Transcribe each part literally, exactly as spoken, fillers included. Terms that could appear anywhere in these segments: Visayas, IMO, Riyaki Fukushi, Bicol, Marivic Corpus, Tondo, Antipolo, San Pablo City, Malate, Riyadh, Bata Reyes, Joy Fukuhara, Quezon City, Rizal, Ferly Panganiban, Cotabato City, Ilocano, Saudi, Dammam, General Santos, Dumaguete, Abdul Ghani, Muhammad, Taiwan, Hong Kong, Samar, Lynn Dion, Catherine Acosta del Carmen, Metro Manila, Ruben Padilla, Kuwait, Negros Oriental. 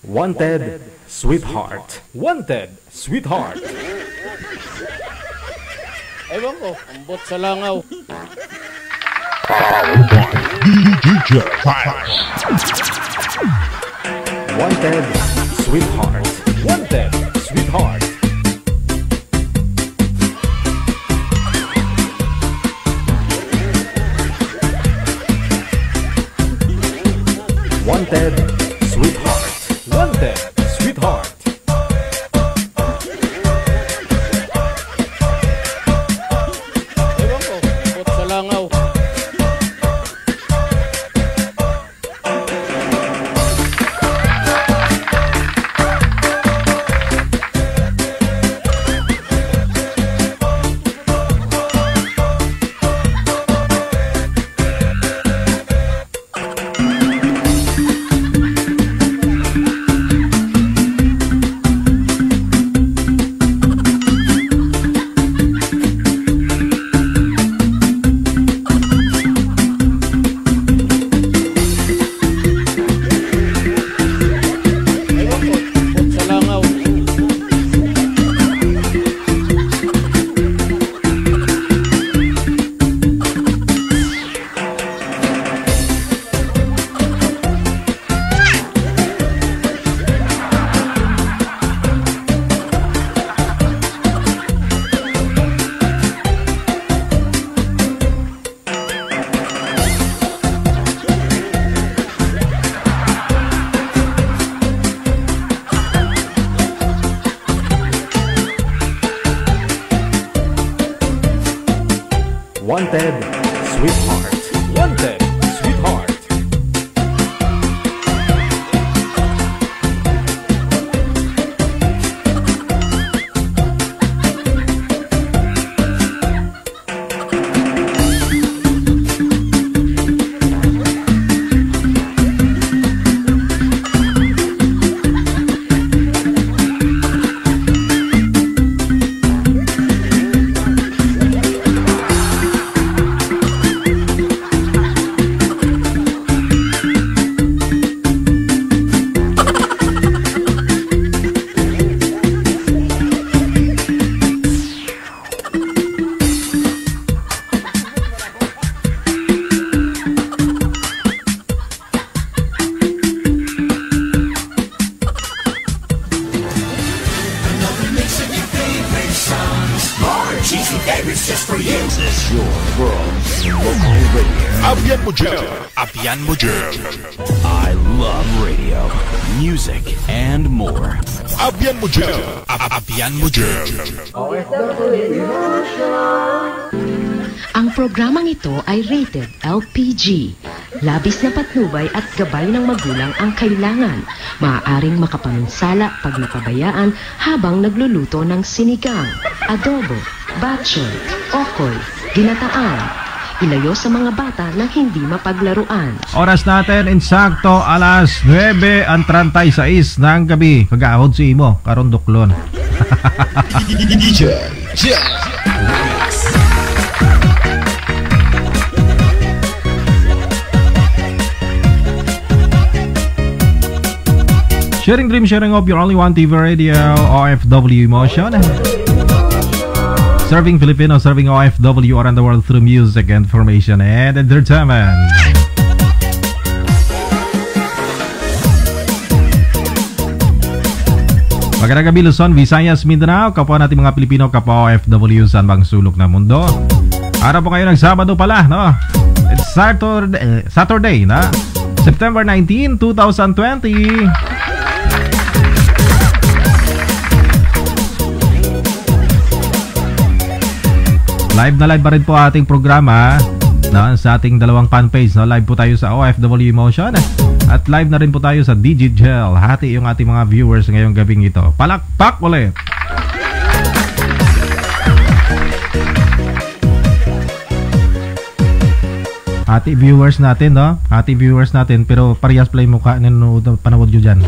Wanted, Sweetheart. Wanted, Sweetheart. Ewan ko, ambot sa langaw. Wanted, Sweetheart. Wanted, Sweetheart. Wanted, Sweetheart. Wanted, Sweetheart. Ewan ko, ambot sa langaw. Abian Mujel. I love radio, music, and more. Abian Mujel. Abian Mujel. Ang programang ito ay rated L P G. Labis na patnubay at gabay ng magulang ang kailangan. Maaaring makapaminsala pag napabayaan habang nagluluto ng sinigang, adobo, bachoy, okoy, ginataan. Ilayo sa mga bata na hindi mapaglaruan. Oras natin, insakto, alas nuwebe at tatlumpu't sais ng gabi. Kagahod si Imo, karon duklon. Sharing dream, sharing of your only one T V radio, O F W Emotion. Serving Filipino, serving O F W around the world through music, information, and entertainment. Magandang gabi Luzon, Visayas, Mindanao, kapwa natin mga Pilipino, kapwa O F W sa bang sulok ng mundo. Araw po kayo ng Sabado pala, no? It's Saturday, Saturday na? September nineteenth, twenty twenty. Live na live pa rin po ating programa no, sa ating dalawang fanpage no? Live po tayo sa O F W Emotion at live na rin po tayo sa DigiGel. Hati yung ating mga viewers ngayong gabing ito. Palakpak ulit! Hati viewers natin no? Hati viewers natin pero parehas play mukha nanonood na panawod nyo dyan.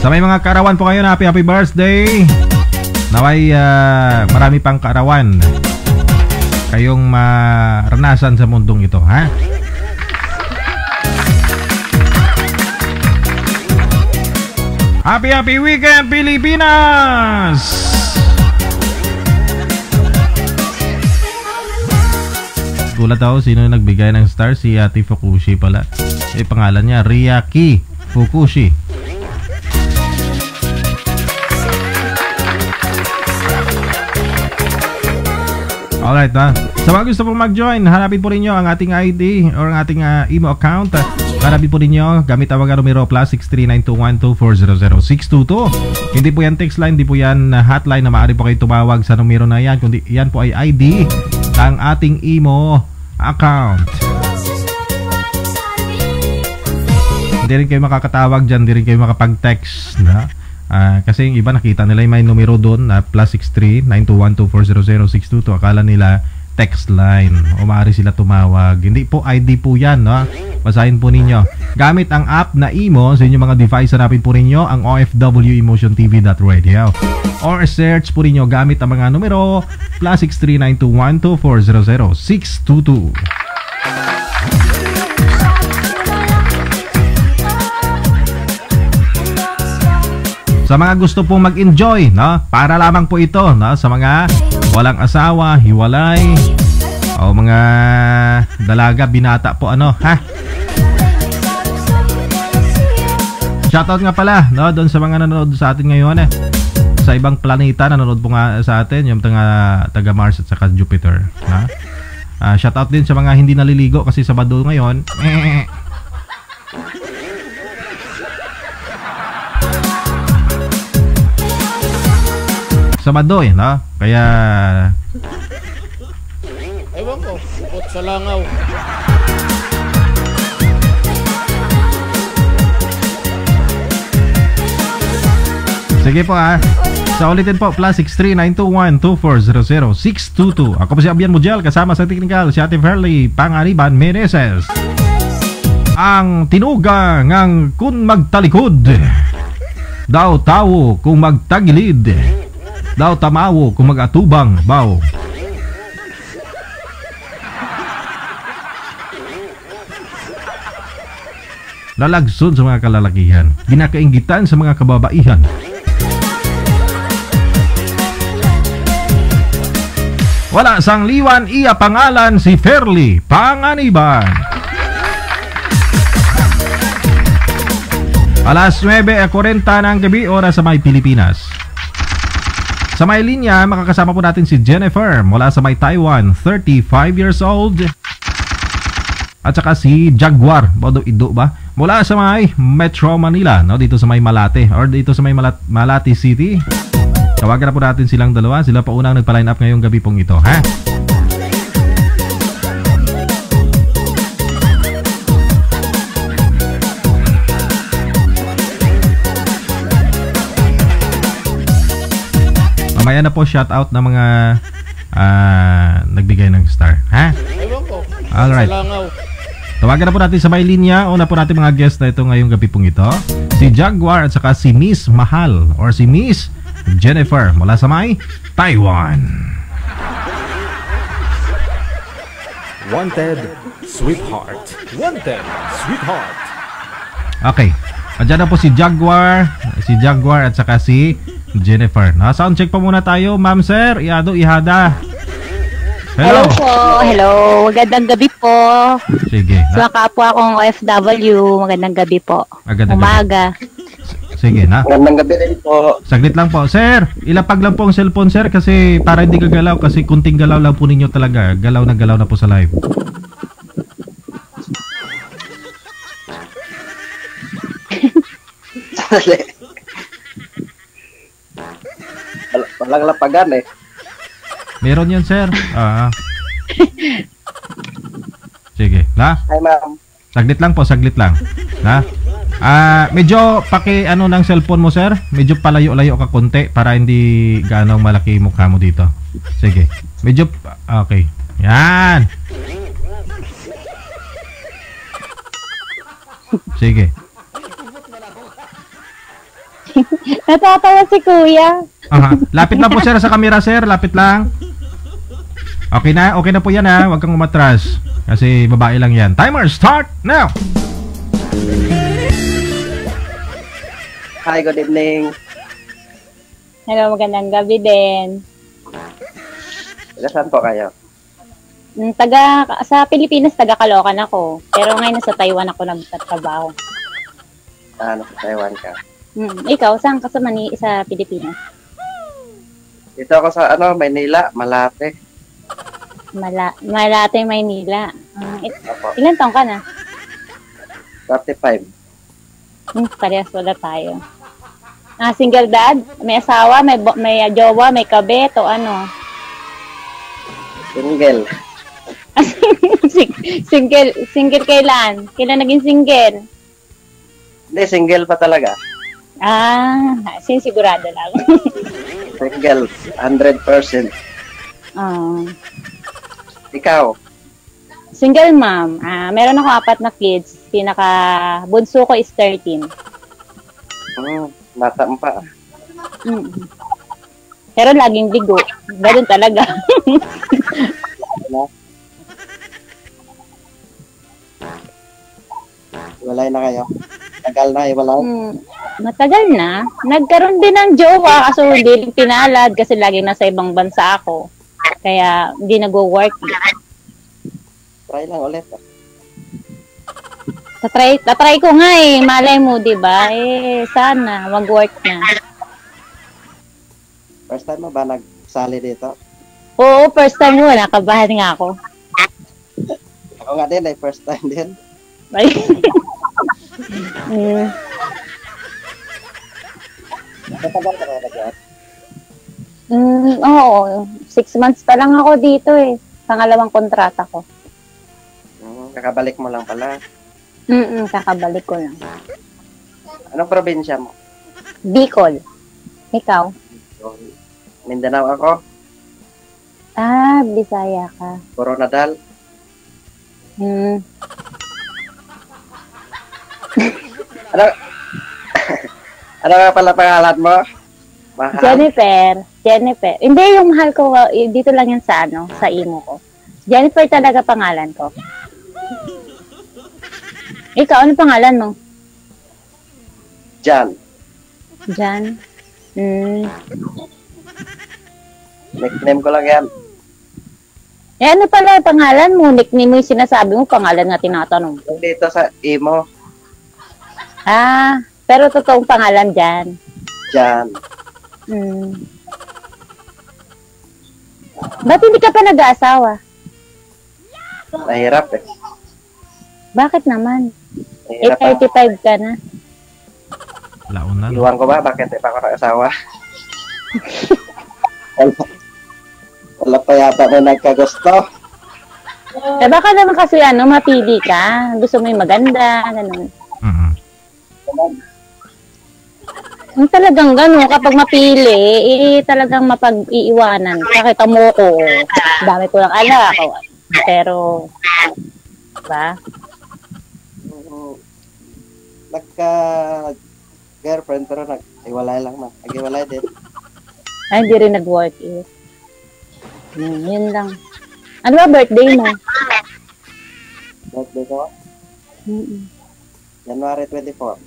Sa may mga kaarawan po kayo na happy happy birthday. Naway uh, marami pang kaarawan. kayong maranasan sa mundong ito, ha? Happy happy weekend, Pilipinas! Gulat ako, sino yung nagbigay ng star? Si Ati Fukushi pala. Eh, pangalan niya, Riyaki Fukushi. Alright, ha? Sa mga gusto pong mag-join, hanapin po ninyo ang ating I D or ang ating uh, email account. Hanapin po ninyo gamit tawagan numero plus six three nine two one two four zero zero six two two. Hindi po yan text line, hindi po yan hotline na maaari po kayo tumawag sa numero na yan, kundi yan po ay I D ang ating emo account. Hindi rin kayo makakatawag dyan, hindi rin kayo makapag-text na, uh, kasi yung iba nakita nila yung may numero doon na plus six three nine two one two four zero zero six two two, akala nila text line o maaari sila tumawag. Hindi po I D po yan, no? Basahin po ninyo gamit ang app na emo sa inyong mga device. Hanapin po ninyo ang O F W Emotion T V dot radio or search po ninyo gamit ang mga numero plus six three nine two one two four zero zero six two two. Sa mga gusto pong mag-enjoy, no? Para lamang po ito, no? Sa mga walang asawa, hiwalay, o mga dalaga, binata po, ano, ha? Shoutout nga pala, no, doon sa mga nanonood sa atin ngayon, eh. Sa ibang planeta, nanonood po nga sa atin yung taga, taga Mars at saka Jupiter, ha? Uh, shoutout din sa mga hindi naliligo kasi Sabado ngayon. Eh. Sabado, eh, no? Kaya ewan ko, bukot sa langaw. Sige po, ah. Sa ulitin po, plus six three nine two one two four zero zero six two two. Ako po si Abian Mujel, kasama sa technical si Ate Ferly Panganiban Meneses. Ang tinuga ngang kung magtalikod daw tao, kung magtagilid daw tamawo, kung magatubang baw. Lalagsun sa mga kalalakihan, ginakainggitan sa mga kababaihan. Wala sang liwan, iya pangalan si Ferly Panganiban. Alas nuwebe kuwarenta ng gabi, oras sa may Pilipinas. Sa may linya, makakasama po natin si Jennifer mula sa may Taiwan, thirty-five years old. At saka si Jaguar, bodo ido ba? Mula sa may Metro Manila, no? Dito sa may Malate, or dito sa may Malate, Malate City. Tawagan na po natin silang dalawa. Sila pa unang nagpa-line up ngayong gabi pong ito, ha? Mamaya na po shoutout ng mga uh, nagbigay ng star, ha? Alright. Tawagan na po natin sa may linya. Una po natin mga guest na ito ngayong gabi pong ito. Si Jaguar at saka si Miss Mahal or si Miss Jennifer mula sa may Taiwan. Wanted, sweetheart. Wanted, sweetheart. Okay. Andiyan na po si Jaguar, si Jaguar at saka si Jennifer. Na sound check pa muna tayo, ma'am, sir. Iado, ihada. Hello. Hello po. Hello. Magandang gabi po. Sige. So, kapo akong O F W. Magandang gabi po. Magandang umaga. Gabi. Sige na. Magandang gabi rin po. Saglit lang po, sir. Ilapag lang po ang cellphone, sir, kasi para hindi gagalaw, kasi kunting galaw lang po ninyo talaga. Galaw na galaw na po sa live. Walang lapagan, eh. Meron yan, sir. Ah. Sige na. Hi, ma'am. Saglit lang po, saglit lang. Na? Ah, uh, medyo paki ano ng cellphone mo, sir. Medyo palayo-layo ka konti para hindi gaano malaki mukha mo dito. Sige. Medyo okay. Yan. Sige. Natatawa si Kuya. Aha. Lapit lang po, sir, sa camera, sir. Lapit lang. Okay na, okay na po yan ha. Huwag kang umatras kasi babae lang yan. Timer start now. Hi, good evening. Hello, magandang gabi din. Saan po kayo? Taga, sa Pilipinas, taga Caloocan ako. Pero ngayon nasa Taiwan ako nagtatrabaho. Ah, nasa Taiwan ka? Hmm. Ikaw, saan ka sa, Mani, sa Pilipinas? Dito ako sa ano, Maynila, Malate. Mala Malate, Maynila. Uh, it, ilan taong ka na? thirty-five. Hmm, parehas wala tayo. Ah, single dad? May asawa, may, may jowa, may kabet o ano? Single. Single, single kailan? Kailan naging single? Hindi, single pa talaga. Ah, sinisigurado lang. Single, one hundred percent. Oh. Ikaw? Single mom. Ah, meron ako apat na kids. Pinaka bunso ko is thirteen. Hmm, bata mo pa. Mm. Pero laging bigo. Ganun talaga. Iwalay na kayo? Tagal na iwalay? Hmm, matagal na. Nagkaroon din ng jowa kaso hindi rin pinalad kasi laging nasa ibang bansa ako. Kaya hindi nag-work. Try lang ulit. Tatry, tatry ko nga eh. Malay mo, diba? Eh, sana. Mag-work na. First time mo ba nagsali dito? Oo, first time mo. Nakabahan nga ako. Ako nga din eh. First time din. mm. Matagal ka na dyan? Mm, oo. Six months pa lang ako dito eh. Pangalawang kontrata ko. Mm, kakabalik mo lang pala. Mm-mm, kakabalik ko lang. Anong probinsya mo? Bicol. Ikaw? Mindanao ako. Ah, Bisaya ka. Coronadal. Hmm. ano, ano nga pala pangalan mo? Mahal? Jennifer. Jennifer. Hindi, yung mahal ko, dito lang yan sa ano, sa imo ko. Jennifer talaga pangalan ko. Ikaw, ano pangalan mo? Jan. Jan? Hmm. Nickname ko lang yan. Eh, ano pala pangalan mo? Nickname mo yung sinasabi mo, pangalan nga tinatanong ko. Dito sa emo. Ah, pero totoong pangalan Jan. Jan. Hmm. Ba't hindi ka pa nag-aasawa? Mahirap eh. Bakit naman? eight thirty-five ka na. Launan. Iwan ko ba? Bakit pa ako nag-asawa? wala, wala pa yata na nagkagusto. Eh baka naman kasi ano, mapili ka. Gusto mo yung maganda, ganun. Mm-hmm. Ang talagang ganun, kapag mapili, eh, talagang mapag-iiwanan. Nakita mo ko, dami ko lang ala ako. Pero, ba? Nagka-girlfriend pero nag-iwalay lang na. Nag-iwalay din. Ay, hindi rin nag-work eh. Hmm, yun lang. Ano ba birthday mo? Birthday ko? Mm-hmm. January twenty-four.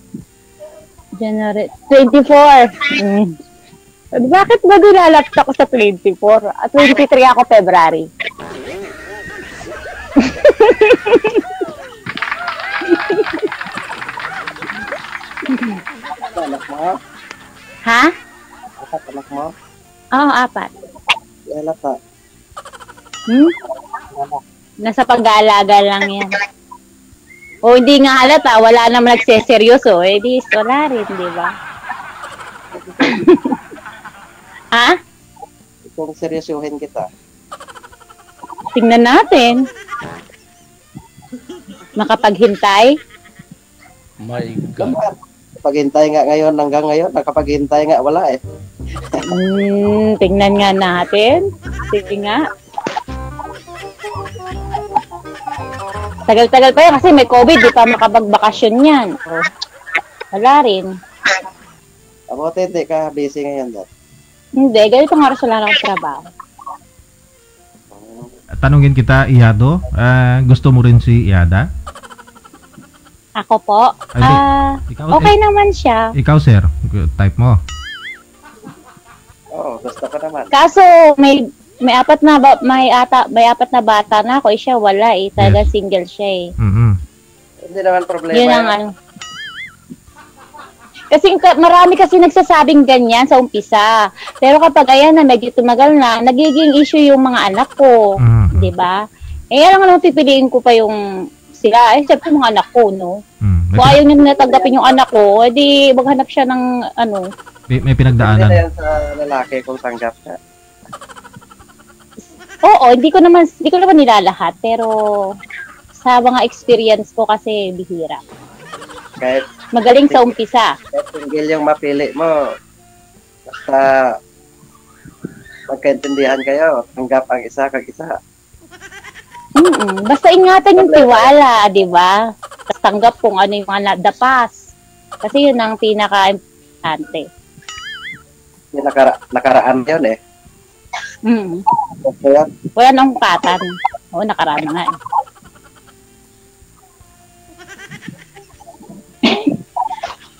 January twenty-four? Mm. Bakit ba dinalapit ako sa twenty-four? At twenty-three ako February. Anak mo? Ha? Apat anak mo? Oo, apat. Anak ka? Hmm? Nasa pag-aalaga lang yan. O, hindi nga halata. Wala naman nagseseryoso. Eh, di, wala rin, di ba? Ha? Kung seryosuhin kita. Tingnan natin. Makapaghintay? My God. Paghintay nga ngayon, hanggang ngayon, nakapaghintay nga, wala eh. mm, tingnan nga natin. Sige nga. Tagal-tagal pa yan kasi may COVID, di pa makapagbakasyon yan. Oh, wala rin. Abote, hindi ka busy ngayon. Dad. Hindi, ganitong oras wala na akong trabaho. tanungin kita, Ihado, uh, gusto mo rin si Ihada? Ako po? Ay, uh, ikaw, okay eh, naman siya. Ikaw, sir, type mo. Oo, oh, gusto ko naman. Kaso, may may apat na ba, may ata, may apat na bata na ako, eh, siya wala eh, talaga yes. Single siya eh. Mm-hmm. Hindi naman problema. Yun ang ano. Kasi marami kasi nagsasabing ganyan sa umpisa. Pero kapag ayan na medyo tumagal na, nagiging issue yung mga anak ko, mm-hmm. 'di ba? Eh alam mo pipiliin ko pa yung sila, eh syempre mga anak ko, no. Mm-hmm. Kung ayaw niya natanggapin yung anak ko, edi maghanap siya ng ano, may, may pinagdaanan. Hindi yan sa lalaki kung tanggap ka. Oo, hindi ko naman hindi ko naman nilalahat, pero sa mga experience ko kasi bihira. Kahit magaling sa umpisa. Kahit single yung mapili mo, basta magkaintindihan kayo, tanggap ang isa kag isa. Mm-mm. Basta ingatan yung tiwala, di ba? Tanggap kung ano yung mga dapas. Kasi yun ang pinaka-importante. Yung nakara nakaraan yun eh. Mm-mm. Wala nang patan. Oo, nakaraan na nga eh.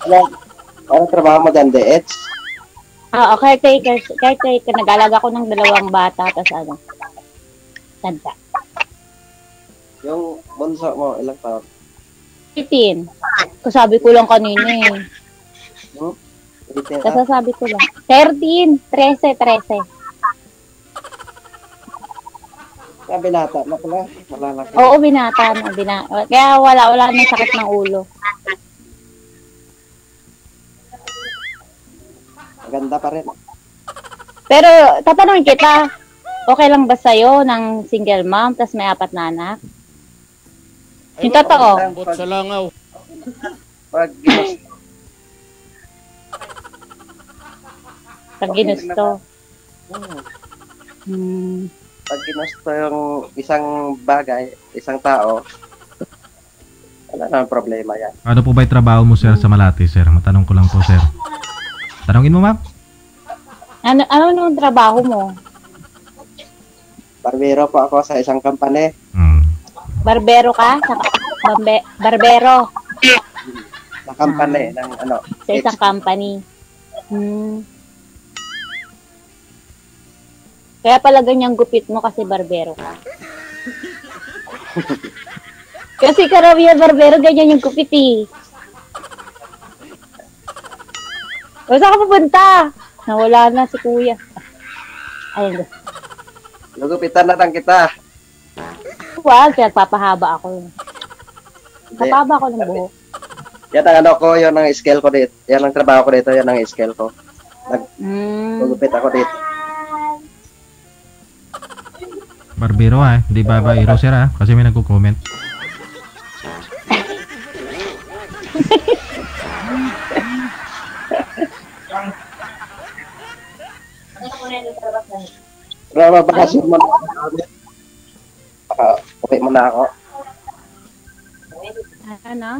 Ano trabaho mo dyan, D H? Oo, caretaker. Caretaker. Nag-alaga ko ng dalawang bata. Tapos ano? Tanda. Yung bunso mo, ilang taon? fifteen. Kasabi ko lang kanina eh. Hmm? Kasasabi ko lang. thirteen. thirteen. Kaya binata na pala. Oo, binata na. Bina Kaya wala, wala nang sakit ng ulo. Ganda pa rin. Pero tatanungin kita, okay lang ba sa'yo ng single mom tas may apat na anak? Ay, yung totoo. Salangaw. Pag ginusto. Pag ginusto. Hmm. Pag ginusto yung isang bagay, isang tao, wala naman problema yan. Ano po ba'y trabaho mo, sir, sa Malate, sir? Matanong ko lang po, sir. Tanungin mo, ma'am. Ano, ano nung trabaho mo? Barbero po ako sa isang company. Hmm. Barbero ka? Sa, barbe, barbero? Sa company. Ah. Ng, ano, sa isang H. company. Hmm. Kaya pala ganyang gupit mo kasi barbero ka. Kasi karamihan barbero ganyan yung gupit eh. O, saan ka pupunta? Nawala na si kuya. Ayun. Lugupitan na lang kita. Huwag, kaya papahaba ako. Papahaba ako ng buhok. Yan ang ano ko, yan ang scale ko dito. Yan ang trabaho ko dito, yan ang scale ko. Lugupit ako dito. Barbero ha, hindi ba ba iro sir ha? Kasi may nagko-comment. Bravo, bakasyon mo na ako. Uwi mo na ako. Ano?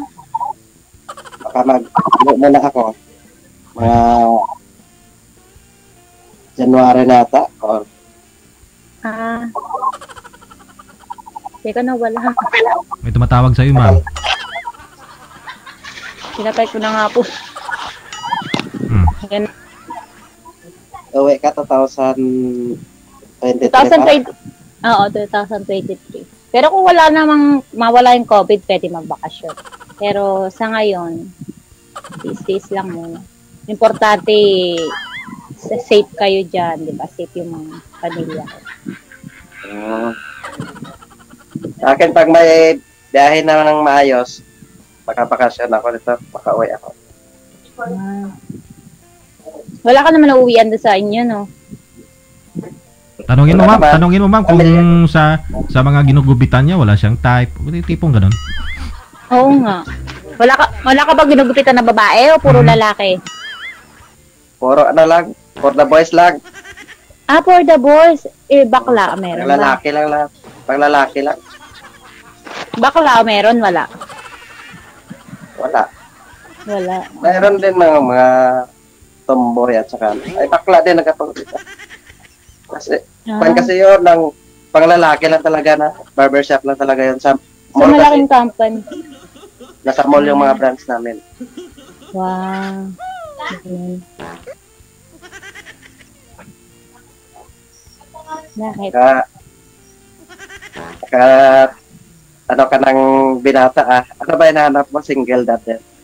Baka mag-uwi mo na ako. Mga January na ata. Ah. Teka na, wala. May tumatawag sa'yo, ma'am. Pinatay ko na nga po. Hmm. Yan. Uwi ka, two thousand... twenty twenty-three. Oo, twenty twenty-three. Pero kung wala namang mawala yung COVID, pwede magbakasyon. Pero sa ngayon, stays lang muna. Importante, safe kayo dyan, di ba? Safe yung mga pamilya. Uh, sa akin, pag may biyahe naman ng maayos, makabakasyon ako nito, makauwi ako. Uh, wala ka naman na uwian doon sa inyo, no? Tanungin mo, ma'am, tanungin mo, ma'am, kung sa sa mga ginugupitan niya, wala siyang type. Tipong ganun. Oo nga. Wala ka, wala ka ba ginugupitan na babae o puro hmm. lalaki? Puro ano lang, for the boys lang. Ah, for the boys? Eh, bakla, meron ba? Lalaki lang lang. Pag lalaki lang. Bakla, meron, wala? Wala. Wala. Meron din mga, mga tomboy at saka. Ay, bakla din nagkapagupitan. Kasi, ah. Pan kasi yun, ng panglalaki lang talaga na barbershop lang talaga yun sa mall. So, malaking company. Nasa mall yung mga brands namin. Wow. Okay. Bakit? Ka, ka, ano ka nang binata ah? Ano ba hinahanap mo? Single dati?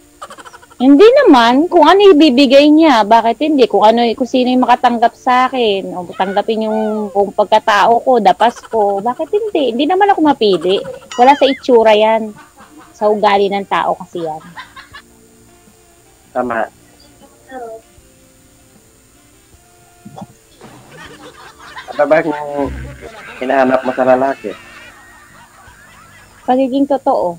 Hindi naman. Kung ano ibibigay niya, bakit hindi? Kung ano, kung sino yung makatanggap sa akin, o tanggapin yung kung pagkatao ko, dapas ko, bakit hindi? Hindi naman ako mapili. Wala sa itsura yan. Sa ugali ng tao kasi yan. Tama. Ano ba yung hinahanap mo sa lalaki? Pagiging totoo.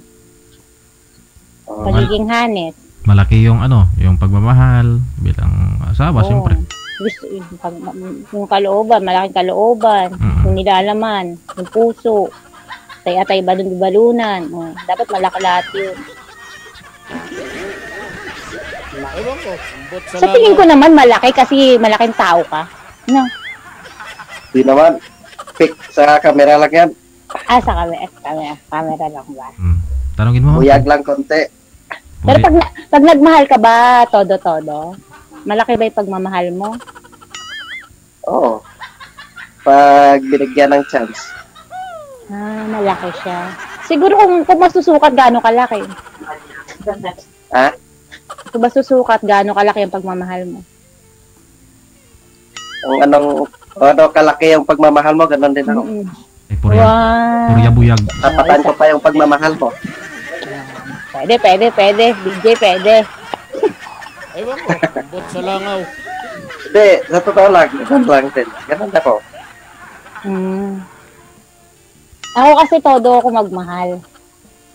Oh, pagiging hanes. Malaki yung ano, yung pagmamahal bilang asawa, oh, siyempre. Gusto, yung, pag, yung kalooban, malaking kalooban, mm-hmm, yung nilalaman, yung puso, tay-atay ba doon balunan. Oh, dapat malaki lahat yun. Sa tingin ko naman malaki kasi malaking tao ka. No. Di naman. Pick sa camera lang yan. Ah, sa camera. Camera, camera lang ba? Hmm. Tanungin mo. Uyag lang konti. Uy. Pero pag, pag nagmahal ka ba, todo-todo? Malaki ba yung pagmamahal mo? Oo. Pag binigyan ng chance. Ah, malaki siya. Siguro kung, kung masusukat, gano'ng kalaki? Ha? Kung masusukat, gano'ng kalaki ang pagmamahal mo? Ang anong... Ano, kalaki yung pagmamahal mo, ganun din ako. Eh, purya-buyag. Tapatan ko pa yung pagmamahal ko. Pwede, pwede, pwede. D J, pwede. Ewan ko, bot sa langaw. Hindi, sa totoo lang. Ganun lang din. Ganun ako. Hmm. Ako kasi todo ako magmahal.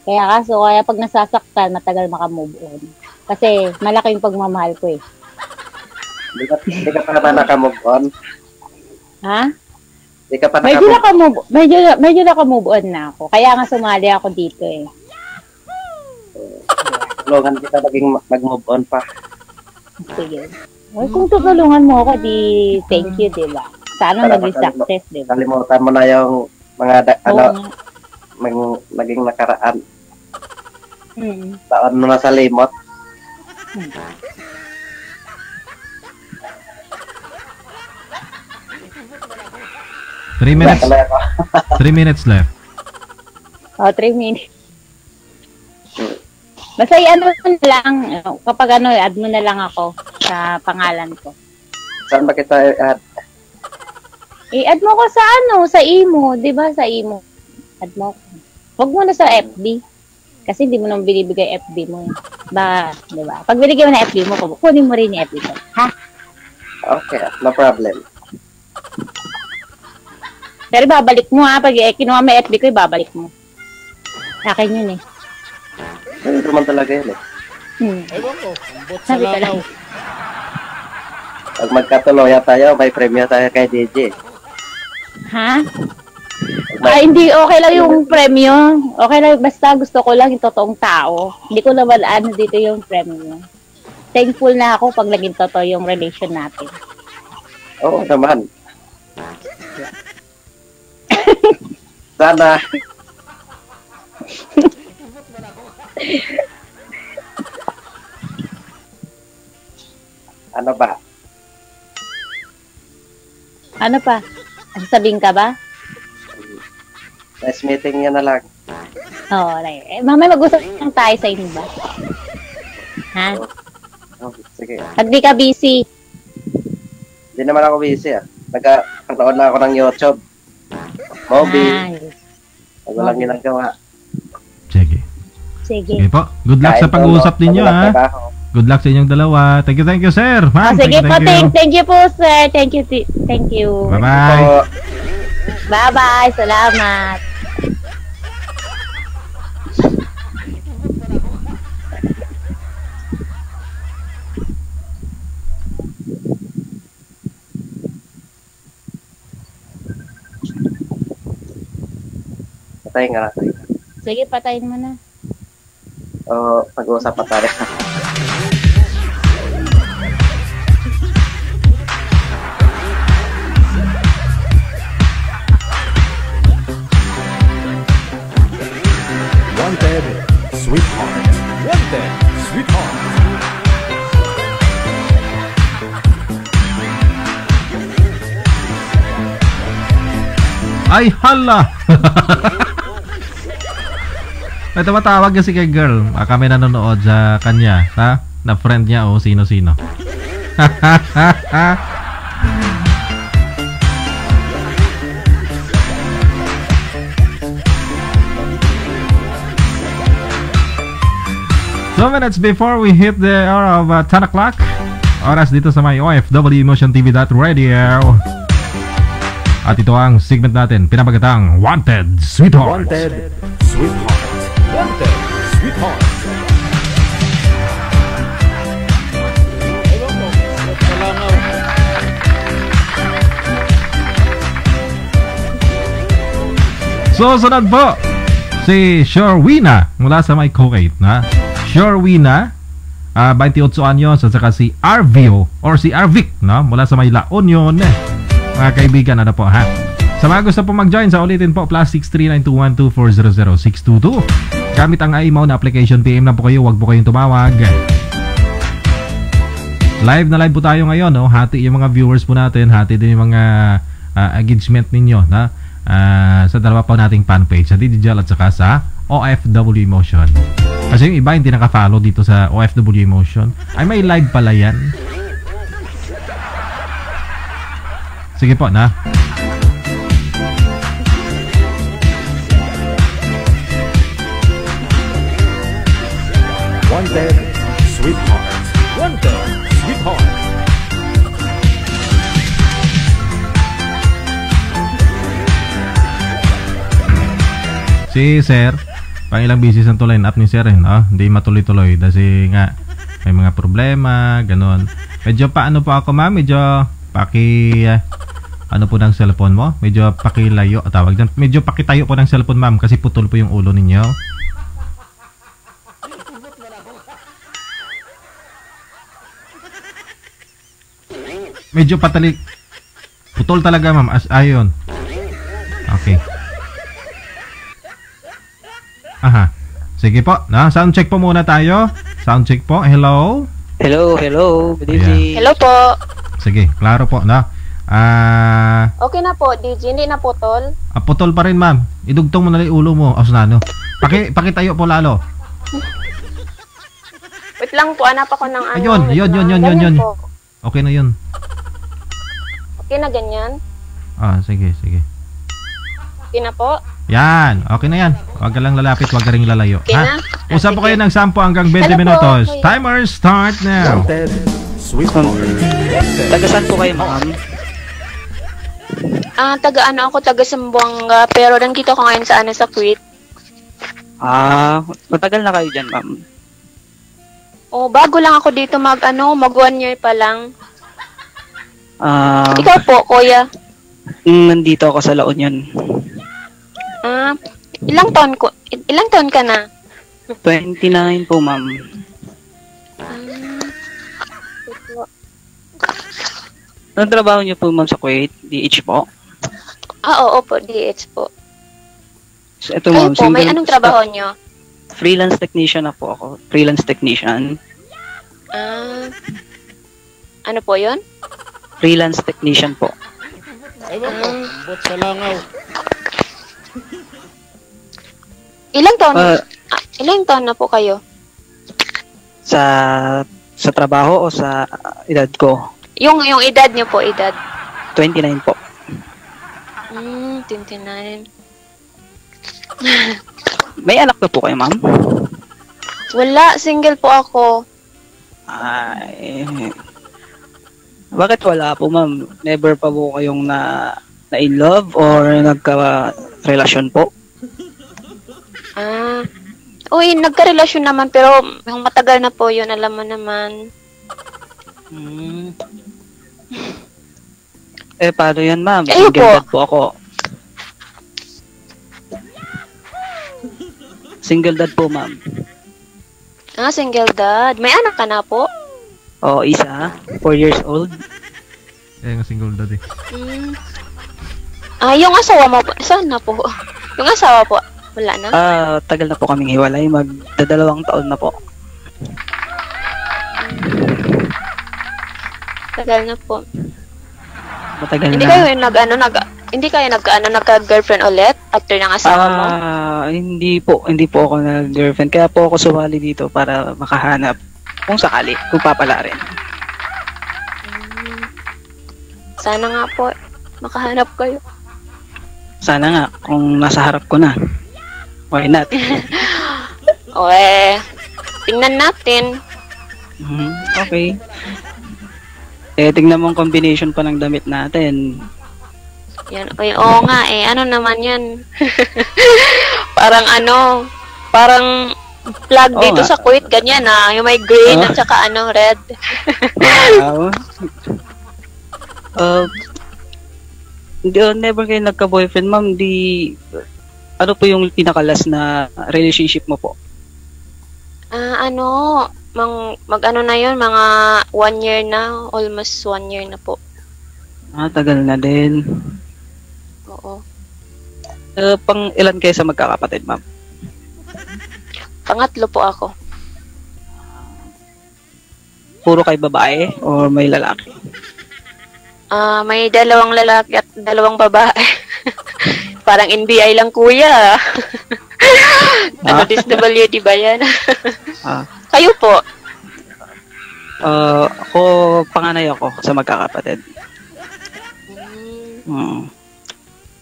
Kaya kaso, kaya pag nasasaktan, matagal makamove on. Kasi malaki yung pagmamahal ko eh. Hindi ka, hindi ka pa na nakamove on. Ha? Di ka pa naka- medyo naka-move, medyo, medyo naka-move on na ako. Kaya nga sumali ako dito eh. Tulungan kita maging mag-move on pa. Sige. Well, kung tutulungan mo ako, di thank you, diba? Sana maging success, diba? Kalimutan mo na yung mga, da- oh, ano, mag- maging nakaraan. Hmm. Taon mo na sa limot. Hmm. Three minutes. Three minutes left. Oh, three minutes. Basta i-ano na lang, kapag ano, add mo na lang ako sa pangalan ko. Saan ba kita i-add? I-add mo ko sa ano, sa imo, di ba? Sa imo. Add mo ko. Huwag mo na sa F B. Kasi hindi mo nang binibigay F B mo. Ba, di ba? Pag binigay mo na F B mo, kunin mo rin yung F B ko. Ha? Okay, no problem. Pero babalik mo ha, pag eh, kinuha may F B ko, babalik mo. Akin yun eh. Ay, ito man talaga yun eh. Hmm. Ewan ko, bot sa lalaw. Pag magkatuloya tayo, may premyo tayo kay D J. Ha? Ay, hindi, okay lang yung premyo. Okay lang, basta gusto ko lang yung totoong tao. Hindi ko naman ano dito yung premyo. Thankful na ako pag naging totoo yung relation natin. Oo naman. Sana. Ano ba? Ano pa? Sasabihin ka ba? Nice meeting niya na lang. Oo, oh, right. Eh, mamaya mag-usapin lang tayo sa inyo ba? Ha? Oh, sige. At di ka busy? Hindi naman ako busy ah. Nagkakaroon na ako ng YouTube. Bobby. Wala lang ginagawa. Sige. Sige. Sige po. Good luck kain sa pag-uusap ninyo ha. Good luck sa inyong dalawa. Thank you, thank you, sir. Ma'am, oh, sige thank you, po. Thank, thank you po, sir. Thank you. Thank you. Bye-bye. Bye-bye. Salamat. Patay nga natin. Sige, patayin mo na. Oo, pag-uusap pa tayo. Ay, hala! Ito matawag niya si kay girl. Ah, kami nanonood sa kanya. Ha? Na friend niya o oh, sino-sino. Two minutes before we hit the hour of uh, ten o'clock. Oras dito sa may O F W Emotion T V Radio. At ito ang segment natin, pinabagatang Wanted Sweetheart. Wanted Sweetheart. Wanted Sweetheart. So, sunod po si Shorwina mula sa may Kuwait na. Shorwina, uh, twenty-eight anyos, at saka si Arvio or si Arvic na mula sa may La Union. Mga kaibigan, ano po ha? Sa mga gusto po mag-join, sa ulitin po, plus six three nine two one two four zero zero six two two. Gamit ang iMaw na application, P M na po kayo, wag po kayong tumawag. Live na live po tayo ngayon, no? Hati yung mga viewers po natin, hati din yung mga uh, engagement ninyo na uh, sa dalawa po nating fanpage, sa DigiGel at saka sa O F W Emotion. Kasi yung iba hindi nakafollow dito sa O F W Emotion. Ay, may live pala yan. Sige po na. Wanted Sweetheart. Wanted Sweetheart. Si sir, pangilang bisis ang tuloy up ni sir eh, no? Hindi matuloy-tuloy kasi nga may mga problema, ganun. Medyo paano po ako ma'am, medyo paki ano po ng cellphone mo? Medyo pakilayo tawag dyan. Medyo pakitayo po ng cellphone ma'am kasi putol po yung ulo ninyo. Medyo patalik. Putol talaga ma'am. As ayon. Okay. Aha. Sige po. Na, sound check po muna tayo. Sound check po. Hello. Hello, hello. Good evening. Hello po. Sige, klaro po na. Ah, uh, okay na po, D J. Hindi na putol. Ah, putol pa rin, ma'am. Idugtong mo na lang ulo mo. Aos na, no? Paki, pakitayo po lalo. Wait lang po, hanap ako ng ano. Ayun, yun, yun, yun, yun, yun. Okay na yun. Okay na ganyan? Ah, sige, sige. Okay na po? Yan, okay na yan. Huwag ka lang lalapit, huwag ka rin lalayo. Okay ha? Na? Usap po kayo ng sampo hanggang twenty hello minutos. Po, timer start now. Tagasan po kayo, ma'am? Ah, uh, taga ano ako, taga Zamboanga, pero nandito ko ngayon sa ano sa Kuwait. Ah, uh, matagal na kayo diyan, ma'am? Oh, bago lang ako dito mag ano, mag one year pa lang. Ah, uh, ikaw po, kuya. Nandito ako sa La Union. Ah, uh, ilang taon ko? Ilang taon ka na? twenty-nine po, ma'am. Uh, Anong trabaho niyo po, ma'am, sa Kuwait? D H po? Ah, oo po, D H po. So, ito, ma'am, po, may anong trabaho nyo? Freelance technician na po ako. Freelance technician. Ah, uh, ano po yon? Freelance technician po. Um, ilang taon? Uh, ah, ilang taon na po kayo? Sa sa trabaho o sa uh, edad ko? Yung yung edad niyo po, edad? twenty-nine po. Mm, twenty-nine. May anak na po kayo, ma'am? Wala, single po ako. Ay. Bakit wala po, ma'am? Never pa po kayong na, na in love or nagka-relasyon po? Ah. Uy, nagka-relasyon naman pero matagal na po yun, alam mo naman. Hmm. Eh, paano yan, ma'am? Ayun po. Single dad po ako. Single dad po, ma'am. Ah, single dad. May anak ka na po? Oo, oh, isa. Four years old. Eh, single dad eh. Mm. Ah, yung asawa mo po. Saan na po? Yung asawa po. Wala na? Ah, tagal na po kaming hiwalay. Magdadalawang taon na po. Tagal na po. Matagal hindi na. Hindi kayo nag-ano, nag, Hindi kayo nagkaano nagka-girlfriend ulit after ng asawa mo? Ah, hindi po, hindi po ako nag-girlfriend. Kaya po ako sumali dito para makahanap kung sakali, kung papala rin. Sana nga po makahanap kayo. Sana nga kung nasa harap ko na. Why not? O eh, tingnan natin. Mm-hmm. Okay. Eh tingnan mo ang combination pa ng damit natin. Yan, okay. Oo nga eh, ano naman yan. Parang ano, parang flag oo dito nga sa Kuwait, ganyan na ah, yung may green oh at saka ano, red. Wow. Uh, di, oh, never kayo nagka-boyfriend, ma'am. Di, ano po yung pinakalas na relationship mo po? Ah, uh, ano, mag, mag ano na yun, mga one year na, almost one year na po. Ah, tagal na din. Oo. Uh, pang ilan kayo sa magkakapatid, ma'am? Pangatlo po ako. Puro kay babae o may lalaki? Ah, uh, may dalawang lalaki at dalawang babae. Parang N B I lang, kuya. Ano, ah? D S W D ba yan? Ah. Kayo po? Uh, ako, panganay ako sa magkakapatid. Hmm.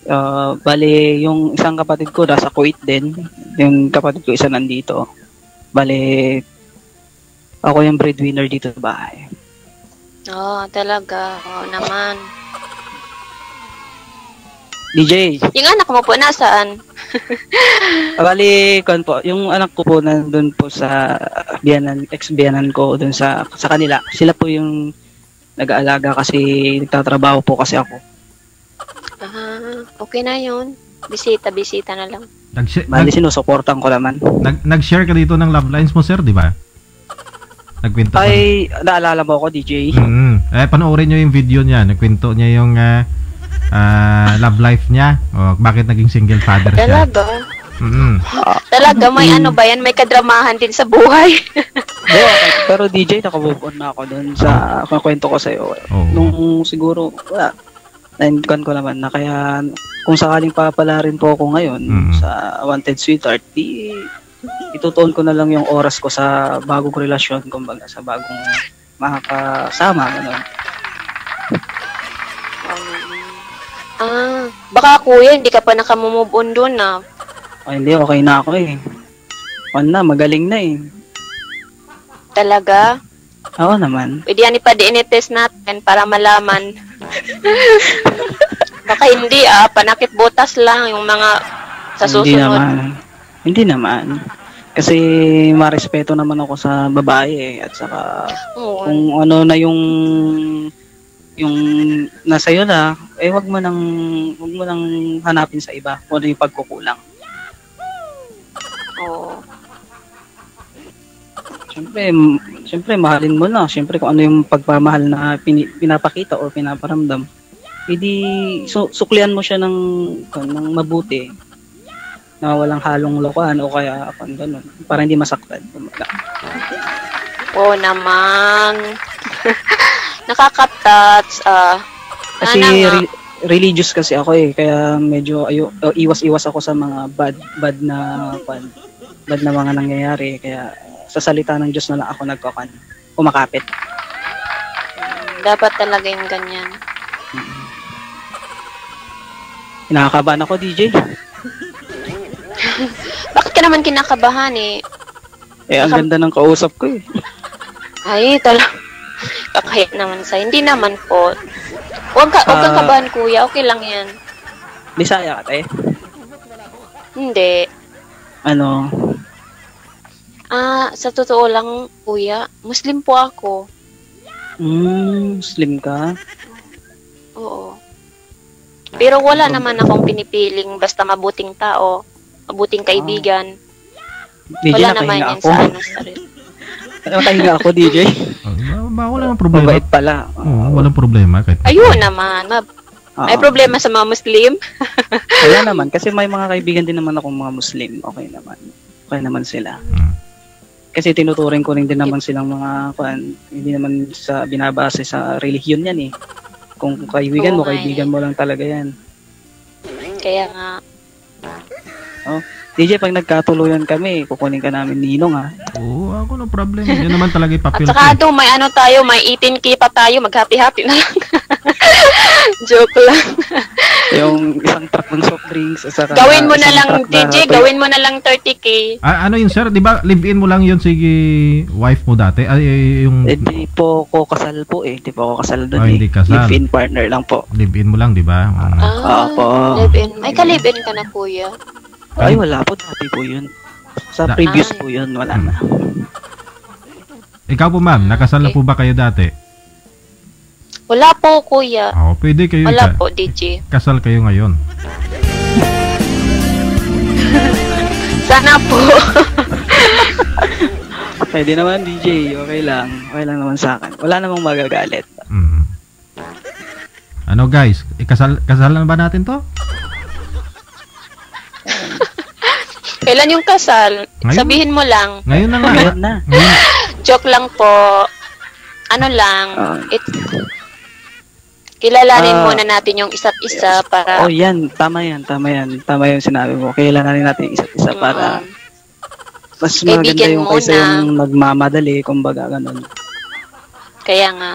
Uh, bale, yung isang kapatid ko nasa Kuwait din. Yung kapatid ko isa nandito. Bale, ako yung breadwinner dito sa bahay. Oo, oh, talaga. Oo naman. D J? Yung anak mo po, nasaan? Bale, kon po. Yung anak ko po nandun po sa biyanan, ex-biyanan ko dun sa, sa kanila. Sila po yung nag-aalaga kasi nagtatrabaho po kasi ako. Ah, okay na yun. Bisita-bisita na lang. Bali, sinusuportan ko naman. Nag-share ka dito ng love lines mo, sir, di ba? Nagkwento ay, ko naalala mo ako, D J? Mm-hmm. Eh, panoorin nyo yung video niya. Nagkwento niya yung uh, uh, love life niya. O, bakit naging single father siya. Talaga? Mm-hmm. Talaga, may mm-hmm ano ba yan? May kadramahan din sa buhay. Yeah, pero D J, nakabubon na ako dun sa oh kwento ko sa'yo. Oh. Nung siguro, wala. Naintuan ko naman na kaya kung sakaling papalarin po ako ngayon mm-hmm sa Wanted Sweetheart, di, itutuon ko na lang yung oras ko sa bagong relasyon, kumbaga sa bagong makakasama. Gano'n. Um, ah, baka kuya, hindi ka pa nakamove on doon na. Ay, hindi, okay na ako eh. On na, magaling na eh. Talaga? Oo naman. Pwede yan ipa-D N A test natin para malaman. Baka hindi ah, panakit botas lang yung mga sa susunod. Hindi naman. Hindi naman. Kasi marespeto naman ako sa babae eh, at saka oh kung ano na yung yung nasa iyo na, eh wag mo nang wag mo nang hanapin sa iba kung ano yung pagkukulang. Oo. Oh. Siyempre, siyempre mahalin mo na. Siyempre kung ano yung pagmamahal na pin, pinapakita o pinaparamdam. Hindi so, suklian mo siya ng, ng mabuti. Na walang halong lokohan o kaya kung ganun. Para hindi masaktan. Oo naman. Nakaka-touch. Uh, kasi re religious kasi ako eh. Kaya medyo ayo, iwas-iwas ako sa mga bad, bad na bad, bad na mga nangyayari. Kaya sa salita ng Diyos na lang ako nagkakan, kumakapit. Dapat talaga yung ganyan. Hmm. Kinakabahan ako, D J. Bakit ka naman kinakabahan eh? Eh, ang Nakab ganda ng kausap ko eh. Ay, talaga. Kakahit naman sa'yo. Hindi naman po. Huwag ka, uh, kang kabahan, kuya. Okay lang yan. Bisaya ka tayo? Hindi. Ano? Ah, sa totoo lang, kuya, Muslim po ako. Mm, Muslim ka? Oo. Pero wala naman akong pinipiling basta mabuting tao, mabuting kaibigan. D J, wala naman yan ako sa ano sa rin. Nakahinga ako, D J. Wala naman problema. Mabait pala. Oo, walang problema. Kahit ayun naman. May problema sa mga Muslim? Wala naman. Kasi may mga kaibigan din naman akong mga Muslim. Okay naman. Okay naman sila. Hmm. Kasi tinuturing ko rin din naman silang mga kwan, hindi naman sa binabase sa relihiyon yan eh. Kung kaibigan oh mo, kaibigan mo lang talaga yan. kaya nga. Oh, D J, pag nagkatuluyan kami, kukunin ka namin ni Ninong, ha? Oo, oh, ako no problem. Yun naman talaga ipapil. At saka doon, may ano tayo, may eighteen K pa tayo, mag-happy-happy na lang. Joke lang. Yung isang truck ng soft drinks. Saka gawin mo na lang, D J, na... gawin mo na lang thirty K. Ah, ano yun, sir? Di ba, live-in mo lang yun, sige, wife mo dati? Ay, yung... Eh, di po ko kasal po, eh. Di po ko kasal doon, oh, eh. Live-in partner lang po. Live-in mo lang, di ba? Ah, ah po. Live-in. May ka-live-in ka na, kuya. Ay, wala po. Dati po yun. Sa da previous ay. Po yun, wala hmm. na. Ikaw po, ma'am, nakasal na okay. po ba kayo dati? Wala po, kuya. Oh, pwede kayo. Wala po, D J. Kasal kayo ngayon. Sana po. Pwede naman, D J. Okay lang. Okay lang naman sa akin. Wala namang magagalit. Hmm. Ano, guys? Kasal, kasal na ba natin to? Kailan yung kasal? Ngayon? Sabihin mo lang. Ngayon na nga. Ngayon na. Ngayon. Joke lang po. Ano lang. Uh, it, kilalanin uh, muna natin yung isa't isa para... Oh, yan. Tama yan. Tama yan. Tama yung sinabi mo. Kilalanin natin yung isa't isa mm. para... Mas maganda yung kaysa yung nagmamadali. Kumbaga, ganun. Kaya nga.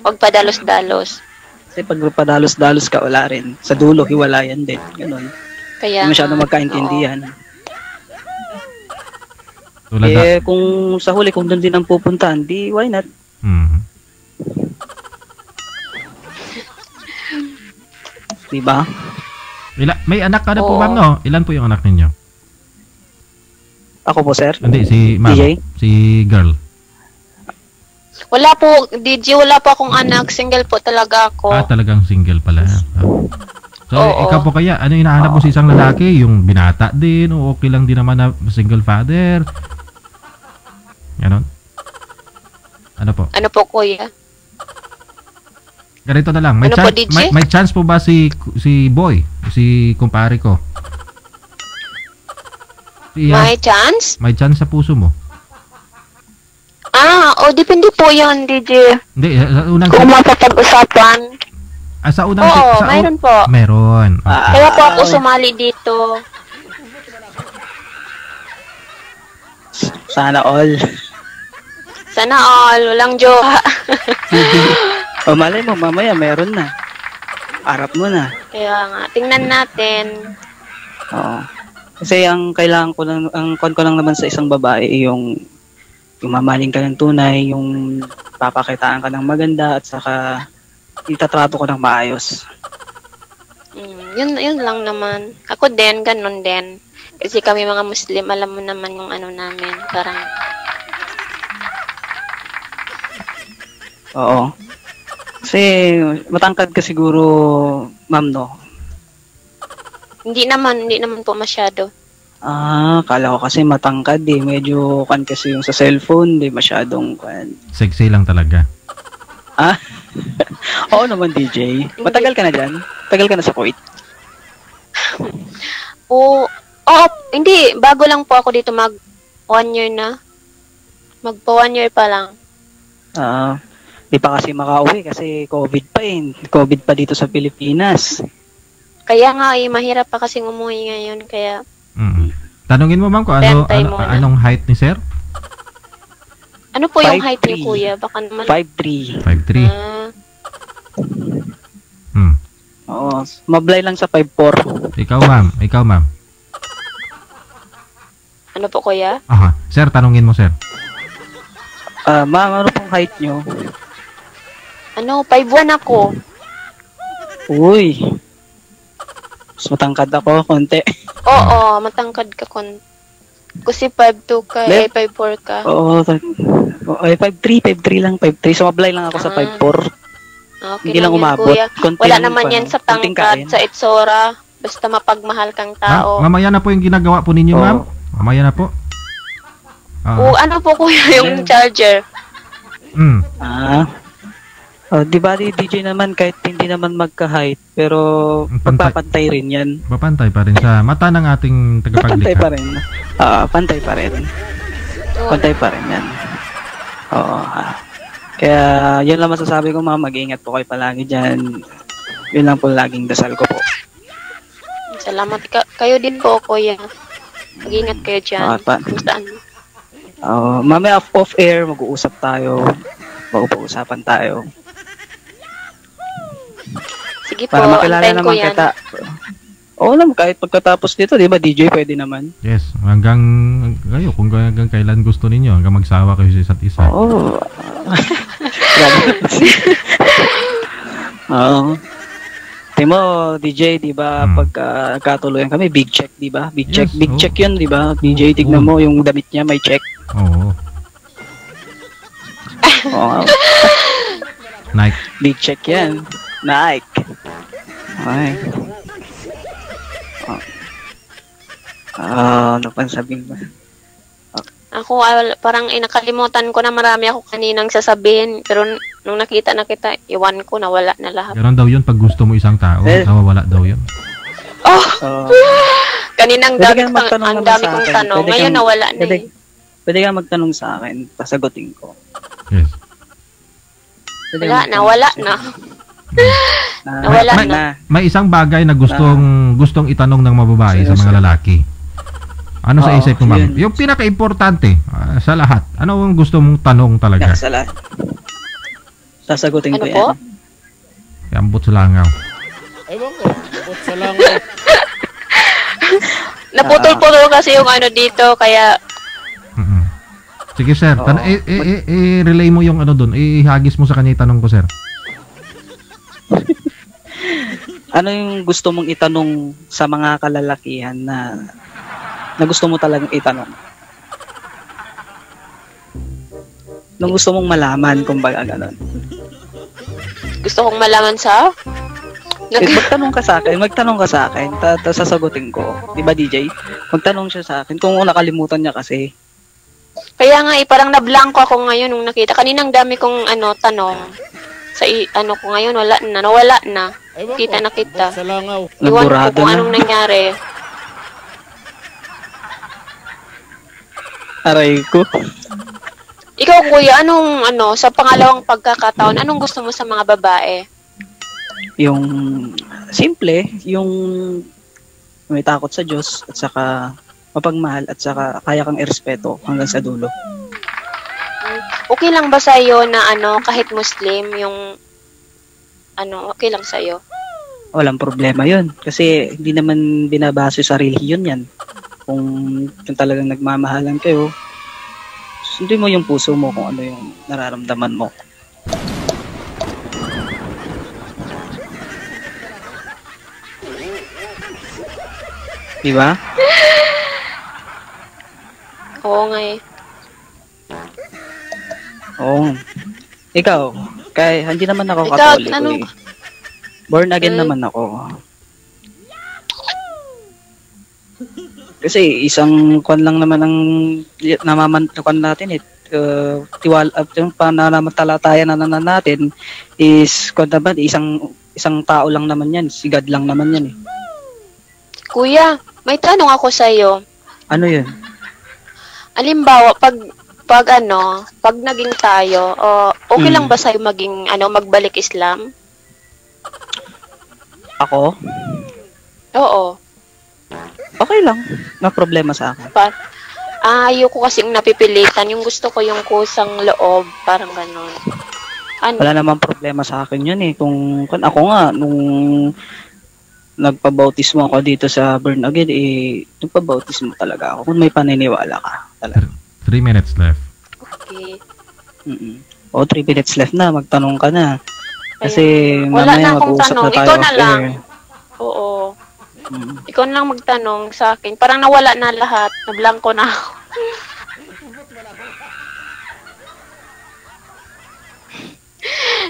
Huwag padalos-dalos. Kasi pag padalos-dalos ka, wala rin. Sa dulo, hiwala yan din. Ganun. Kaya hindi masyado magkaintindihan. Oo. Eh, kung sa huli, kung doon din ang pupuntahan, di, why not? Mm-hmm. Diba? Ila may anak ka na po, ma'am, no? Ilan po yung anak ninyo? Ako po, sir. Hindi, si ma'am. Si girl. Wala po, D J, wala po akong mm-hmm. anak. Single po talaga ako. Ah, talagang single pala. Oh. So, oo. Ikaw po kaya, ano inahanap mo sa isang lalaki? Yung binata din, o okay lang din naman na single father? Ganon? Ano po? Ano po, kuya? Ganito na lang. May, ano chance, po, may, may chance po ba si si boy? Si kumpare ko? Si, uh, may chance? May chance sa puso mo? Ah, o oh, depende po yan, D J. Hindi, unang... Kung mapapag-usapan. Ah, sa unang... Oo, sa mayroon po. Meron. Okay. Kaya po ako sumali dito. Sana all. Sana all, walang jowa. O malay mo, mamaya meron na. Arap mo na. Kaya nga, tingnan natin. Oo. Kasi ang kailangan ko lang, ang kon ko lang naman sa isang babae, yung, yung mamaling ka ng tunay, yung papakitaan ka ng maganda, at saka itatrato ko ng maayos. Mm, yun, yun lang naman. Ako din, ganun din. Kasi kami mga Muslim, alam mo naman yung ano namin. Parang... Oo. Kasi matangkad ka siguro, ma'am, no? Hindi naman, hindi naman po masyado. Ah, kala ko kasi matangkad eh. Medyo kan kasi yung sa cellphone, hindi masyadong kan. Sexy lang talaga. Ah? Oo naman, D J. Matagal ka na dyan? Tagal ka na sa Kuwait? Oo. Oo, hindi. Bago lang po ako dito mag one year na. Magpa one year pa lang. Ah, di pa kasi makauwi kasi COVID pa eh. COVID pa dito sa Pilipinas. Kaya nga eh, mahirap pa kasing umuwi ngayon. Kaya... Mm. Tanungin mo, ma'am, kung ano, ano, anong height ni sir? Ano po five, yung height niyo, kuya? Baka naman... five three. five three. Uh... Hmm. Oo. Mablay lang sa five four. Ikaw, ma'am. Ikaw, ma'am. Ano po, kuya? Aha. Sir, tanungin mo, sir. Ah, uh, ma'am, ano pong height niyo? Ano? five one ako. Uy. Mas matangkad ako, konti. Oo, oh. matangkad ka, konti. Kasi five two ka, eh, five four ka. Oo, ay five three, five three lang, five three. So, mablay lang ako ah. sa five four. Okay, hindi lang umabot. Wala naman yan sa tangkad, sa itsura. Basta mapagmahal kang tao. Ma mamaya na po yung ginagawa po ninyo, oh. ma'am. Mamaya na po. Ah. O, ano po kuya yung charger? Mm. Ah. Oh, di ba, D J naman, kahit hindi naman magka-height, pero magpapantay rin yan. Papantay pa rin sa mata ng ating tagapaglikha. Pantay pa rin. Oo, pantay pa rin. Pantay pa rin yan. Oo. Kaya, yun lang masasabi ko, ma'am, mag-iingat po kayo palagi dyan. Yun lang po laging dasal ko po. Salamat ka kayo din po, kuya. Mag-ingat kayo dyan. Kamustahan mo? Uh, mamaya off-air, mag-uusap tayo. Mag-uusapan tayo. Sige po, para makilala naman kita. Oo naman, kahit pagkatapos nito, di ba D J, pwede naman? Yes, hanggang kayo, kung hanggang kailan gusto ninyo, hanggang magsawa kayo sa isa't isa. Oo. Oo. Timo, D J, di ba, hmm. pagkatuloyan uh, kami, big check, di ba? Big yes, check, big oh. check yun, di ba? D J, tignan oh. mo, yung damit niya, may check. Oo. Oh. Nike. Big check yan. Nike. Ay. Oh. Uh, ano pang sabihin ba? Okay. Ako, parang inakalimutan ko na marami ako kaninang sasabihin, pero nung nakita na kita, iwan ko, nawala na lahat. Ganon daw yun, pag gusto mo isang tao, eh, nawawala daw yun. Oh! Uh, kaninang dami, ang, ang dami kong akin. tanong, pwede ngayon kang, nawala na pwede, eh. Pwede kang magtanong sa akin, pasagutin ko. Yes. Pwede wala na, wala na. Na, wala may, na. May isang bagay na gustong gustong itanong ng mababae sa mga lalaki. Ano oh, sa isip mo, ma'am? Yung pinaka-importante uh, sa lahat. Ano ang gusto mong tanong talaga? Sa lahat. Sasagutin ano ko po? Yan. Yan, but sa langaw. Ewan ko, but sa langaw. Naputol-putol kasi yung ano dito, kaya... Mm -mm. Sige, sir. Oh, Tan eh, eh, eh, relay mo yung ano dun. Ihagis mo sa kanya itanong ko, sir. Ano yung gusto mong itanong sa mga kalalakihan na na gusto mo talagang itanong? Nung gusto mong malaman, kumbaga ganun. Gusto kong malaman sa? Nag eh, magtanong ka sa akin, magtanong ka sa akin, tapos sasagutin ko. Diba, D J? Magtanong siya sa akin kung nakalimutan niya kasi. Kaya nga eh, parang nablangko ako ngayon nung nakita. Kaninang dami kong ano, tanong. Sa ano ko ngayon, wala na, nawala na. Kita na kita. Iwan ko kung na. anong nangyari. Aray ko. Ikaw, kuya, anong ano, sa pangalawang pagkakataon, anong gusto mo sa mga babae? Yung simple, yung may takot sa Diyos, at saka mapagmahal, at saka kaya kang irespeto hanggang sa dulo. Okay lang ba sa'yo na ano, kahit Muslim, yung ano, okay lang sa'yo? Walang problema yun. Kasi hindi naman binabase sa relihiyon yan. Kung, kung talagang nagmamahalan kayo, sundin mo yung puso mo kung ano yung nararamdaman mo. Diba? Oo nga eh. Oo. Ikaw, kay, hindi naman ako Katolik. Ikaw, anong... Born again okay. naman ako. Kasi isang kwan lang naman ang namamantakan natin eh. Uh, tiwala, yung pananampalataya na naman natin is kwan naman, isang, isang tao lang naman yan. Si God lang naman yan eh. Kuya, may tanong ako sa'yo. Ano yun? Alimbawa, pag... Pag ano, pag naging tayo, uh, okay hmm. lang ba sa'yo maging, ano, magbalik Islam? Ako? Oo. Okay lang. No problema sa akin. Pa ah, ayoko kasing napipilitan. Yung gusto ko yung kusang loob, parang ganun. Ano? Wala naman problema sa akin yun eh. Kung, kung ako nga, nung nagpabautismo ako dito sa Burn Again, eh, nagpabautismo talaga ako. Kung may paniniwala ka, talaga. Three minutes left. Okay. Mm-mm. O, three minutes left na. Magtanong ka na. Kasi ayan, wala na akong tanong. Na ikaw na lang. Oo. Mm. Ikaw na lang magtanong sa akin. Parang nawala na lahat. Nablangko na ako.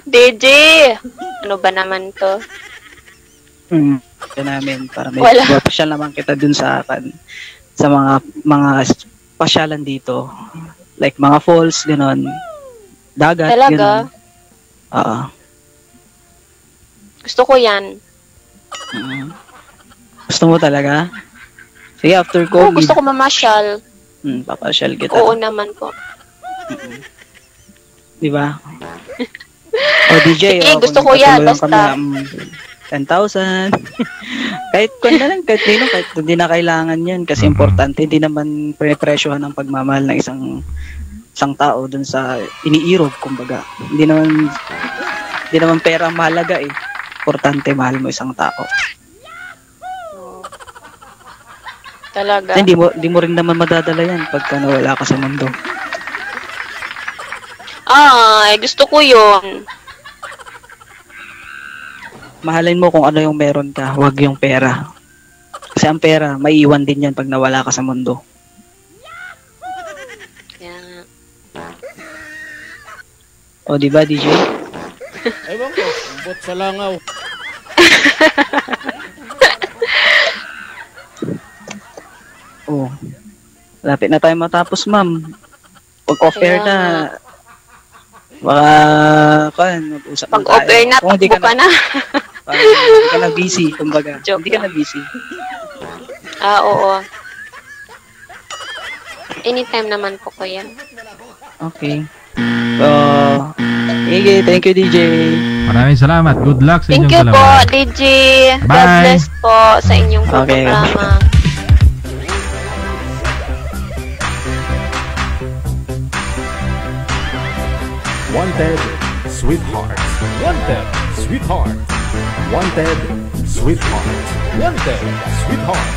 D J! Ano ba naman to? Hmm. Ito namin. Para may official naman kita dun sa akin. Sa mga mga... pasyalan dito. Like, mga falls, gano'n. Dagat, gano'n. Talaga? Oo. Gusto ko yan. Uh, gusto mo talaga? Sige, after COVID. Oo, gusto ko mamasyal. Hmm, papasyal kita. Oo naman po. Uh-huh. Diba? O D J, sige, o, gusto ko yan, basta. Kami, um, ten thousand. Kahit kung na lang, kahit nino, kahit hindi na kailangan yun kasi mm-hmm. importante, hindi naman pre-presyohan ang pagmamahal ng isang isang tao dun sa iniirog, kumbaga. Hindi naman, hindi naman pera mahalaga eh. Importante, mahal mo isang tao. Talaga? Hindi mo, hindi mo rin naman madadala yan pagka nawala ka sa mundo. Ay, gusto ko yun. Mahalin mo kung ano yung meron ka, huwag yung pera. Kasi ang pera, maiiwan din yan pag nawala ka sa mundo. Yeah. O, diba, D J? Ewan ko, bot sa langaw. O, lapit na tayo matapos, ma'am. Pag-offer na... Baka, kan, mag-usap na tayo. Pag-offer na, takbo ka na. Hindi ka na busy, kumbaga. Hindi ka na busy. Ah, oo. Anytime naman po ko yan. Okay. So, okay, thank you, D J. Maraming salamat. Good luck sa inyong dalawa. Thank you po, D J. Bye. God bless po sa inyong programa. Wanted, sweetheart. Wanted, sweetheart. Wanted, sweetheart. Wanted, sweetheart.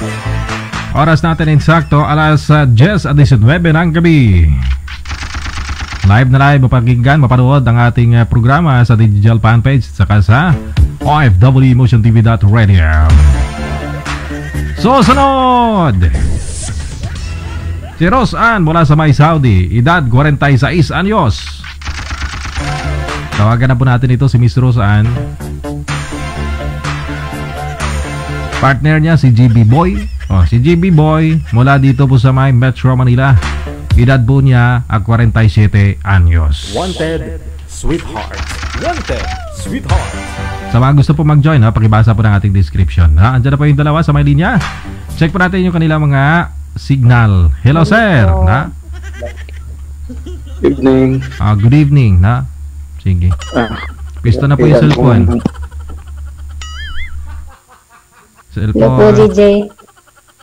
Oras natin insakto, alas ten at nineteen ng gabi. Live na live, mapakinggan, mapanood ang ating programa sa DigiGel fanpage at saka sa O F W Emotion T V dot radio. So, sunod! Si Rosan mula sa May Saudi, edad forty-seis anyos. Tawagan na po natin ito si Miss Rosan. Partner niya si G B Boy. Oh, si G B Boy mula dito po sa may Metro Manila. Edad po niya ay forty-seven anyos. Wanted, sweetheart. Wanted, sweetheart. Sa mga gusto po mag-join, ha, pakibasa po ng ating description. Ha, andyan na po yung dalawa sa may linya. Check po natin yung kanilang mga signal. Hello, sir. Na? Good evening. Ah, good evening, na. Sige. Pisto na po yung cellphone. Cellphone. Po, D J.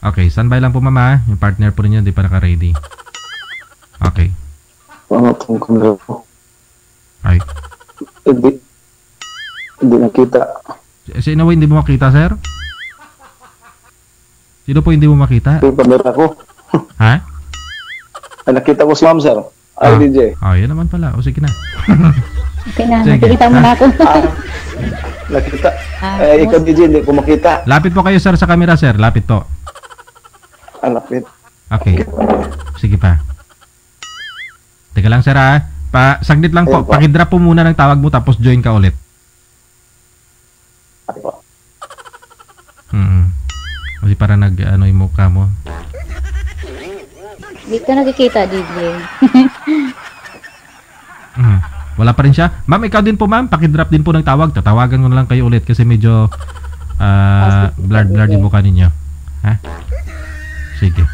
Okay, standby lang po, mama. Yung partner po rin yun, di pa naka-ready. Okay. Ay. Hindi. Hindi nakita. Sino po hindi mo makita, sir? Sino po hindi mo makita? Yung pamera ko. Ha? Ay, nakita ko si ma'am, sir. Ay, ah. D J. Oh, yan naman pala. O, sige na. Okay na, nakikita mo na ako. Nakita. Eh, ikaw D J, hindi ko makita. Lapit po kayo, sir, sa camera, sir. Lapit po. Ah, lapit. Okay. Sige pa. Teka lang, sir, ha. Pa, saglit lang po. Pakidrop po muna ng tawag mo, tapos join ka ulit. Ay po. Hmm. Kasi para nag-ano yung mukha mo. Dito nakikita, D J. Hmm. Wala pa rin siya. Ma'am, ikaw din po, ma'am. Pakidrop din po ng tawag. Tatawagan ko na lang kayo ulit kasi medyo uh, blurred-blurred yung mukha ninyo. Ha? Sige.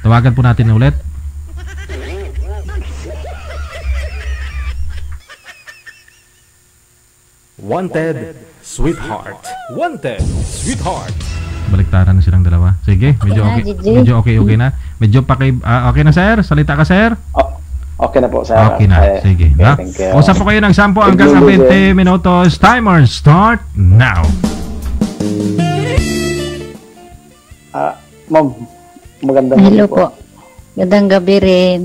Tawagan po natin ulit. Wanted, sweetheart. Wanted, sweetheart. Baliktaran na silang dalawa. Sige, medyo okay, medyo okay, okay na. Medyo paki, uh, okay na, sir? Salita ka, sir? Oh. Okay na po, sir. Okay na. Sige. Okay, usap po kayo ng sampo hanggang sa twenty minutos. Timer start now. Ah, ma'am. Magandang gabi po. Magandang gabi rin.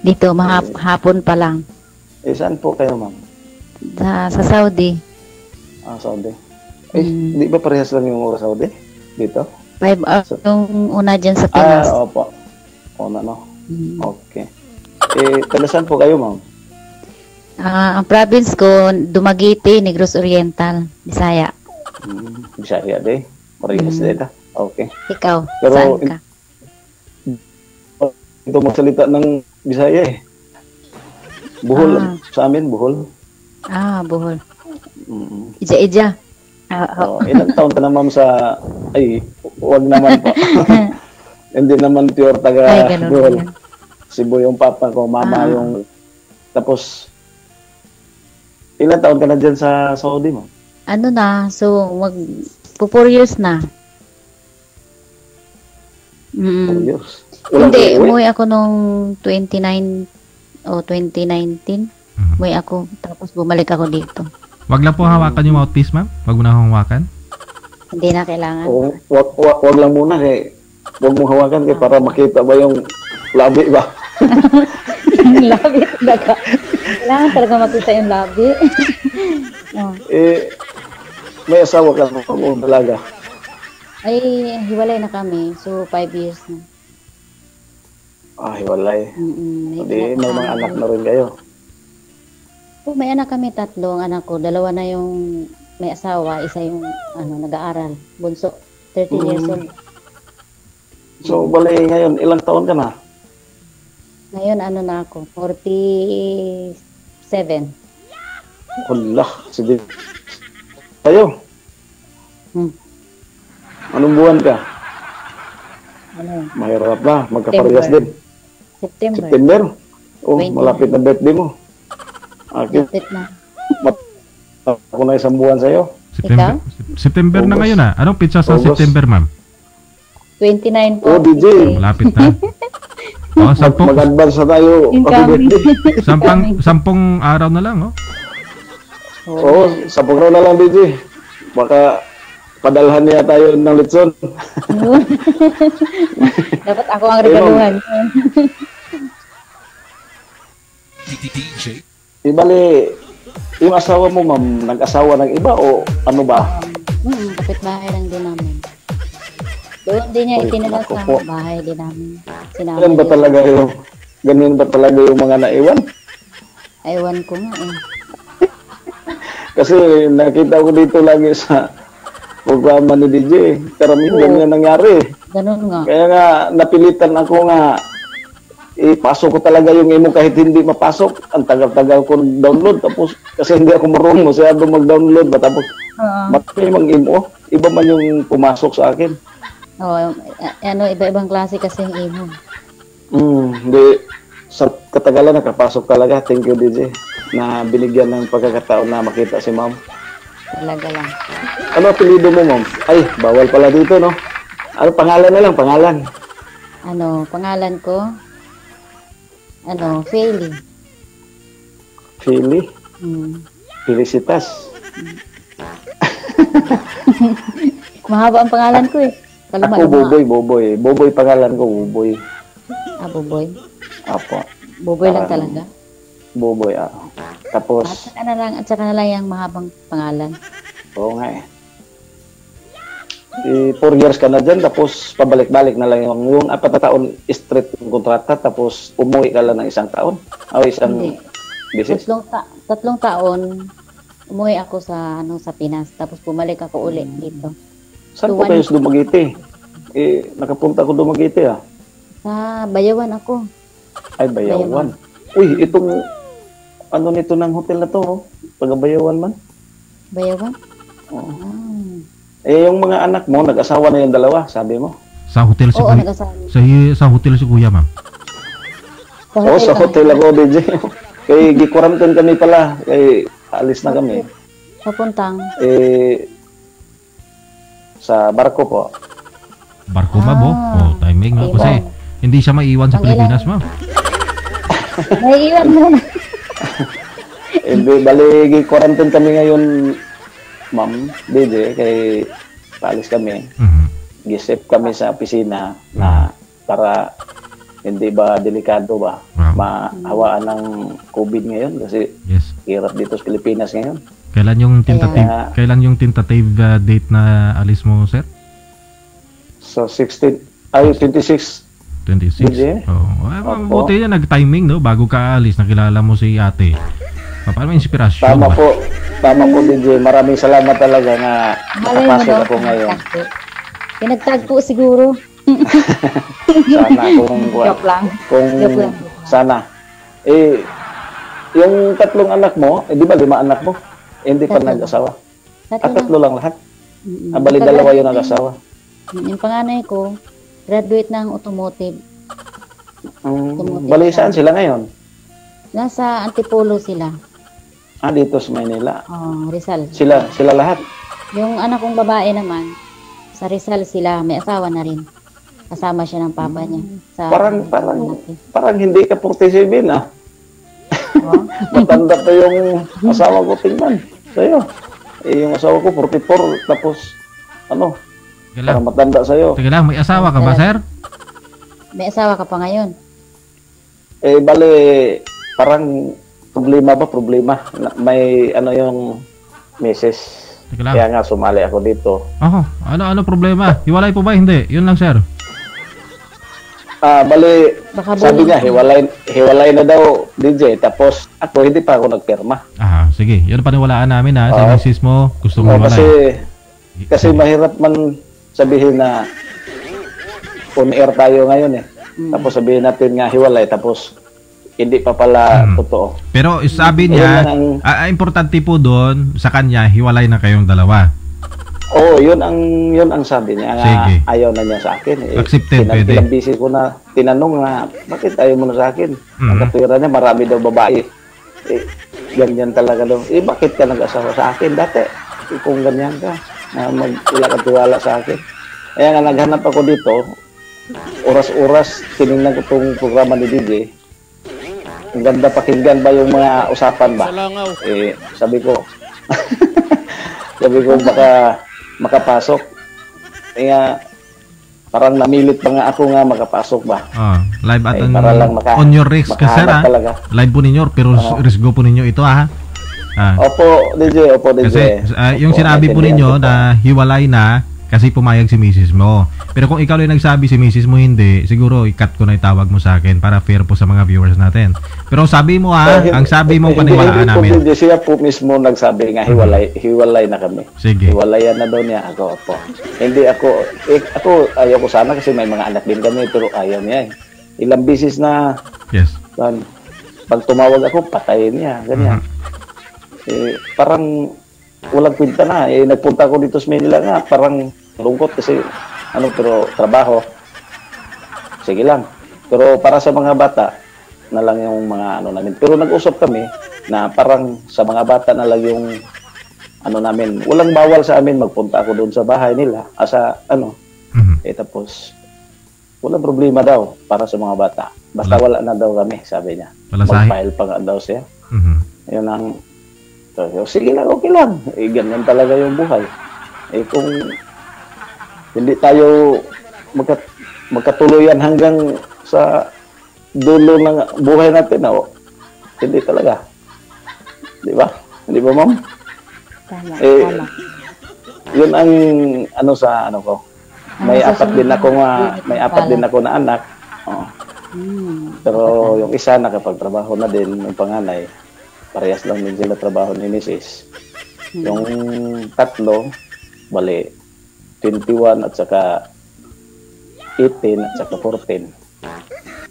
Dito, mahapon pa lang. Eh, saan po kayo, ma'am? Sa, sa Saudi. Ah, Saudi. Eh, mm. Di ba parehas lang yung oras Saudi? Dito? Five hours so, yung una dyan sa Pinas. Ah, opo. Una, no? Mm. Okay. Eh, talasan po kayo, ma'am? Uh, ang province ko, Dumaguete, Negros Oriental, Bisaya. Hmm, Bisaya, di? Parehas hmm. dito. Okay. Ikaw, pero, saan ka? Ito magsalita ng Bisaya eh. Buhol, ah. Sa amin, Buhol. Ah, Buhol. Mm. Ija-ija. Oh, oh. Ilang taon ka na, ma'am, sa... Ay, huwag naman po. Hindi naman pure taga ay, Buhol. Yan. Cebu yung papa ko, mama ah. yung... Tapos, ilang taon ka na dyan sa Saudi mo? ano na, so mag four years na. Mm. Hindi, umuwi ako nung twenty-nine o twenty nineteen. Uh-huh. Umuwi ako, tapos bumalik ako dito. Wag lang po hawakan yung mouthpiece, ma'am. Wag mo na hawakan. Hindi na kailangan. Oo, wag, wag, wag lang muna eh. Wag mo hawakan eh, para makita ba yung labi ba? Labi talaga. Kailangan talaga makita yung labi. Oh. Eh, may asawa ka na ako talaga. Ay, hiwalay na kami. So, five years na. Ah, hiwalay. Mm-mm, hindi, may mga anak na rin kayo. Oh, may anak kami, tatlong anak ko. Dalawa na yung may asawa, isa yung ano, nag-aaral. Bunso, thirteen mm. years old. So, balay ngayon, ilang taon ka na? Ngayon, ano na ako, forty-seven. Allah, sige. Tayo. Hmm. Anong buwan ka? Ano? Mahirap na, magkaparehas din. September. September? Oh, twenty. Malapit na birthday mo. Akin. Na. Ako na isang buwan sa'yo. September, September na ngayon ah. Anong pitsa sa August. September, ma'am? twenty-nine po. Oh, D J. Malapit na. Oh, sampung. Mag-advance na tayo. Sampang, sampung araw na lang, oh. Oo, oh, sampung araw na lang, D J. Baka padalhan niya tayo ng litson. Dapat ako ang regaluhan. D J. Di bali, yung asawa mo, ma'am, nag-asawa ng iba o ano ba? Um, hmm, kapitbahay lang din namin. Doon din niya itinala sa bahay din namin. Sinabi ganyan ba din talaga yung, ganyan ba talaga yung mga naiwan? Aiwan ko nga eh. Kasi nakita ko dito lagi sa programa ni D J, karamihan ganyan nangyari. Ganun nga. Kaya nga, napilitan ako nga, ipasok ko talaga yung imo kahit hindi mapasok. Ang tagal-tagal ko download tapos kasi hindi ako marunong siya do mag-download ba tapos uh, matay mag-imo. Iba man yung pumasok sa akin. Oh, ano iba-ibang klase kasi ng imo. Mm, di sa katagalan nakapasok talaga. Thank you D J na binigyan ng pagkakataon na makita si Ma'am. Talaga lang. Ano apelyido mo, Ma'am? Ay, bawal pala dito, no. Ano pangalan na lang, pangalan. Ano, pangalan ko? Ano, Ferly. Ferly? Hmm. Felicitas. Mahaba ang pangalan ko eh. Kaluma, ako, Boboy, Boboy. Boboy pangalan ko, Boboy. Ah, Boboy? Apo. Boboy lang um, talaga? Boboy, ah. Tapos? At saka na lang, at saka na lang yung mahabang pangalan. Oo nga eh. E, four years ka na dyan, tapos pabalik-balik na lang yung, yung apat na taon straight yung kontrata, tapos umuwi ka lang ng isang taon o isang business? Tatlong, ta- tatlong taon umuwi ako sa ano sa Pinas, tapos pumalik ako ulit dito. Saan so, po kayo sa Dumaguete? Eh, nakapunta ko Dumaguete ah. Sa Bayawan ako. Ay, Bayawan. Bayawan. Uy, itong ano nito ng hotel na to, oh. Pag-Bayawan man. Bayawan? Oo. Oh. Ah. Eh, yung mga anak mo, nag-asawa na yung dalawa, sabi mo? Sa hotel si Kuya. Sa, sa hotel si Kuya, ma'am. Sa hotel, oh, sa hotel ako, D J. Kay gikuramton kami pala. Kay alis na kami. Papuntang? Eh, sa barko po. Barko ba, ah, Bo? Oh, timing nga. Kasi hindi siya maiwan sa Pilipinas, ma'am. Maiiwan mo na. Hindi, eh, bali, gikuramton kami ngayon, Ma'am, D J, kay paalis kami. Mm-hmm. Gisip kami sa opisina na para hindi ba delikado ba? Wow. Mahawaan ng COVID ngayon kasi yes. Hirap dito sa Pilipinas ngayon. Kailan yung tentative, kaya, kailan yung tentative uh, date na alis mo, sir? So, sixteen, ay, twenty-six. twenty-six? D J? Oh. Ay, mabuti yan, nag-timing, no? Bago ka alis, nakilala mo si ate. Paano may inspirasyon? Tama ba? po. Tama po, D J. Maraming salamat talaga na nakapasok ako ngayon. Pinagtagpo siguro. Sana kung... Joke lang. Kung, Joke lang. Sana. Eh, yung tatlong anak mo, eh, di ba lima anak mo? Eh, hindi pa nag-asawa. Tatlo, ah, tatlo lang lahat? Mm-hmm. Ah, bali dalawa yung nag-asawa. Yung panganay ko, graduate ng automotive. Um, automotive bali saan sila ngayon? Nasa Antipolo sila. Ah, dito sa Maynila. Oh, Rizal. Sila, sila lahat? Yung anak kong babae naman, sa Rizal sila, may asawa na rin. Kasama siya ng papa niya. Sa parang, parang, parang hindi ka forty-seven, ah. Oh? Matanda pa yung asawa ko, tingnan. Sa'yo. Eh, yung asawa ko, forty-four, tapos, ano, parang matanda sa'yo. Sige lang, may asawa ka ba, sir? May asawa ka pa ngayon? Eh, bale, parang... Problema ba? Problema. May ano yung misis. Kaya nga sumali ako dito. Oh, ano-ano problema? Hiwalay po ba? Hindi. Yun lang, sir. Ah, bali, sabi niya, hiwalay, hiwalay na daw, D J. Tapos, ako, hindi pa ako nagpirma. Ah, sige. Yun paniwalaan namin, ha? Sa misis mo, gusto mo hiwalay. Kasi, kasi mahirap man sabihin na on-air tayo ngayon, eh. Tapos sabihin natin nga hiwalay. Tapos, hindi pa pala hmm. totoo. Pero sabi niya, ang, uh, importante po doon sa kanya, hiwalay na kayong dalawa. Oo, oh, yun ang yun ang sabi niya. Sige. Ayaw na niya sa akin. Accepted, pwede. Tinambisi ko na, tinanong na, bakit ayaw mo na sa akin? Hmm. Ang katwira niya, marami daw babae. Eh, ganyan talaga daw. Eh, bakit ka nag-asawa sa akin dati? Eh, kung ganyan ka, na mag-ula katiwala sa akin. Kaya nga, naghanap ako dito, oras-oras, tinignan ko itong programa ni D J. Ang ganda pakinggan ba yung mga usapan ba? Eh, sabi ko, sabi ko baka makapasok. Kaya, parang namilit pa nga ako nga makapasok ba? Oh, live at eh, on, lang maka, on your risk ka, sir, ha? Live po ninyo, pero uh, risk go po ninyo ito, ha? Ah. Opo, D J, opo, D J. Kasi, uh, yung opo, sinabi po ninyo na hiwalay na kasi pumayag si misis mo. Pero kung ikaw yung nagsabi si misis mo hindi, siguro i-cut ko na itawag mo sa akin para fair po sa mga viewers natin. Pero sabi mo, ha, so, ang sabi mo paniwalaan namin. Hindi siya po mismo nagsabi nga hiwalay, hiwalay na kami. Sige. Hiwalayan na daw niya ako po. Hindi ako, eh, ako ayaw ko sana kasi may mga anak din kami pero ayaw niya. Eh. Ilang bisis na yes. Um, pag tumawag ako, patayin niya. Ganyan. Mm-hmm. Eh, parang walang kwenta na. Eh, nagpunta ko dito sa Manila nga. Parang lungkot kasi ano, pero trabaho. Sige lang. Pero para sa mga bata na lang yung mga ano namin. Pero nag-usap kami na parang sa mga bata na lang yung ano namin. Walang bawal sa amin. Magpunta ako doon sa bahay nila. Asa ano. Mm-hmm. Eh, tapos walang problema daw para sa mga bata. Basta wala, wala na daw kami, sabi niya. Mag-file pa nga daw siya. Mm-hmm. Yun ang So, sige lang, okay lang. Eh, ganyan talaga yung buhay. Eh, kung hindi tayo magkat magkatuloyan hanggang sa dulo ng buhay natin, oh, hindi talaga. Di ba? Di ba, ma'am? Tama, eh, tama. Yun ang ano sa ano ko. May ano apat din ako na, may apat din ako na anak. Oh. Hmm, pero yung isa nakapagtrabaho na din, yung panganay. Parehas lang din sila trabaho ni misis. Hmm. Yung tatlo, bali, twenty-one at saka eighteen at saka fourteen.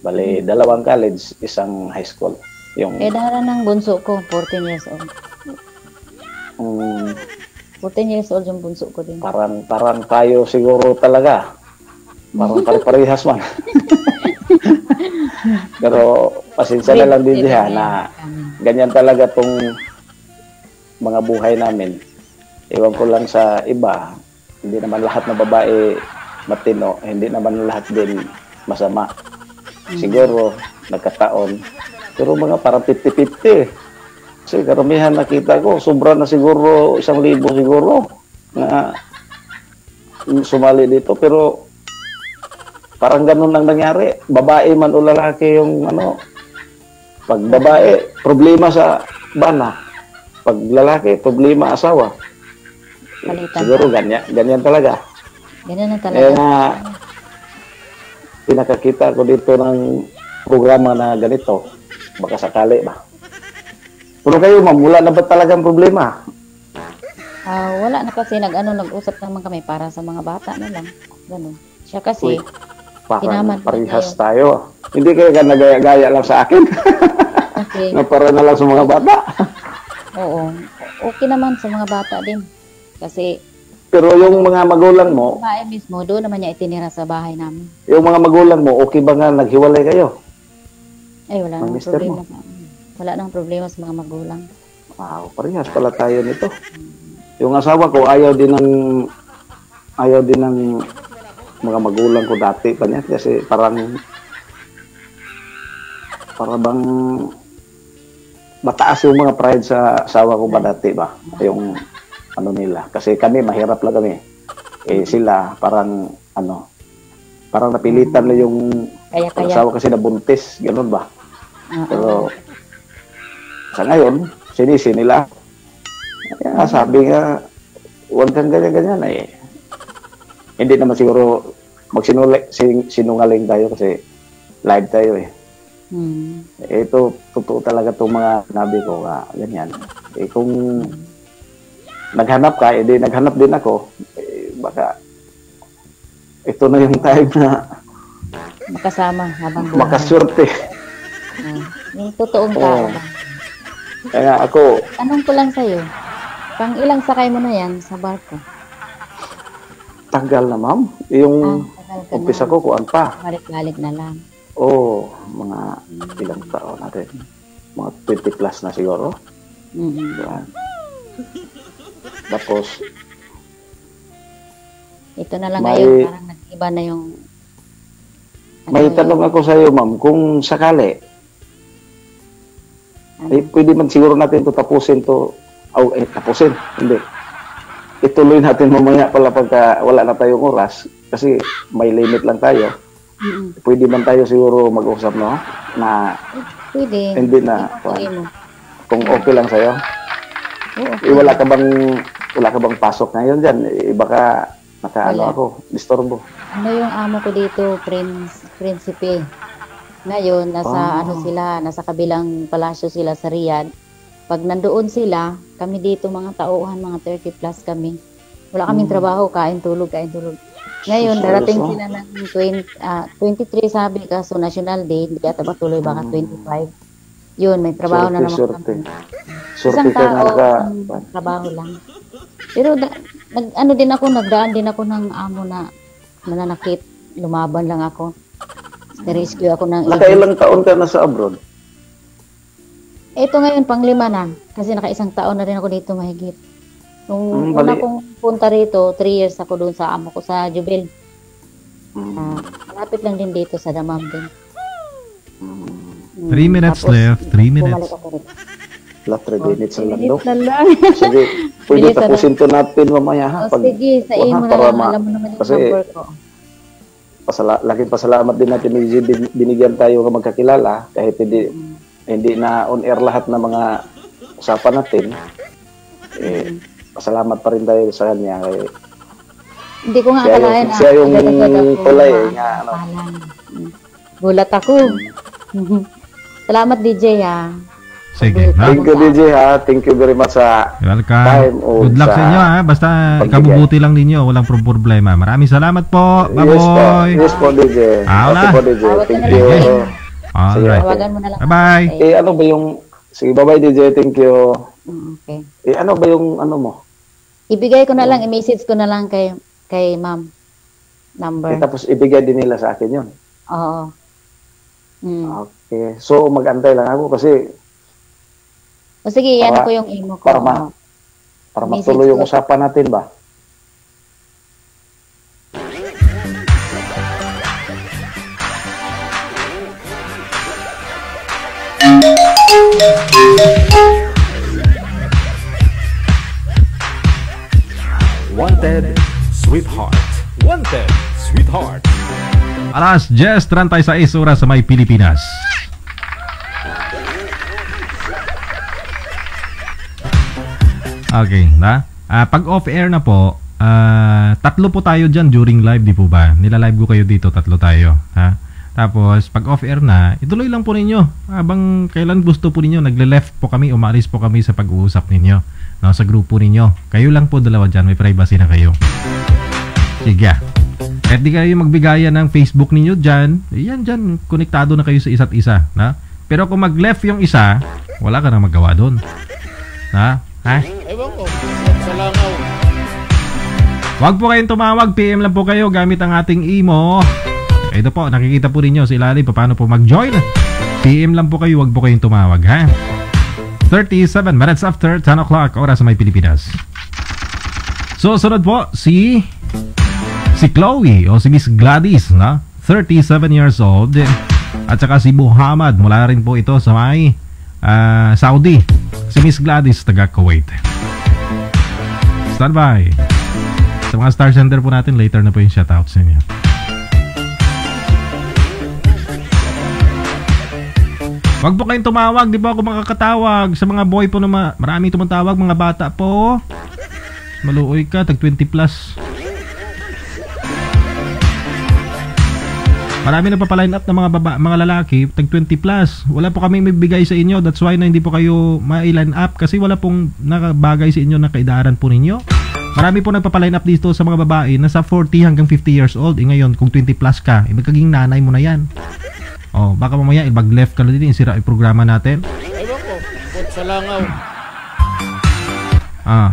Bali, hmm. dalawang college, isang high school. Yung... Eh, dahara ng bunso ko, fourteen years old. Hmm. fourteen years old yung bunso ko din. Parang, parang tayo siguro talaga. Parang pare-parehas man. Pero pasensya na lang din diha na ganyan talaga tong mga buhay namin. Ewan ko lang sa iba, hindi naman lahat na babae matino, hindi naman lahat din masama. Siguro nagkataon, pero mga parang fifty fifty. Kasi karamihan nakita ko, sobra na siguro isang libo siguro na sumali dito, pero parang ganun lang nangyari. Babae man o lalaki yung ano. Pag babae, problema sa bana. Pag lalaki, problema asawa. Palitan. Siguro ganyan, ganyan talaga. Ganyan na talaga. Eh na, pinakakita ko dito ng programa na ganito. Baka sakali ba? Pero kayo, ma'am, wala na ba talagang problema? Uh, wala na kasi. Nag-ano, nag-usap naman kami para sa mga bata na lang. Ganun. Siya kasi... Uy. Parang parihas tayo. tayo. Hindi kayo ka nagaya-gaya lang sa akin. Okay. Napara na lang sa mga bata. Oo. Okay naman sa mga bata din. Kasi... Pero yung mga magulang mo... Bae mismo, doon naman niya itinira sa bahay namin. Yung mga magulang mo, okay ba nga naghiwalay kayo? Ay, wala nang problema. Mo. Wala nang problema sa mga magulang. Wow, parehas pala tayo nito. Yung asawa ko ayaw din ng ayaw din ng mga magulang ko dati pa niya kasi parang para bang mataas yung mga pride sa asawa ko ba dati ba? Yung ano nila kasi kami mahirap lang kami. Eh sila parang ano parang napilitan na yung kaya, kaya. asawa kasi nabuntis, gano'n ba? Uh-huh. Pero sa ngayon, sinisi nila. Kaya sabi nga, huwag kang ganyan-ganyan eh. Hindi naman siguro magsinungaling tayo kasi live tayo eh. Hmm. Ito, totoo talaga itong mga nabi ko ka, ganyan. Eh kung naghanap ka, edi naghanap din ako, eh, baka ito na yung time na makasama habang buhay. Makasurte. Hmm. Yung totoong tao ba? Kaya ako... Tanong ko lang sa'yo, pang ilang sakay mo na yan sa barko? Tagal na, ma'am. Yung ah, umpisa ko, kuwan pa. Balik-balik na lang. Oo, mga ilang taon natin. Mga twenty plus na siguro. Mm-hmm. Tapos... Ito na lang may, ngayon, parang nag-iba na yung... Ano may tanong yung... ako sa'yo, ma'am. Kung sakali, ay, pwede man siguro natin ito tapusin ito. Oh, eh, tapusin. Hindi. Ituloy natin mamaya pala pagka wala na tayong oras. Kasi may limit lang tayo. Mm-hmm. Pwede man tayo siguro mag-usap, no? Na, pwede. Hindi na. Pwede. Kung okay lang sa'yo. Oo, okay. Eh, wala ka bang, wala ka bang pasok ngayon dyan? Eh, baka nakaano ako, disturbo. Ano yung amo ko dito, Prince, Prinsipe? Ngayon, nasa oh. ano sila, nasa kabilang palasyo sila sa Riyadh. Pag nandoon sila, kami dito mga tauhan, mga thirty plus kami. Wala kaming hmm. trabaho, kain tulog, kain tulog. Ngayon, darating sila ng twenty, uh, twenty-three sabi kaso National Day, hindi yata ba tuloy baka twenty-five. Yun, may trabaho surti, na naman surti. kami. Surti Isang tao, ka um, trabaho lang. Pero da, nag, ano din ako, nagdaan din ako ng amo na nananakit, lumaban lang ako. Na-rescue ako ng... Nakailang taon ka na sa abroad? Ito ngayon, panglima na. Kasi nakaisang taon na rin ako dito mahigit. Nung mm, una bali. kong punta rito, three years ako doon sa amo ko sa Jubil. Mm. Uh, malapit lang din dito sa Dammam din. Mm. Three minutes Tapos, left. Three minutes. Left three minutes oh, lang daw. Sige, pwede tapusin ito natin mamaya ha. Oh, pag, sige, sa iyo mo na lang. Alam mo naman yung kasi, number ko. Pasala, laking pasalamat din natin ni G B, binigyan tayo ng magkakilala kahit hindi, mm. hindi na on air lahat ng mga usapan natin. Eh, pasalamat pa rin tayo sa kanya. Eh, hindi ko nga akalain. Siya yung tulay. Gulat ako. Salamat D J ha. Sige. Thank you D J ha. Thank you very much sa welcome. Time. Good luck sa inyo ha. Basta ikabubuti lang ninyo. Walang problema. Maraming salamat po. Bye-bye. Yes po D J. Aula. Thank you. Alright. Bye-bye. Eh ano ba yung... Sige bye-bye D J. Thank you. Okay. Eh ano ba yung ano mo? Ibigay ko na lang. I-message ko na lang kay kay ma'am. Number. Tapos ibigay din nila sa akin yun. Oo. Okay. So mag-antay lang ako kasi... O sige, yan ko yung emo ko. Para, ma para matuloy yung usapan natin ba? Wanted, Sweetheart. Wanted, Sweetheart. Alas, just thirty-six oras sa may Pilipinas. Okay, na? Uh, pag off-air na po, uh, tatlo po tayo dyan during live, di po ba? Nila-live ko kayo dito, tatlo tayo. Ha? Tapos, pag off-air na, ituloy lang po ninyo. Habang kailan gusto po ninyo, nagle-left po kami, umalis po kami sa pag-uusap ninyo. No, sa grupo ninyo. Kayo lang po dalawa dyan, may privacy na kayo. Sige. At di kayo magbigayan ng Facebook ninyo dyan, yan dyan, konektado na kayo sa isa't isa. Na? Pero kung mag-left yung isa, wala ka na magawa doon. Ha? Ha? Wag po kayong tumawag, P M lang po kayo gamit ang ating emo. Ito po, nakikita po rin nyo sa ilalim paano po mag-join. P M lang po kayo, wag po kayong tumawag ha. thirty-seven minutes after ten o'clock oras sa may Pilipinas. So sunod po si si Chloe o si Miss Gladys na thirty-seven years old at saka si Muhammad, mula rin po ito sa may uh, Saudi. Si Miss Gladys taga Kuwait. Standby. Sa mga star sender po natin later na po yung shoutouts niya. Wag po kayong tumawag, di ba ako makakatawag sa mga boy po naman. Maraming tumatawag, mga bata po. Maluoy ka, tag twenty plus. Marami na pa pa-line up ng mga baba, mga lalaki, tag twenty plus. Wala po kami mabibigay sa inyo, that's why na hindi po kayo ma-line up kasi wala pong nakabagay sa inyo na kaidaran po ninyo. Marami po nagpa-line up dito sa mga babae na sa forty hanggang fifty years old. E ngayon, kung twenty plus ka, eh, magiging nanay mo na yan. Oh, baka mamaya ibag left ka na din, isira yung programa natin. Ewan ko, sa langaw. Ah,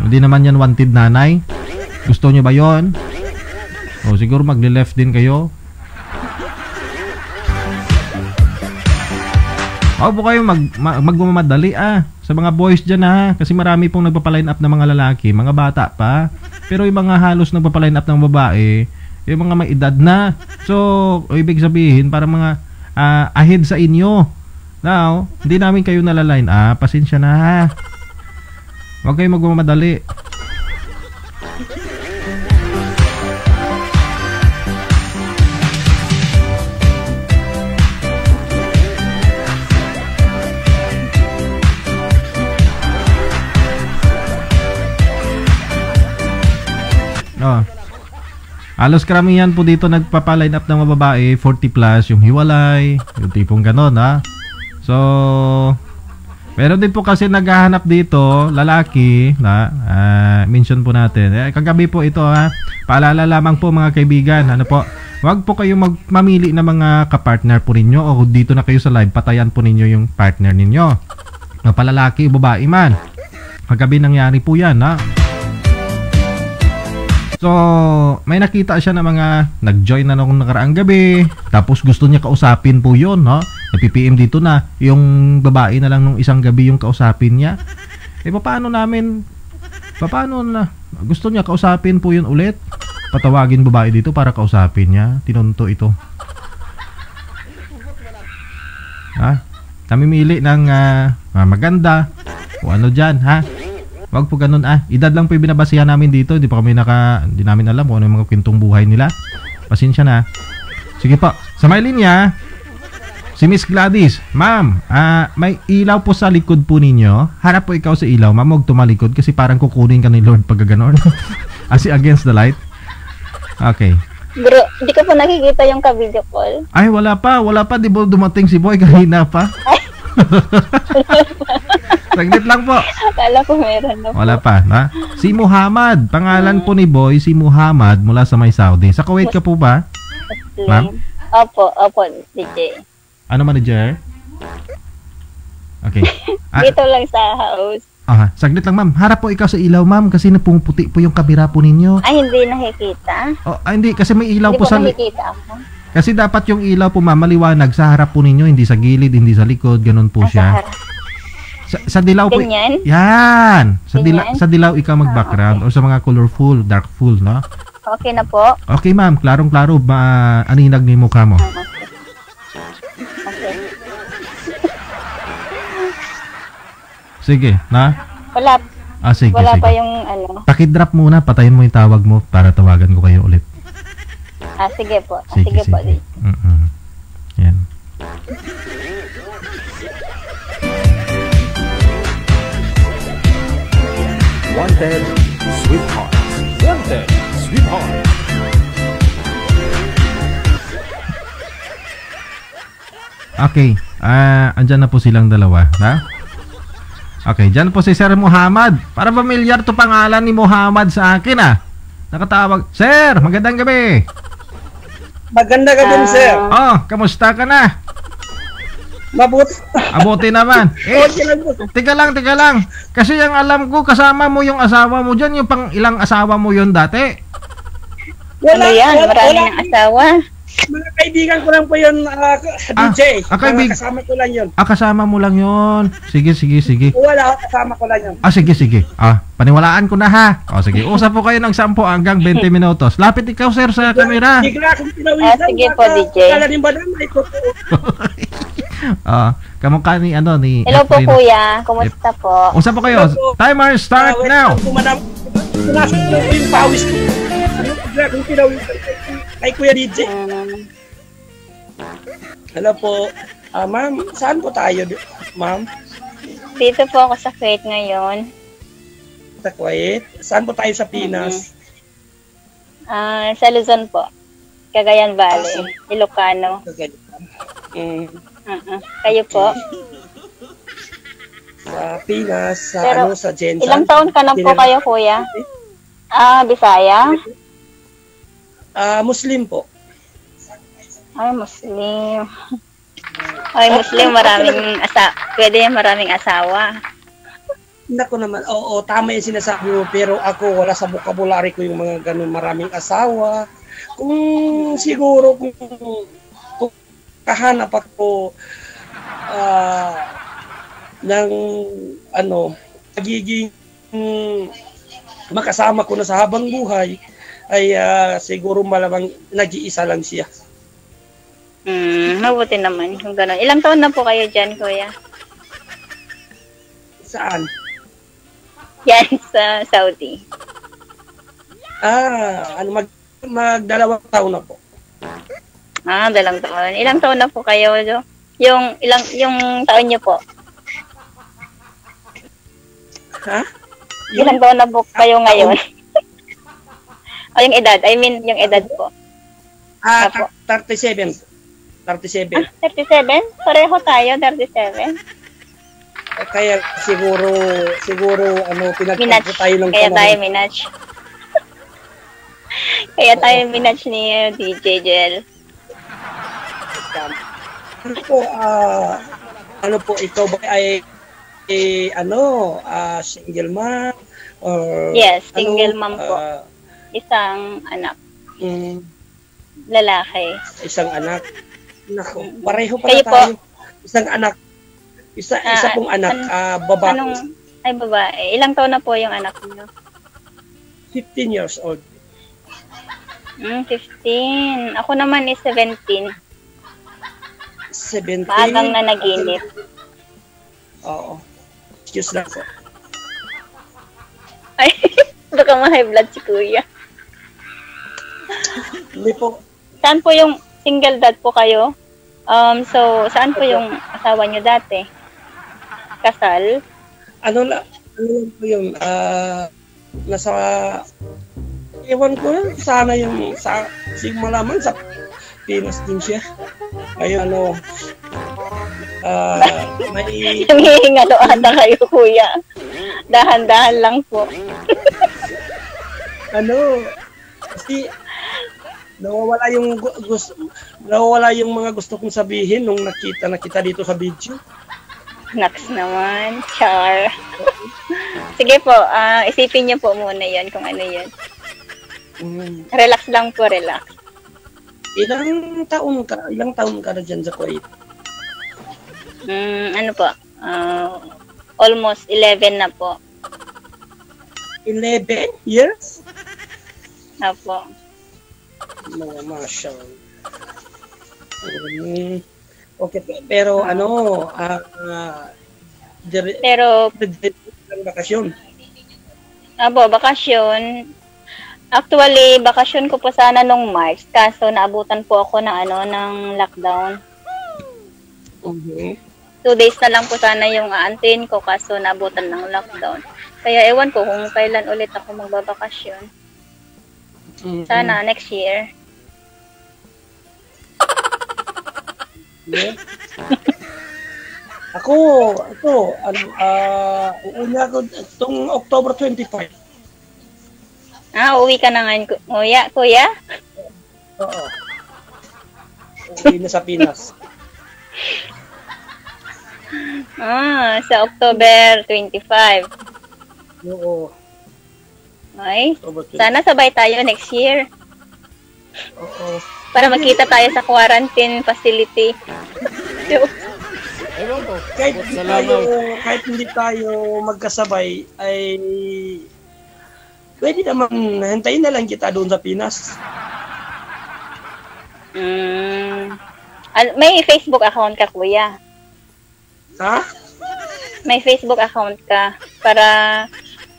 hindi naman yan wanted nanay. Gusto nyo ba yon? Oh, siguro magle-left din kayo. Huwag po kayong mag, mag, magmamadali ah. Sa mga boys dyan ah. Kasi marami pong nagpapaline up ng mga lalaki, mga bata pa. Pero yung mga halos nagpapaline up ng babae, yung mga may edad na. So, ibig sabihin, para mga uh, ahead sa inyo. Now, hindi namin kayo nalaline. Ah, pasensya na ha. Huwag kayong magmamadali. Oh. Halos karamihan po dito nagpapaline up ng mga babae, forty plus, yung hiwalay, yung tipong ganon ha. So, meron din po kasi naghahanap dito, lalaki, na, uh, mention po natin. Eh, kagabi po ito ha, paalala lamang po mga kaibigan, ano po, wag po kayo magmamili ng mga kapartner po ninyo o dito na kayo sa live, patayan po ninyo yung partner ninyo. Na palalaki o babae man. Kagabi nangyari po yan ha. So, may nakita siya na mga nag-join na nung nakaraang gabi. Tapos gusto niya kausapin po yun, no? Napipm dito na yung babae na lang nung isang gabi yung kausapin niya. E paano namin, paano na gusto niya kausapin po yun ulit? Patawagin babae dito para kausapin niya. Tinunto ito. Ha? Namimili ng uh, maganda o ano dyan, ha? Wag po ganun ah. Edad lang po yung binabasihan namin dito. Hindi pa kami naka... Hindi namin alam kung ano yung mga kwentong buhay nila. Pasensya na. Sige po. Sa may linya, si Miss Gladys. Ma'am, uh, may ilaw po sa likod po ninyo. Harap po ikaw sa ilaw. Ma'am, huwag tumalikod kasi parang kukunin ka ni Lord pag gano'n. As against the light. Okay. Bro, hindi ko po nakikita yung ka-video call. Ay, wala pa. Wala pa. Di ba dumating si Boy? Kahina pa. Saglit lang po. Akala ko meron na po. Wala pa, ha? Si Muhammad, pangalan hmm. po ni Boy, si Muhammad mula sa may Saudi. Sa Kuwait ka po ba? Ma'am? Opo, opo, D J. Ano manager? Okay. Dito lang sa house. Aha, saglit lang ma'am. Harap po ikaw sa ilaw ma'am kasi napuputi po yung kamera po ninyo. Ay, hindi nakikita. Oh, ay, hindi kasi may ilaw hindi po sa Hindi nakikita ako. Kasi dapat yung ilaw po ma'am maliwanag sa harap po ninyo, hindi sa gilid, hindi sa likod, ganun po As siya. Sa, sa dilaw po. Ganyan? Yan. Sa dilaw, sa dilaw ikaw mag-background ah, okay. O sa mga colorful, darkful, no? Okay na po. Okay, ma'am. Klarong-klaro ba uh, aninag ni mukha mo? Okay. Okay. Sige, na? Wala. Ah, sige, wala sige. Pa yung ano. Paki-drop muna, patayin mo yung tawag mo para tawagan ko kayo ulit. Ah, sige po. Ah, sige, sige, sige po. Sige. Mm -mm. Yan. Wanted Sweetheart. Wanted Sweetheart. Okay, ah, uh, andyan na po silang dalawa, ha? Okay, dyan po si Sir Muhammad. Para pamilyar to pangalan ni Muhammad sa akin, ah. Nakatawag, Sir, magandang gabi. Maganda ka din, Sir. Oh, kamusta ka na? Mabuti. Mabuti naman. Eh, tiga lang, tiga lang. Kasi yung alam ko, kasama mo yung asawa mo dyan. Yung pang ilang asawa mo yun dati. Wala, ano yan? Wala, Maraming wala. asawa. Mga kaibigan ko lang po yun, uh, D J. Ah, ah, kasama ko lang yun. Ah, kasama mo lang yun. Sige, sige, sige. Wala, kasama ko lang yun. Ah, sige, sige. Ah, paniwalaan ko na ha. O, sige, usap po kayo ng ten hanggang twenty minutos. Lapit ikaw, sir, sa kamera. Ah, sige po, D J. Ah, kamukha ni, ano, ni... Hello po, kuya. Kumusta po? Usap po kayo. Timer, start now. Pawis ko. Ay, Kuya D J. Hello po. Ah, ma'am, saan po tayo, ma'am? Dito po ako sa Kuwait ngayon. Sa Kuwait? Saan po tayo sa Pinas? Ah, mm-hmm. uh, sa Luzon po. Cagayan Valley, Ilocano. Cagayan. Mm. Uh-uh. Kayo po? Sa Pinas, sa Pero, ano, sa Jensen. Ilang taon ka na po kayo, Kuya? Ah, Bisaya? Ah, uh, Muslim po. Ay, Muslim. Ay, Muslim, maraming asawa. Pwede maraming asawa. Nako naman. Oo, tama yung sinasabi mo. Pero ako, wala sa vocabulary ko yung mga ganun maraming asawa. Kung siguro, kung, kung kahanap ako uh, ng, ano, magiging makasama ko na sa habang buhay, ay uh, siguro malamang nag-iisa lang siya. Hmm, mabuti naman kung gano'n. Ilang taon na po kayo dyan, Kuya? Saan? Yan, sa Saudi. Ah, ano, mag, mag dalawang taon na po. Ah, dalawang taon. Ilang taon na po kayo? Yung, ilang, yung taon niyo po? Ha? Yung... Ilang taon na po kayo ngayon? O, oh, yung edad. I mean, yung edad po. Ah, Apo. thirty-seven. thirty-seven. Ah, thirty-seven? Pareho tayo, thirty-seven. Eh, kaya siguro, siguro, ano, pinagpunto tayo ng kaya panahon. Tayo minatch. Kaya tayo minatch ni D J Jel. Ano po, ah, ano po, ikaw ba ay, eh, ano, ah, single mom? Or, yes, single ano, mom po. Ah, isang anak. Mm. Lalaki. Isang anak. Nako, pareho pala kayo tayo. Po? Isang anak. Isa, ah, isa pong anak. An ah, babae. Anong, ay, babae. Ilang taon na po yung anak niyo? fifteen years old. Mm, fifteen. Ako naman is seventeen. seventeen? Maagang na naginip. Oo. Excuse lang po. Ay, baka ma-high blood si Kuya. Hindi po. Saan po yung single dad po kayo? Um, so, saan po yung asawa nyo dati? Kasal? Ano na, ano po yung, ah, uh, nasa, ewan ko na, sana yung, sa, simulaman sa Pinas din siya. Ayun, ano, ah, uh, may... Nangihingalo ata kayo, Kuya. Dahan-dahan lang po. Ano, kasi, nawawala yung gusto, nawawala yung mga gusto kong sabihin nung nakita nakita dito sa video. Next naman, char. Sige po, uh, isipin niyo po muna 'yon kung ano 'yon. Mm. Relax lang po, relax. Ilang taon ka? Ilang taon ka na diyan sa Kuwait? Mm, ano po? Uh, almost eleven na po. eleven years? Apo. Mga masyal. Um, okay, pero ano, ah, uh, uh, pero, ang bakasyon. Abo, bakasyon. Actually, bakasyon ko po sana nung March, kaso naabutan po ako ng ano, ng lockdown. Okay. Two days na lang po sana yung aantin ko, kaso naabutan ng lockdown. Kaya ewan ko kung kailan ulit ako magbabakasyon. Sana, mm-hmm. next year. Yeah. Ako, ito, ano, ah, uh, uuwi ako itong October twenty-five. Ah, uuwi ka na ngayon, kuya, kuya? Oo. Uuwi na sa Pinas. Ah, sa October twenty-five. Oo. Ay, sana sabay tayo next year. Oo. para makita tayo sa quarantine facility. Ewan ko. Kahit hindi tayo, kahit hindi tayo magkasabay, ay pwede naman, hintayin na lang kita doon sa Pinas. Mm. May Facebook account ka, kuya? Ha? May Facebook account ka para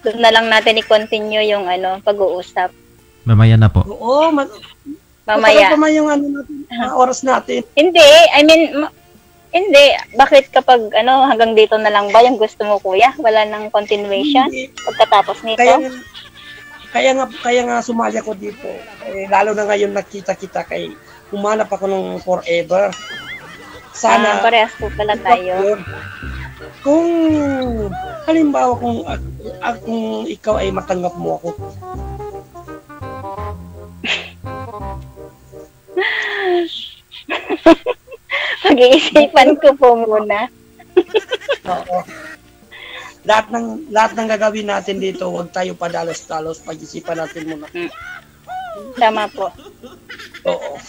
doon na lang natin i-continue yung ano, pag-uusap. Mamaya na po. Oo, ma mamaya. Matagal pa man yung ano natin, oras natin. Hindi, I mean... Hindi. Bakit kapag ano, hanggang dito na lang ba yung gusto mo, kuya? Wala nang continuation pagkatapos nito? Kaya, kaya nga, kaya nga sumali ako dito. Eh, lalo na ngayon nakita-kita kay humanap ako ng forever. Sana... Ah, parehas po pala tayo. Kung halimbawa kung, kung ikaw ay matanggap mo ako. Pag-iisipan ko po muna. Oo. Lahat ng, lahat ng gagawin natin dito, huwag tayo padalos-talos. Pag-isipan natin muna. Tama po. Oo.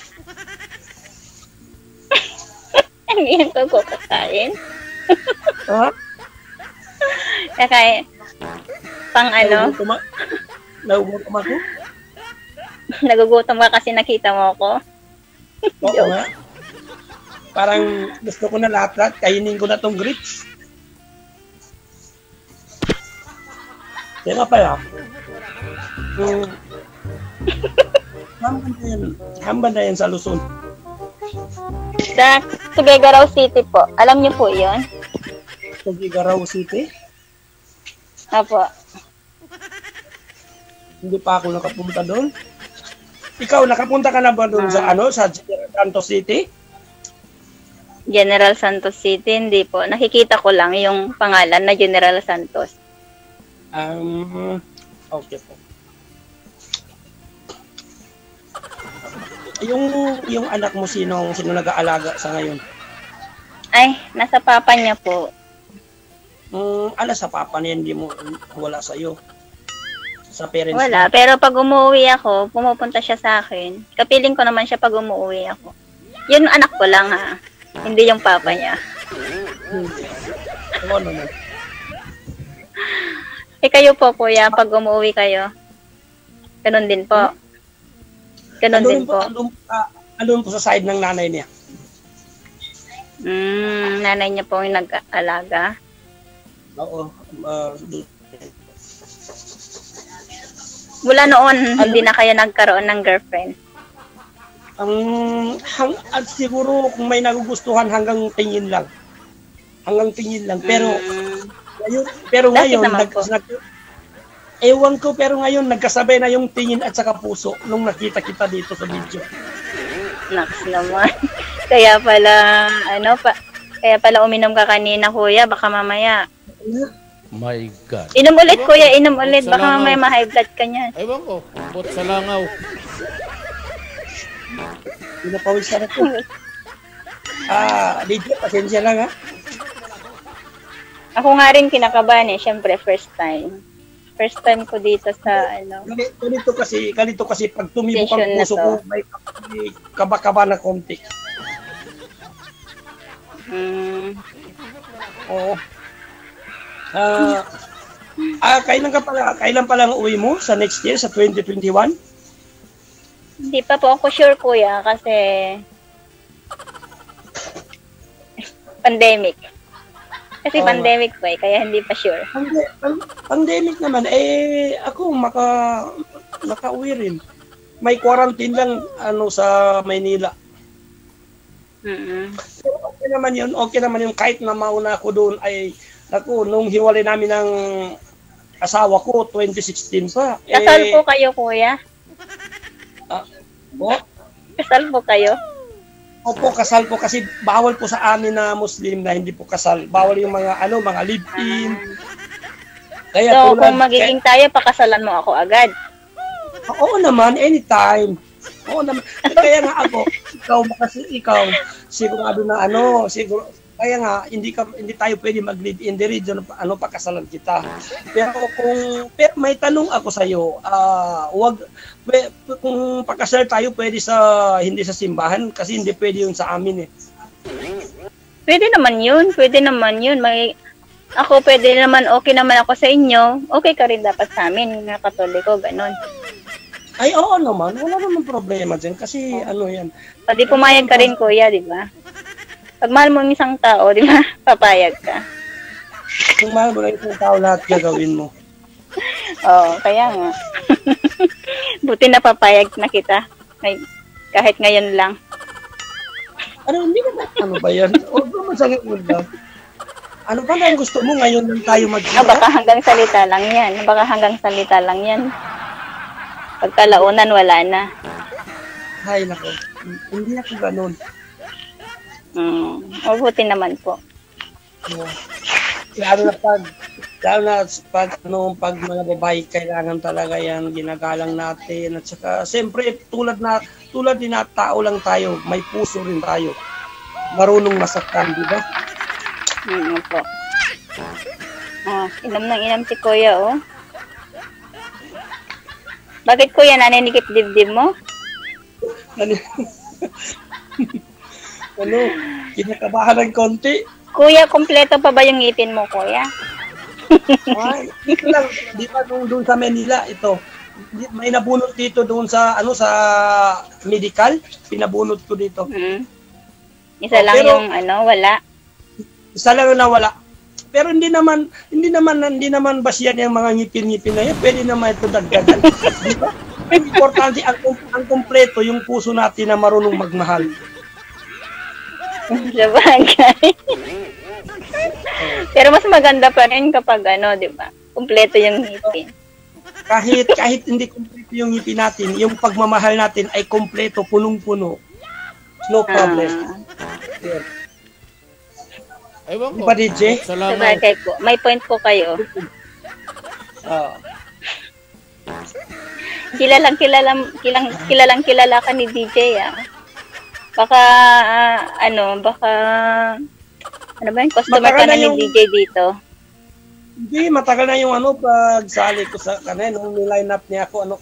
Ano yan ko kukakain? Ha? Kakain. Pang ano? Nagugutom ako? Nagugutom ka kasi nakita mo ako? Oo nga. Parang gusto ko na lahat-lahat, kainin ko na tong grits. Kaya nga pala. Um, hamba na yan. Hamba na yan sa Luzon. Sa Tuguegarao City po. Alam niyo po yun? Tuguegarao City? Apo. Hindi pa ako nakapunta doon. Ikaw, nakapunta ka na ba doon ah. sa ano? Sa General Santos City? General Santos City, hindi po. Nakikita ko lang yung pangalan na General Santos. Um, okay po. Yung, yung anak mo, sino, sino nag-aalaga sa ngayon? Ay, nasa papa niya po. Um, ala sa papa niya, hindi mo, wala sa'yo. Sa parents wala, niya. Pero pag umuwi ako, pumupunta siya sa akin. Kapiling ko naman siya pag umuwi ako. Yun, anak ko lang ha. Hindi yung papa niya. Ano naman? Eh kayo po, kuya, pag umuwi kayo. Ganun din po. Ganun din po. Alun po sa side ng nanay niya. Mm, nanay niya po yung nag-alaga. Oo. Uh, Mula noon, alun. Hindi na kayo nagkaroon ng girlfriend. Um, hang, at siguro kung may nagugustuhan hanggang tingin lang. Hanggang tingin lang. Pero, mm. ngayon, pero ngayon, nag, nag, ewan ko, pero ngayon, nagkasabay na yung tingin at saka puso nung nakita kita dito sa video. Naks naman. Kaya pala, ano, pa, kaya pala uminom ka kanina, kuya, baka mamaya. My God. Inom ulit, ewan kuya, inom ulit. Baka langaw. Mamaya ma-high blood ka niyan. Ewan ko, but sa langaw. Pinapawisan ako. Ah, Lydia, pasensya lang ha. Ako nga rin kinakabahan eh, syempre first time. First time ko dito sa ano. Ganito kasi, ganito kasi pag tumibok ang puso ko, may kaba-kaba na konti. Hmm. Oo. Ah, ah, kailan ka pala, kailan pala ang uwi mo? Sa next year, sa twenty twenty-one? Hindi pa po ako sure, kuya, kasi pandemic. Kasi oh, pandemic po eh, kaya hindi pa sure. Pand pand pandemic naman, eh ako maka makauwi rin. May quarantine lang ano sa Maynila. Mm-hmm. So, okay naman yun, okay naman yun. Kahit na mauna ako doon ay, ako, nung hiwalay namin ng asawa ko, twenty sixteen pa. Eh, kasal po kayo, kuya? Po? Kasal po kayo? Opo, kasal po kasi bawal po sa amin na Muslim na hindi po kasal. Bawal yung mga ano, mga live-in. Kaya so, tulad, kung magiging tayo, pakasalan mo ako agad? Oo naman, anytime. Oo naman. Kaya nga ako, ikaw kasi ikaw, sigurado na ano, siguro Kaya nga, hindi, ka, hindi tayo pwede mag-lead in the region, ano pa kasalan kita. Pero kung pero may tanong ako sa'yo, uh, wag, kung pakasal tayo pwede sa, hindi sa simbahan, kasi hindi pwede yun sa amin eh. Pwede naman yun, pwede naman yun. May, ako pwede naman, okay naman ako sa inyo, okay ka rin dapat sa amin, na Katoliko, ganon. Ay, oo naman, wala naman problema dyan, kasi oh. ano yan. Pwede pumayag ka rin kuya, di ba? Pag mahal mo ng isang tao, di ba? Papayag ka. Kung mahal mo ng isang tao, lahat gagawin mo. Oo, kaya nga. Buti na papayag na kita. Kahit ngayon lang. Ano, hindi na ano ba yan? Huwag mo masakit mo lang. Ano ba lang gusto mo ngayon nang tayo mag-sira? Ah, baka hanggang salita lang yan. Baka hanggang salita lang yan. Pagkalaunan, wala na. Hay, nako. Hindi ako ganun. Hmm, mabuti naman po. Yeah. Lalo na pag, lalo na pag, ano, pag mga babae, kailangan talaga yan, ginagalang natin, at saka, siyempre, tulad na, tulad din na tao lang tayo, may puso rin tayo. Marunong masaktan, di ba? Hmm, po. Ah, inam ng inam si Kuya, oh. Bakit, Kuya, naninikip dibdib mo? Ano? Kinakabahan ng konti. Kuya, kompleto pa ba yung ngipin mo, Kuya? Ay, dito lang. Di ba doon sa Manila, ito. May nabunot dito doon sa, ano, sa medical. Pinabunot ko dito. Hmm. Isa oh, lang pero, yung, ano, wala. Isa lang na wala. Pero hindi naman, hindi naman, hindi naman basihan yung mga ngipin-ngipin na yan. Pwede naman ito dagdagan. Di ba? Ang importante, ang, ang kompleto yung puso natin na marunong magmahal. Sabagay. Pero mas maganda pa rin kapag ano, di ba? Kumpleto yung ngipin. Kahit, kahit hindi kumpleto yung ngipin natin, yung pagmamahal natin ay kumpleto, punong-puno. No problem. Ah. Yeah. Ewan ko. Di ba, D J? Salamat. Sabagay po. May point po kayo. Oo. Oh. Kilalang, kilalang, kilalang, kilalang kilala ka ni D J, ah. Baka, uh, ano, baka, ano ba yung customer ka na, na yung, ni D J dito? Hindi, matagal na yung ano, pagsali ko sa kanin, nung line up niya ako, ano,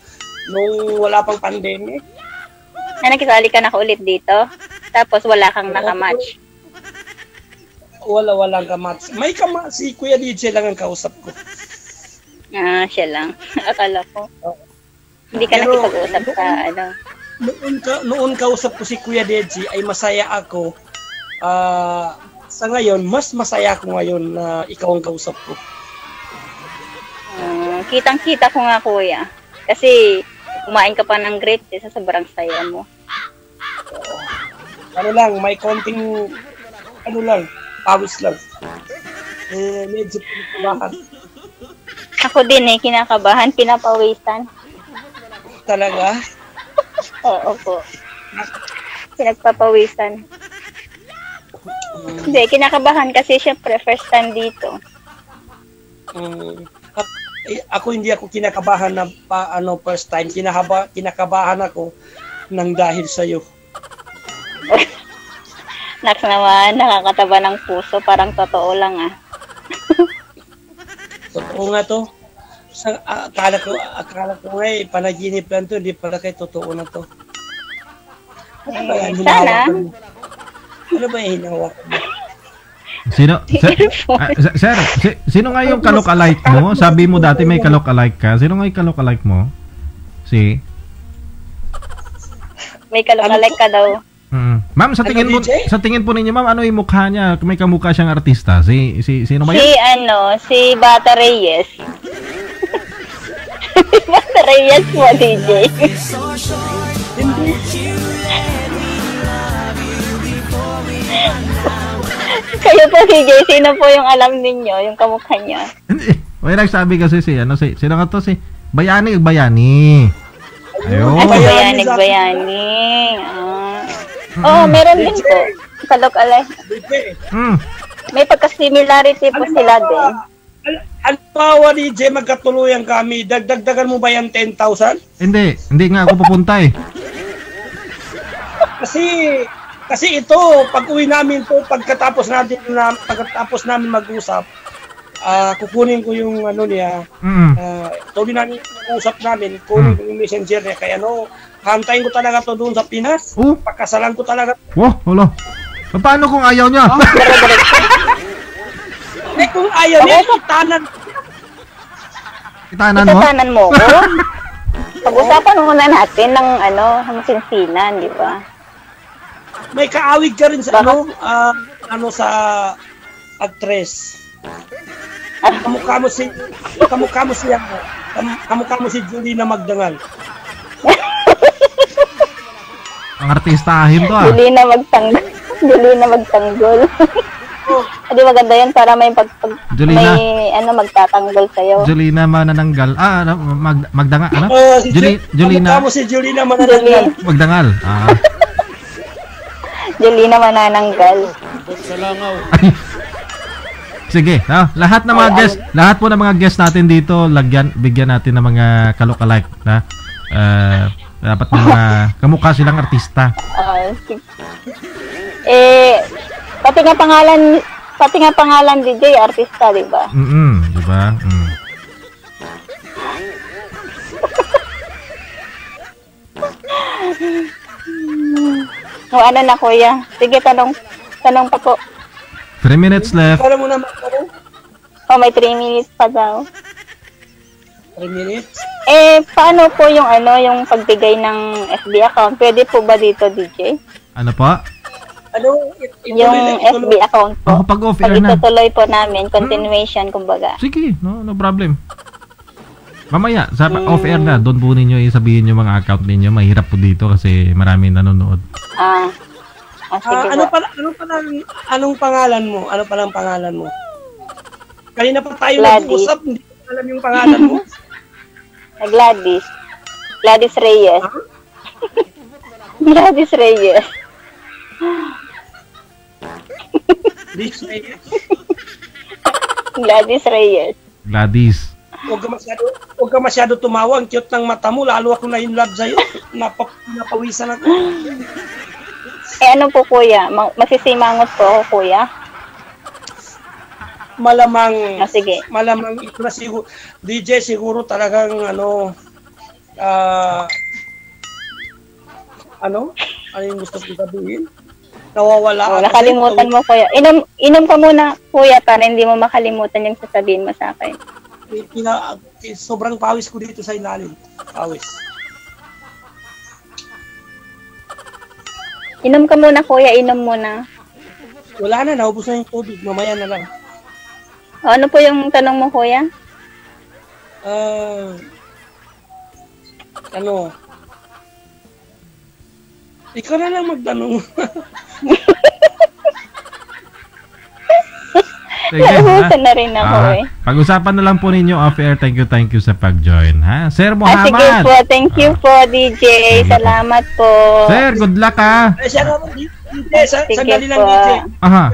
nung wala pang pandemic. Na nakisali ka na ulit dito, tapos wala kang nakamatch. Wala, walang kamatch. May kamatch, si Kuya D J lang ang kausap ko. Ah, siya lang. Akala ko. Oh. Hindi ka pero, nakipag-usap sa, ano. Noon, ka, noon kausap ko si Kuya Deji ay masaya ako. Uh, sa ngayon, mas masaya ako ngayon na ikaw ang kausap ko. Uh, kitang-kita ko nga, Kuya. Kasi kumain ka pa ng great isa sa sobrang saya mo. Uh, ano lang, may konting, ano lang, pawis lang. Eh, medyo kinakabahan. Ako din eh, kinakabahan, pinapawisan. Talaga? Oo po. Pinagpapawisan. Mm. Hindi, kinakabahan kasi syempre first time dito. Mm. Ako hindi ako kinakabahan na pa, ano, first time. Kinahaba, kinakabahan ako nang dahil sa'yo. Next naman, nakakataba ng puso. Parang totoo lang ah. Totoo nga to. Sa, akala ko, akala ko nga eh, panaginip lang to, hindi pala kayo totoo na to. Ano ba yan, hinawa ko? Ano ba yung hinawa ko? Sino, sir, uh, sir, sino nga yung kalokalike mo? Sabi mo dati may kalokalike ka. Sino nga yung kalokalike mo? Si? May kalokalike ka daw. Mm. Ma'am, sa tingin ano, mo, D J? Sa tingin po ninyo, ma'am, ano yung mukha niya? May kamukha siyang artista. Si, si, sino ba yun? Si, ano, si Bata Reyes. Bata Reyes mo, D J. Kayo po, D J, sino po yung alam ninyo, yung kamukha niya? Hindi. May nagsabi kasi si, ano, si, sino nga to, si Bayani, Bayani. Ayun. Ay, Bayani, Bayani. Ah. Mm. Oh, meron din po. Sa look-alike. Mm. May pagka-similarity po ano sila din. Alpawa ni J, magkatuluyan kami. Dagdagdagan mo ba yung ten thousand? Hindi. Hindi nga ako papunta eh. Kasi, Kasi ito, pag-uwi namin po, pagkatapos natin na, pagkatapos namin mag-usap, uh, kukunin ko yung ano niya, mm. uh, tuloy namin usap namin, kukunin ko yung messenger niya, kaya ano, hantayin ko talaga to doon sa Pinas, oh. Pagkasalan ko talaga. Oh, wala. Paano kung ayaw niya? Oh. Eh, kung ayaw niya, itanan. Itanan mo? Itatanan mo ko? Pag-usapan muna natin ng ano, sinsinan, di ba? May kaawig ka rin sa Baka? ano, uh, ano sa actress. Kamukha mo si, kamukha mo siya, kamukha mo si Julina Magdangal. Ang artistahin to ah. Julina Magtanggol. Julina Magtanggol. Hindi oh. Maganda yun para may pag, pag may ano magtatanggol sa'yo. Julina Manananggal. Ah, mag, magdangal. Ano? Uh, si Juli, Julina. Kamukha mo si Julina Manananggal. Magdangal. Ah. Julina Manananggal. Sige, ah, lahat ng mga Ay, guest, ang... lahat po ng mga guest natin dito, lagyan bigyan natin ng mga kalokalike na uh, dapat mga kamukha silang artista. Uh, eh pati nga pangalan, pati nga pangalan D J artista, di ba? Mm, -mm di ba? Mm. O ano na kuya? Sige, tanong tanong pa po. Three minutes left. Para muna magkaroon. Oh, may three minutes pa daw. Three minutes? Eh, paano po yung ano, yung pagbigay ng F B account? Pwede po ba dito, D J? Ano pa? Ano? Yung F B account po. Oh, pag off-air na. Pag itutuloy po namin, continuation, hmm. kumbaga. Sige, no, no problem. Mamaya, sa hmm. off-air na, doon po ninyo isabihin yung mga account ninyo. Mahirap po dito kasi maraming nanonood. Ah, Ah, uh, ano pala, ano pala, anong pangalan mo? Ano pala ang pangalan mo? Kanina pa tayo nag-usap, hindi ko alam yung pangalan mo. Gladys. Gladys Reyes. Huh? Gladys Reyes. Gladys Reyes. Gladys Reyes. Gladys. Huwag ka masyado, huwag ka masyado tumawa. Ang cute ng mata mo. Lalo ako na in love sa'yo. Napa, napawisan ako. Eh, ano po, kuya? Masisimangot po ako, kuya? Malamang... Oh, sige. Malamang ito na siguro... D J, siguro talagang, ano... Uh, ano? Ano yung gusto kong sabihin? Nawawala. Oh, nakalimutan kasi, mo, kuya. Inom, inom ka muna, kuya, para hindi mo makalimutan yung sasabihin mo sa akin. Kina, sobrang pawis ko dito sa ilalim. Pawis. Inom ka muna, kuya. Inom muna. Wala na. Naubos na yung tubig. Mamaya na lang. O, ano po yung tanong mo, kuya? Uh, ano? Ikaw na lang magtanong. Nagutan na rin ako uh, eh. Pag-usapan na lang po ninyo off-air. Thank you, thank you sa pag-join. Ha? Sir Muhammad! Ah, sige po. Thank you uh, po, D J. Salamat po. po. Sir, good luck ha. Eh, siya naman, D J. Sa, sandali lang, D J. Aha.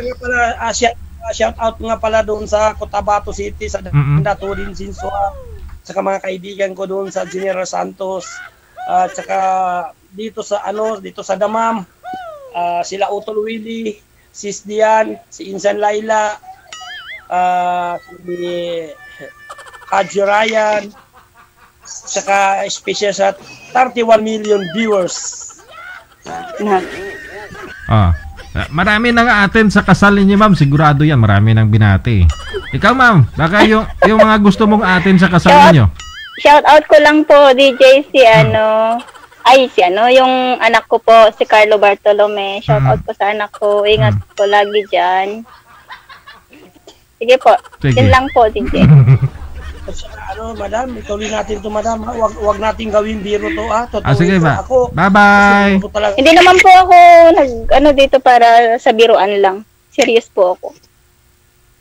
Uh, shout, uh, shout out nga pala doon sa Cotabato City, sa Danda, Turin, Sinsoa, saka mga kaibigan ko doon sa General Santos, at uh, saka dito sa, ano, dito sa Dammam, uh, sila Utol Willie, Sis Dian, si Insan Laila, Uh, si Haji Ryan, saka special sa thirty-one million viewers. Ah, marami nang atin sa kasal niyo, ma'am. Sigurado yan, marami nang binati. Ikaw, ma'am, baka yung, yung mga gusto mong atin sa kasal shout, niyo. Shout out ko lang po, D J, si ano, hmm. ay si ano, yung anak ko po, si Carlo Bartolome. Shout hmm. out po sa anak ko. Ingat hmm. po lagi dyan. Sige po. Sige. Yan lang po, D J. Ano, madam, ituloy natin ito, madam. Huwag, huwag natin gawin biro to, ha? Totoo ah, sige ba? Ako. Bye-bye! Hindi naman po ako nag, ano dito para sa biroan lang. Serious po ako.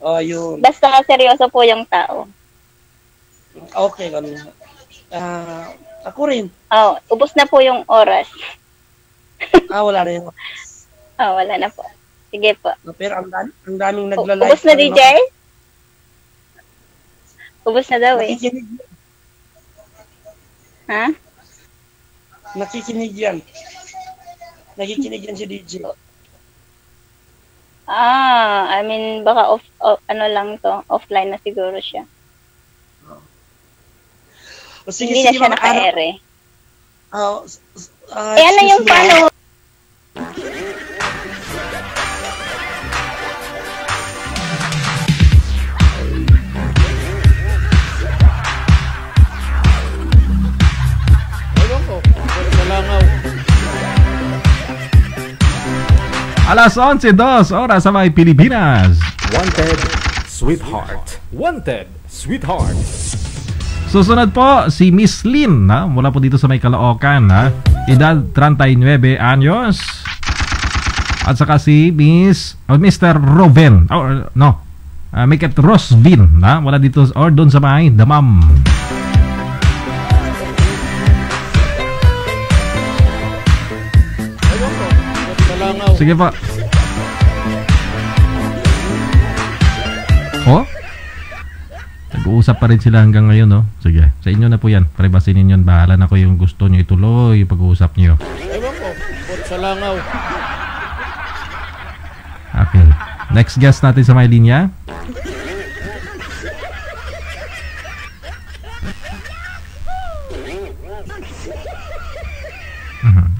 Oh, yun. Basta seryoso po yung tao. Okay, ganun. Uh, ako rin. Oh, ubos na po yung oras. Ah, wala rin. Ah, oh, wala na po. Sige po. Pero ang, dami, ang daming nagla-live. Ubus na, ano? D J? Ubus na daw eh. Nakikinig. Ha? Nakikinig yan. Nakikinig yan si D J. Ah, I mean, baka off, off ano lang to, offline na siguro siya. Oh, sige, hindi sige, na siya naka-ere. Oh, uh, eh, ano yung paano? Alas onse dos oras sa may Pilipinas. Wanted, Sweetheart. Wanted, Sweetheart. Susunod po si Miss Lynn, ha? Mula po dito sa may Caloocan, ha? Edad treinta y nueve años. At saka si Miss oh, mister Roven. Oh, no. Uh, make it Rosvin, ha? Mula dito or doon sa may Dammam. Sige pa. Oh? Nag-uusap pa rin sila hanggang ngayon, no? Sige, sa inyo na po yan. Privacy ninyo, bahala na ko yung gusto nyo ituloy, yung pag-uusap nyo. Ewan ko, but sa langaw. Okay, next guest natin sa may linya.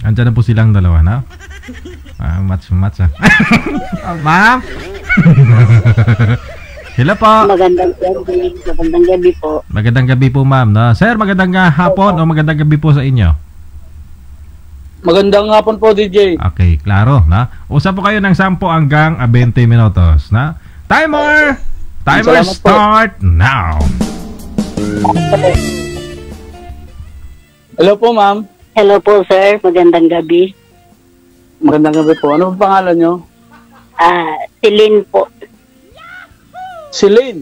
Andiyan na po silang dalawa, na? Ah, match match ah. Oh, ma'am. Hello po. Magandang gabi. Magandang gabi po. Magandang gabi po, ma'am. No? Sir, magandang hapon o magandang gabi po sa inyo. Magandang hapon po, D J. Okay, klaro, na. Usap po kayo ng sampu hanggang veinte minutos, na. Timer. Timer start now. Hello po, ma'am. Hello po, sir. Magandang gabi. Magandang gabi po. Ano ang pangalan nyo? Ah, si Lynn po. Si Lynn?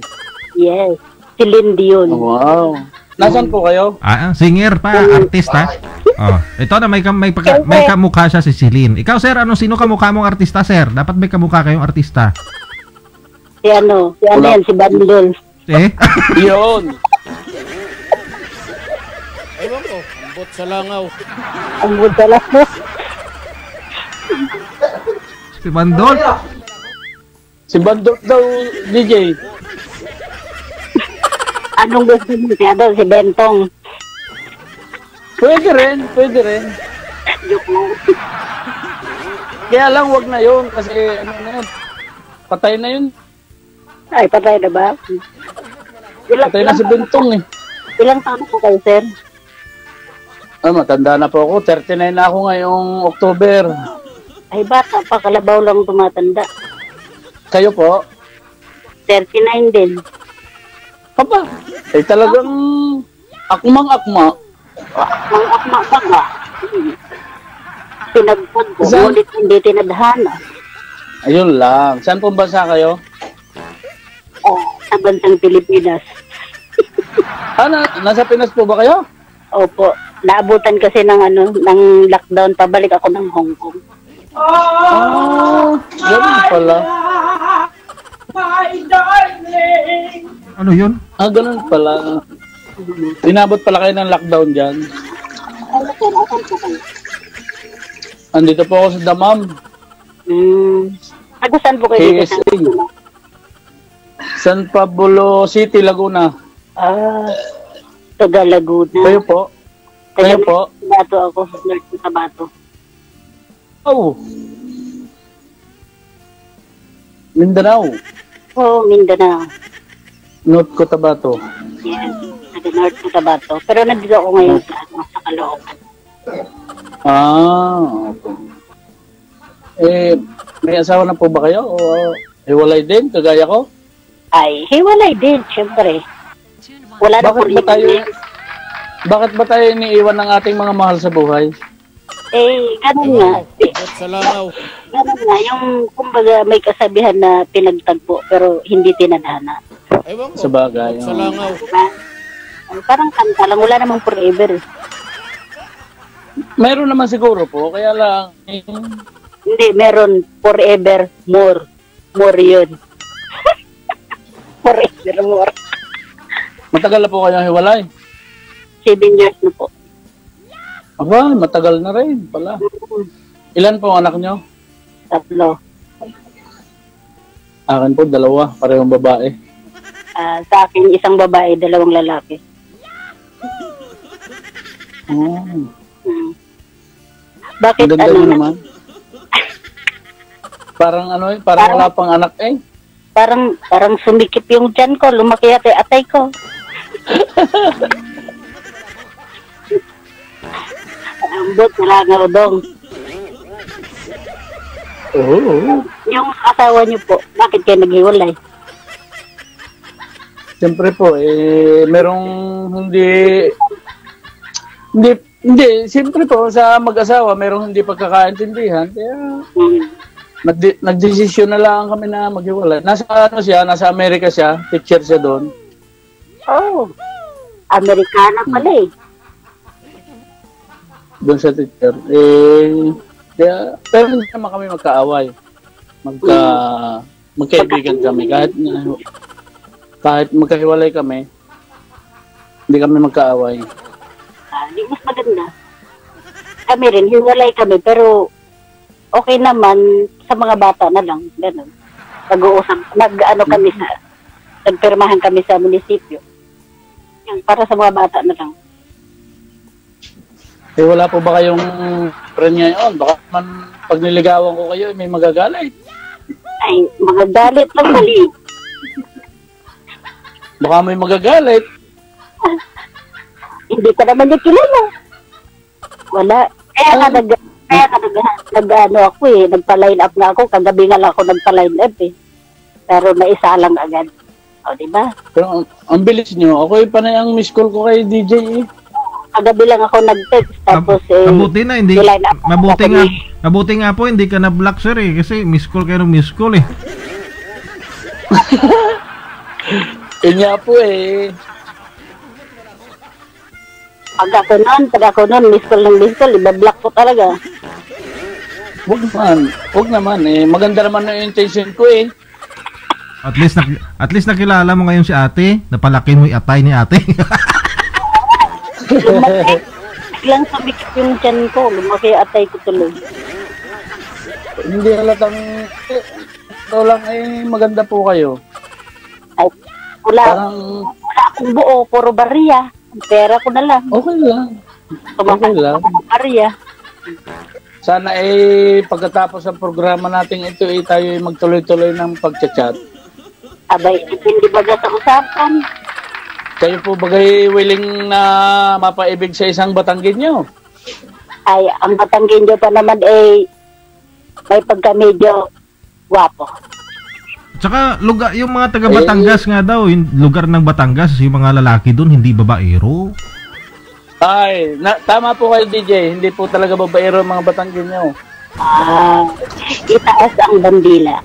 Yes. Si Lynn Dion. Oh, wow. Nasaan po kayo? Ah, singer pa. Artista. Oh, ito na may, may, paka, may kamukha siya si Lynn. Ikaw, sir, ano, sino kamukha mong artista, sir? Dapat may kamukha kayong artista. Si ano? Si ano yan? Si Bandol. Eh? Yun. Ewan ko. Ang bot sa langaw. Ang bot sa langaw. Si Bandol. Si Bandol daw, D J. Anong gusto mo siya daw? Si Bentong. Pwede rin, pwede rin. Kaya lang wag na yun kasi ano na yun. Patay na yun. Ay, patay na ba? Ilang, patay na si Bentong eh. Ilang taon ko kayo, sir? Ah, matanda na po ako. thirty-nine na ako ngayong October. Ay bata, pakalabaw lang tumatanda. Kayo po? thirty-nine din. Papa, ay talagang akmang-akma. Akmang-akma pa nga. Pinagpod ko, ngunit hindi tinadhana. Ayun lang. Saan pong bansa kayo? Oh, sa bansang Pilipinas. Ah, na, nasa Pinas po ba kayo? Opo. Naabutan kasi ng ano, ng lockdown, pabalik ako ng Hong Kong. Oh, ganun pala. My darling. Ano yun? Ah, ganun pala. Inabot pala kayo ng lockdown dyan. Andito po ako sa Dammam. Hmm. Ako saan po kayo? K S A. San Pablo City, Laguna. Ah, taga Laguna. Kayo po? Kayo po? Bato ako, North Cotabato. Oh. Mindanao. Oh, Mindanao. North Cotabato. Yes, sa North Cotabato. Pero nandito ako ngayon sa ano, sa Caloocan. Ah, okay. Eh, may asawa na po ba kayo? O hiwalay din, kagaya ko? Ay, hiwalay din, syempre. Wala na po rin. Bakit ba tayo iniiwan ng ating mga mahal sa buhay? Eh, ganun nga. Ganun nga, yung kumbaga may kasabihan na pinagtagpo pero hindi tinadhana. Sa bagay. Sa langaw. Parang kanta lang, wala namang forever. Meron naman siguro po, kaya lang. Eh. Hindi, meron forever more. More yun. Forever more. Matagal na po kayang hiwalay? Seven years na po. Aba, matagal na rin pala. Ilan po ang anak nyo? Tatlo. Akin po, dalawa, parehong babae. Uh, sa akin, isang babae, dalawang lalaki. Hmm. Hmm. Bakit ano na? Naman? Parang ano eh, parang, parang wala pang anak eh. Parang, parang sumikip yung tiyan ko, lumaki ate atay ko. Ambot, nalangaw dong. Oh. Yung asawa niyo po, bakit kayo naghiwalay? Siyempre po, eh, merong hindi, hindi, hindi, siyempre po, sa mag-asawa, merong hindi pagkakaintindihan, kaya mm. nagdesisyon na lang kami na maghiwalay. Nasa ano siya, nasa Amerika siya, teacher siya doon. Oh, Amerikana pala eh. Doon sa teacher, eh, kaya, pero hindi naman kami magkaaway. Magka, magkaibigan kami. Kahit, kahit magkahiwalay kami, hindi kami magkaaway. Ah, hindi mas maganda. Kami rin, hiwalay kami, pero okay naman sa mga bata na lang. Ganun. Nag-uusap, nag-ano kami sa, nagpirmahan kami sa munisipyo. Yan, para sa mga bata na lang. Eh, wala po ba kayong friend ngayon? Baka man pag niligawan ko kayo, may magagalit. Ay, magagalit lang mali. Baka may magagalit. Ah, hindi ka naman niya kilala. Wala. Kaya ka nag... Kaya ka nag... nag ano ako eh, nagpa-line up na ako. Kagabi nga lang ako nagpa-line up eh. Pero naisa lang agad. O, diba? Pero ang bilis nyo. Ako eh, panay ang miss call ko kay D J eh. Kagabi lang ako nag-text tapos eh mabuti na hindi mabuti nga mabuti nga po hindi ka na block sir eh kasi miss call kayo ng miss call eh. Inya po eh. Pag ako nun, pag ako nun, miss call ng miss call, ibablock ko talaga. Huwag naman, huwag naman eh. Maganda naman na yung intention ko eh. At least, na, at least nakilala mo ngayon si ate, napalaki mo yung atay ni ate. Lumaki. Biglang sumikip yung tiyan ko. Lumaki atay ko tuloy. Hindi halatang... Ito lang eh, maganda po kayo. Ay, wala, parang... wala akong buo. Puro bariya. Pera ko na lang. Okay lang. Tumakas okay lang. Bariya. Sana eh, pagkatapos ang programa natin ito eh, tayo eh, magtuloy-tuloy ng pagchat-chat. Abay, hindi ba sa usapan? Kayo po bagay willing na mapaibig sa isang Batanggenyo? Ay, ang Batanggenyo pa naman ay eh, may pagka medyo guwapo. Tsaka lugar, yung mga taga Batangas eh, nga daw, yung lugar ng Batangas, yung mga lalaki doon, hindi babaero. Ay, na, tama po kayo D J, hindi po talaga babaero ang mga Batanggenyo. Ah, itaas ang bandila.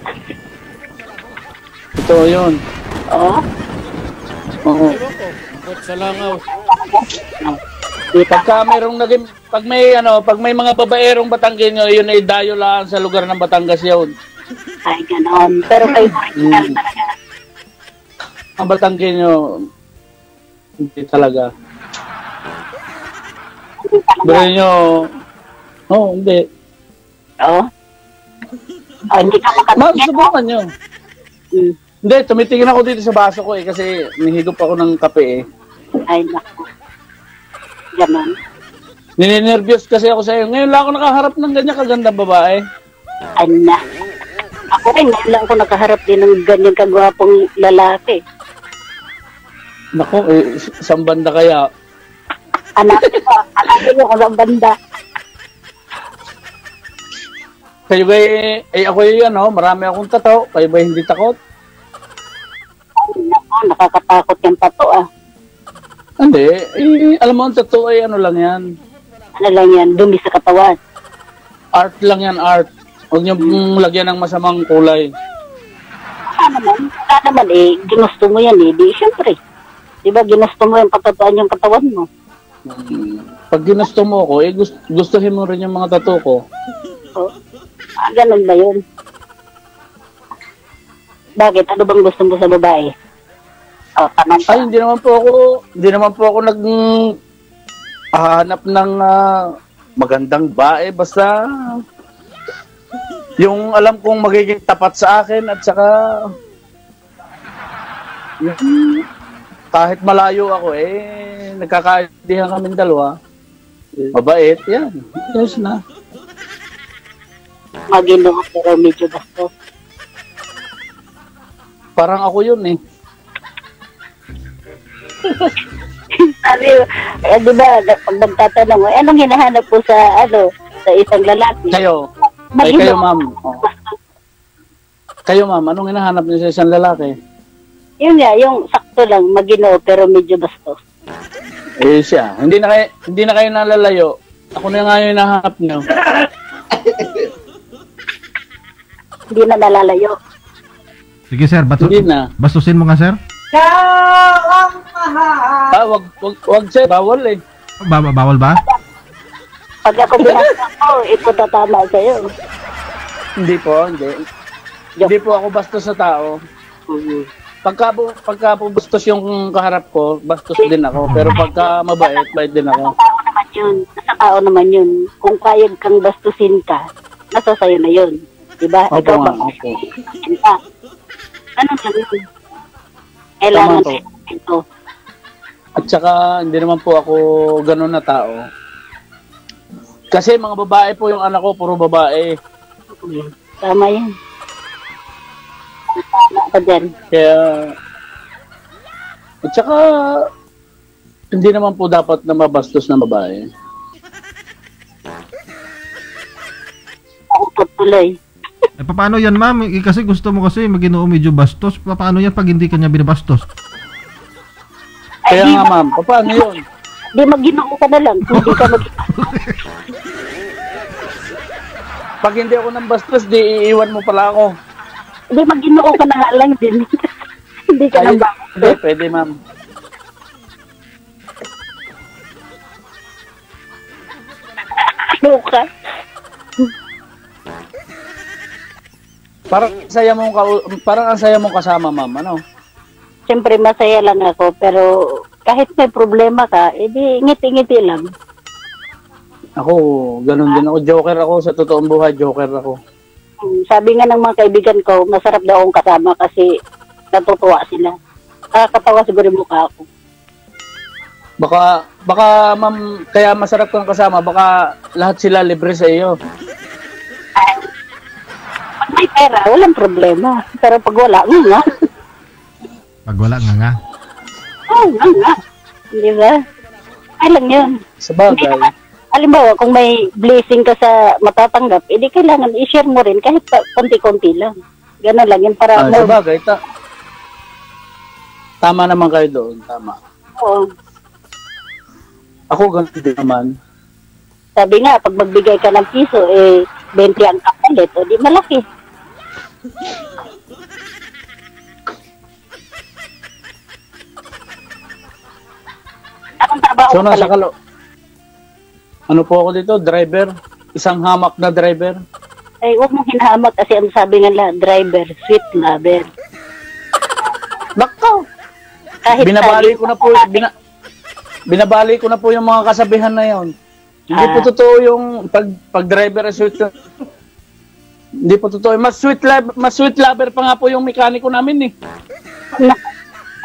Ito yun. Oo. Oo. Pagka mayroong naging, pag may ano, pag may mga babaerong Batanggenyo, yun ay dayo lang sa lugar ng Batangas yun. Ay ganoon, pero kayo original mm. talaga. Ang Batanggenyo hindi talaga. Batanggenyo. Oh, hindi. Oo. Oh, hindi ka makakita. Masubukan niyo. Mm. Hindi, tumitingin ako dito sa baso ko eh, kasi nihigop ako ng kape eh. Ay, naku. Ganun. Nininervyos kasi ako sa'yo. Ngayon lang ako nakaharap ng ganyan kagandang babae. Ay, naku. Ako rin, ngayon lang ako nakaharap din ng ganyan kagwapong lalaki. Naku, eh, saan banda kaya? Hanapin ko, hanapin ko saan banda. Kayo ba eh, eh ako yun ano, marami akong tataw. Kayo ba hindi takot? Oh, nakakatakot yung tato ah. Hindi, eh, alam mo ang tato ay ano lang yan. Ano lang yan, dumi sa katawan. Art lang yan, art. Huwag niyo hmm. lagyan ng masamang kulay. Wala naman, wala naman eh, ginusto mo yan eh, di siyempre. Diba ginusto mo yung patatuan yung katawan mo? Hmm. Pag ginusto mo ako, eh gust gustuhin mo rin yung mga tato ko. Oh, ah, ganun ba yun? Bakit? Ano bang gusto mo sa babae? Oh, ay, hindi naman po ako, hindi naman po ako nag hanap ng uh, magandang bae, basta Yung alam kong magiging tapat sa akin at saka yung, kahit malayo ako eh nagkakaintindihan kaming dalawa. Mabait yan. Yes na. Agin lang ako pero medyo basta. Parang ako yun eh. Sabi, eh, di ba, pag nagtatanong, eh, anong hinahanap po sa, ano, sa isang lalaki? Kayo. Ay, kayo, ma'am. Oh. Kayo, ma'am, anong hinahanap niyo sa isang lalaki? Yun nga, yung sakto lang, maginoo, pero medyo bastos. Eh, siya. Hindi na kayo, hindi na kayo nalalayo. Ako na nga yung hinahanap niyo. Hindi na nalalayo. Sige, sir. Bastu- hindi na. Bastusin mo nga, sir? Kawang mahal. Ah, wag, wag, wag, sir. Bawal eh. Ba- bawal ba? Pag ako binasa ko, iputatama sa'yo. Hindi po, hindi. Yep. Hindi po ako bastos sa tao. Pagka, pagka po bastos yung kaharap ko, bastos din ako. Pero pagka mabait, bait din ako. Nasa tao naman yun. Nasa tao naman yun. Kung kayag kang bastusin ka, nasa sa'yo na yun. Diba? Opo, ikaw ba? Opo. Ano na yun? Kailangan na ito. At saka, hindi naman po ako ganun na tao. Kasi mga babae po yung anak ko, puro babae. Tama yan. Tama ka dyan. Kaya, at saka, hindi naman po dapat na mabastos na babae. Ako patuloy. Eh, paano yan, ma'am? Kasi gusto mo kasi mag-inoo medyo bastos. Paano yan pag hindi kanya binabastos? Ay, kaya nga, ma'am. Paano yun? Di mag-inoo ka na lang. Hindi ka mag-inoo. Pag hindi ako ng bastos, di iiwan mo pala ako. Hindi, mag-inoo ka na nga lang din. Hindi ka nang bastos. Hindi, pwede ma'am. Ano ka? Parang saya mong ka- parang ang saya mong kasama ma'am, ano? Siyempre masaya lang ako, pero kahit may problema ka, edi ngiti-ngiti lang. Ako, ganun din ako. Joker ako. Sa totoong buhay, joker ako. Sabi nga ng mga kaibigan ko, masarap daw akong kasama kasi natutuwa sila. Nakakatawa siguro yung mukha ako. Baka, baka ma'am, kaya masarap kang kasama, baka lahat sila libre sa iyo. Ay, pag may pera, walang problema. Pero pag wala, nga nga. Pag wala, nga nga. Oo, nga nga. Di ba? Ay lang yun. Sa bagay. Halimbawa, kung may blessing ka sa matatanggap, edi eh, kailangan i-share mo rin kahit konti-konti lang. Gano'n lang yan para... Ah, sabagay, ta- tama naman kayo doon, tama. Oo. Ako ganito din naman. Sabi nga, pag magbigay ka ng piso, eh, twenty ang kapalit, o di malaki. Anong trabaho so, nasa kalo? Ano po ako dito? Driver? Isang hamak na driver? Ay, huwag mong hinahamak kasi ang sabi nila, driver, sweet lover. Nakaw! Binabali ko na po, bina, binabali ko na po yung mga kasabihan na yon. Ah. Hindi po totoo yung pag, pag driver, sweet lover. Hindi po totoo. Mas sweet, lab, mas sweet lover pa nga po yung mekaniko namin eh.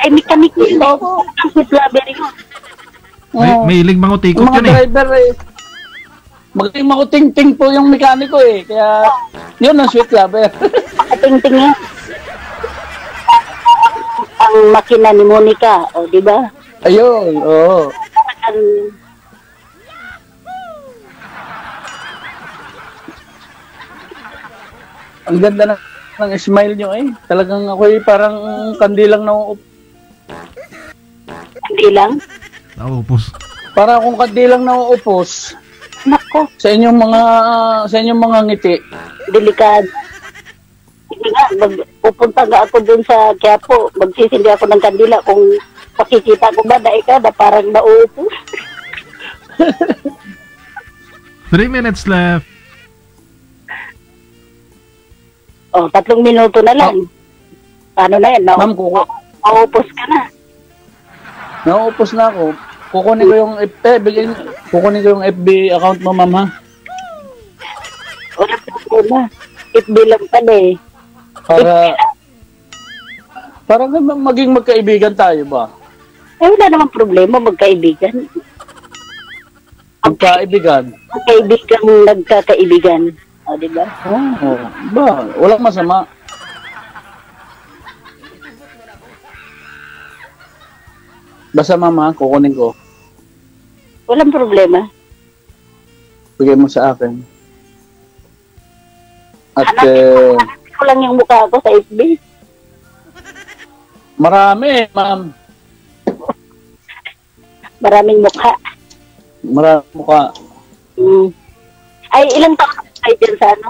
Ay, mekaniko ito po. Sweet lover yun. Oh. May ilig mangutikot yun eh. Mga driver eh. Magaling makuting-ting po yung mekaniko eh. Kaya, yun ang sweet lover. Makating-ting yun. Ang makina ni Monica, o oh, diba? Ayun, oo. Oh. Ang ganda ng, ng smile nyo eh. Talagang ako eh, parang kandilang nauupo. Kandilang? Nauupos. Para akong kandilang nauupos. Nako. Sa inyong mga sa inyong mga ngiti. Delikado. Hindi nga, pupunta nga ako dun sa Quiapo. Magsisindi ako ng kandila kung pakikita ko ba na ikaw na parang nauupo. Three minutes left. Oh, tatlong minuto na lang. Paano na yan? Nau- Ma'am, kuko. Nauupos ka na. Nauupos na ako. Kukunin ko yung F B, eh, bigyan, kukunin ko yung F B account mo, ma'am, ha? Wala problema. Ikit bilang kami. Para... Parang maging magkaibigan tayo ba? Eh, wala namang problema magkaibigan. Magkaibigan? Magkaibigan, nagkakaibigan. O, diba? Oo, ba? Walang masama. Basta mama, kukunin ko. Walang problema. Bigay mo sa akin. At eh... ko lang yung mukha ko sa F B. Marami, ma'am. Maraming mukha. Maraming mukha. Mm. Ay, ilang taon kayo dyan sa ano?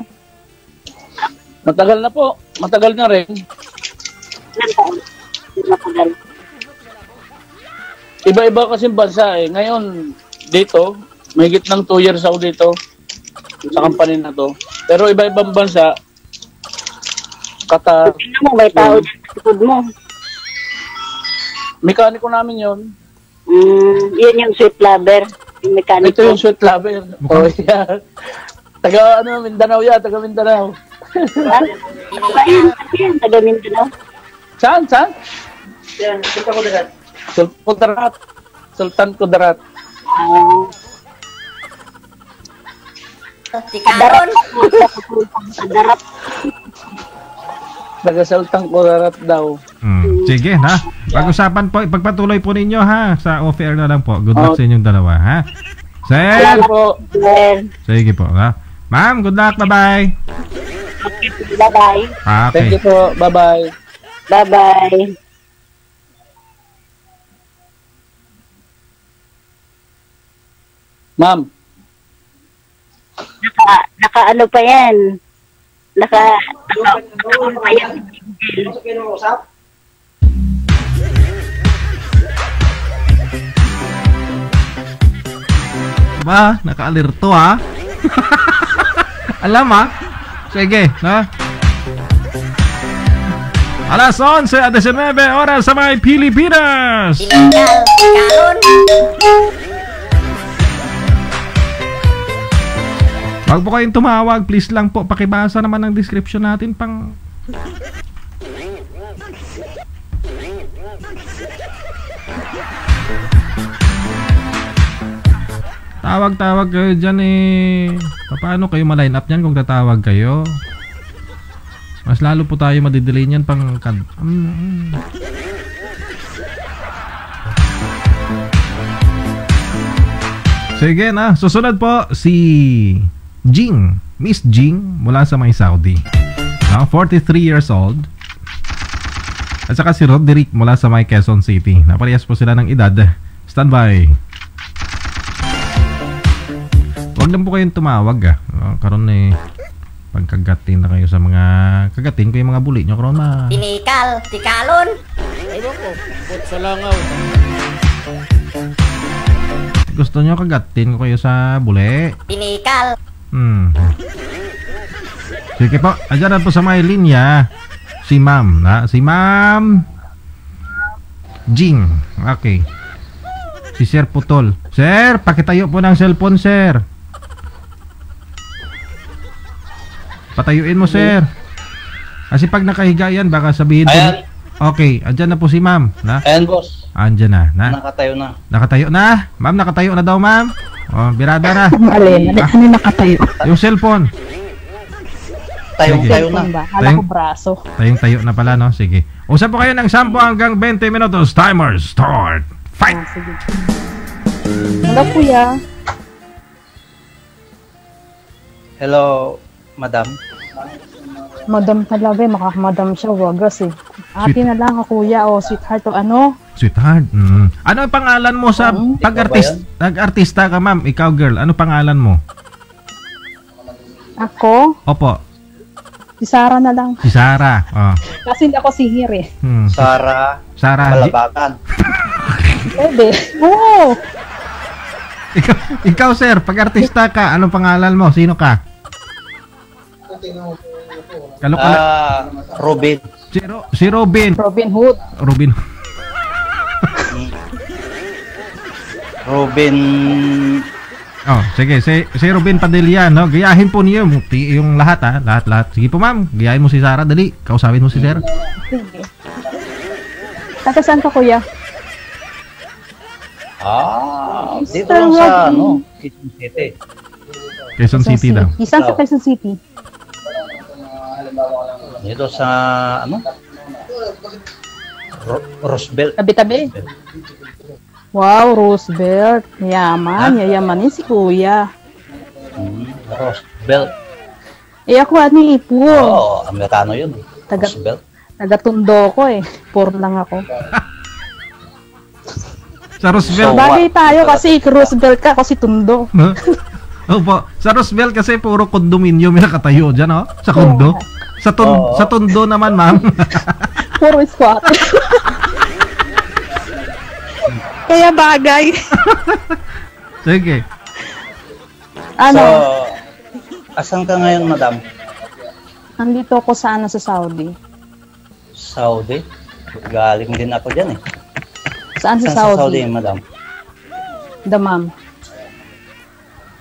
Matagal na po. Matagal na rin. Ilang taon? Matagal. Iba-iba kasing bansa eh. Ngayon, dito, may higit ng two years ako dito sa company na to. Pero iba-ibang bansa, kata... Hindi mo, may tao dyan sa likod mo. Mekaniko namin yun. Mm, yun yung sweet lover. Yung mekaniko. Ito yung sweet lover. Oh, yeah. Taga, ano, Mindanao yan. Taga Mindanao. Taga Mindanao. Saan? Saan? Yan, Sultan Kudarat. Sultan Kudarat. Sultan Kudarat. Oh. Kudarat. Kudarat. Nagasaltang kurarat daw. Hmm. Sige, ha? Pag-usapan po, pagpatuloy po ninyo, ha? Sa off-air na lang po. Good luck oh. sa inyong dalawa, ha? Sen! Po. Sige po, ha? Ma'am, good luck. Bye-bye. Bye-bye. Okay. Thank you po. Bye-bye. Bye-bye. Ma'am. Naka, naka ano pa yan? Naka, naka, naka, ba, naka-alerto ha. Alam ha. Sige, na. Alas onse at disimnuebe oras sa may Pilipinas. Wag po kayong tumawag, please lang po. Pakibasa naman ang description natin pang... Tawag-tawag kayo dyan eh. Paano kayo ma-line up nyan kung tatawag kayo? Mas lalo po tayo madidelay nyan pang... Um, sige na, susunod po si... Jing, Miss Jing mula sa may Saudi, no? forty-three years old. At saka si Roderick mula sa may Quezon City. Naparehas po sila ng edad. Standby. Huwag lang po kayong tumawag ah. Karon eh pagkagatin na kayo sa mga kagatin ko yung mga buli nyo karon ma. Pinikal, tikalon. Ewan ko, bot sa langaw. Gusto nyo kagatin ko kayo sa buli. Pinikal. Hmm. Sige po, andyan po sa may linya si ma'am na, si ma'am Jing. Okay. Si Sir Putol. Sir, pakitayo po ng cellphone, sir. Patayuin mo, sir. Kasi pag nakahiga yan, baka sabihin din. Ayan. Okay, andyan na po si ma'am na. Ayan, boss. Andyan na, na. Nakatayo na. Nakatayo na? Ma'am, nakatayo na daw, ma'am. Oh, birada na. Mali, ah. Ano nakatayo? Yung cellphone. Tayong tayo na. Hala ko braso. Tayong tayo na pala, no? Sige. Usap po kayo ng sampu hanggang dalawampu't minutos. Timer start. Fight! Oh, sige. Hello, kuya. Hello, madam. Madam talaga, makamadam siya. Wagas eh. Ate na lang ako, kuya. O, sweetheart o ano? Sweetheart? Mm. Ano ang pangalan mo sa um, pag-artista? Pag-artista ka, ma'am. Ikaw, girl. Ano pangalan mo? Ako? Opo. Si Sarah na lang. Si Sarah. Oh. Kasi hindi ako sihir eh. Hmm. Sarah. Sarah. Malabakan. Pwede. Oo. Ikaw, ikaw, sir. Pag-artista ka, anong pangalan mo? Sino ka? Ah, uh, Robin. Si, Ro si Robin. Robin Hood. Robin Hood. Robin Oh, sige, si, si Ruben Padilla, no? Gayahin po niyo yung lahat, ha? Lahat-lahat. Sige po, ma'am. Gayahin mo si Sarah. Dali, kausapin mo si Sarah. Sige. Taka saan ka, kuya? Ah, dito lang sa, ano, Quezon City. Quezon City daw. Isang sa Quezon City. Dito sa, ano? Ro Roosevelt. Tabi-tabi. Wow, Roosevelt. Yaman, ah, yayaman si kuya. Mm, Roosevelt. Eh ako ani ipo. Oo, oh, Amerikano yun. Taga, Roosevelt. Taga Tondo ko eh. Poor lang ako. Sa Roosevelt. So, bagay tayo kasi Roosevelt ka kasi Tondo. Huh? Opo. Sa Roosevelt kasi puro kondominium yung nakatayo dyan, oh. Sa kondo. Sa, tun oh. Sa Tondo naman, ma'am. Puro squat. Kaya bagay. Sige. Ano? So, asan ka ngayon, madam? Nandito ako sa ano, sa Saudi. Saudi? Galing din ako dyan eh. Saan sa Saudi? Sa Saudi, madam? Dammam.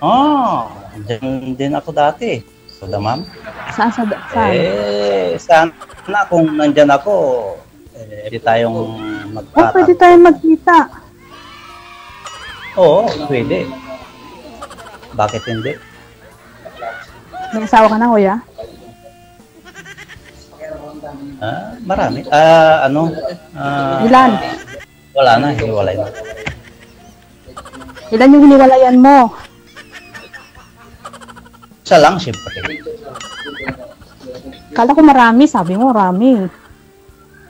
Oh, dyan din ako dati. So, Dammam? Saan sa Dammam? Eh, saan na kung nandyan ako, eh, di tayong magkata. Oh, pwede tayong magkita. Oo, pwede. Bakit hindi? May asawa ka na, kuya? Ah, marami. Ah, ano? Ah, ilan? Wala na, hiniwalay na. Ilan yung hiniwalayan mo? Isa lang, siyempre. Kala ko marami, sabi mo, marami.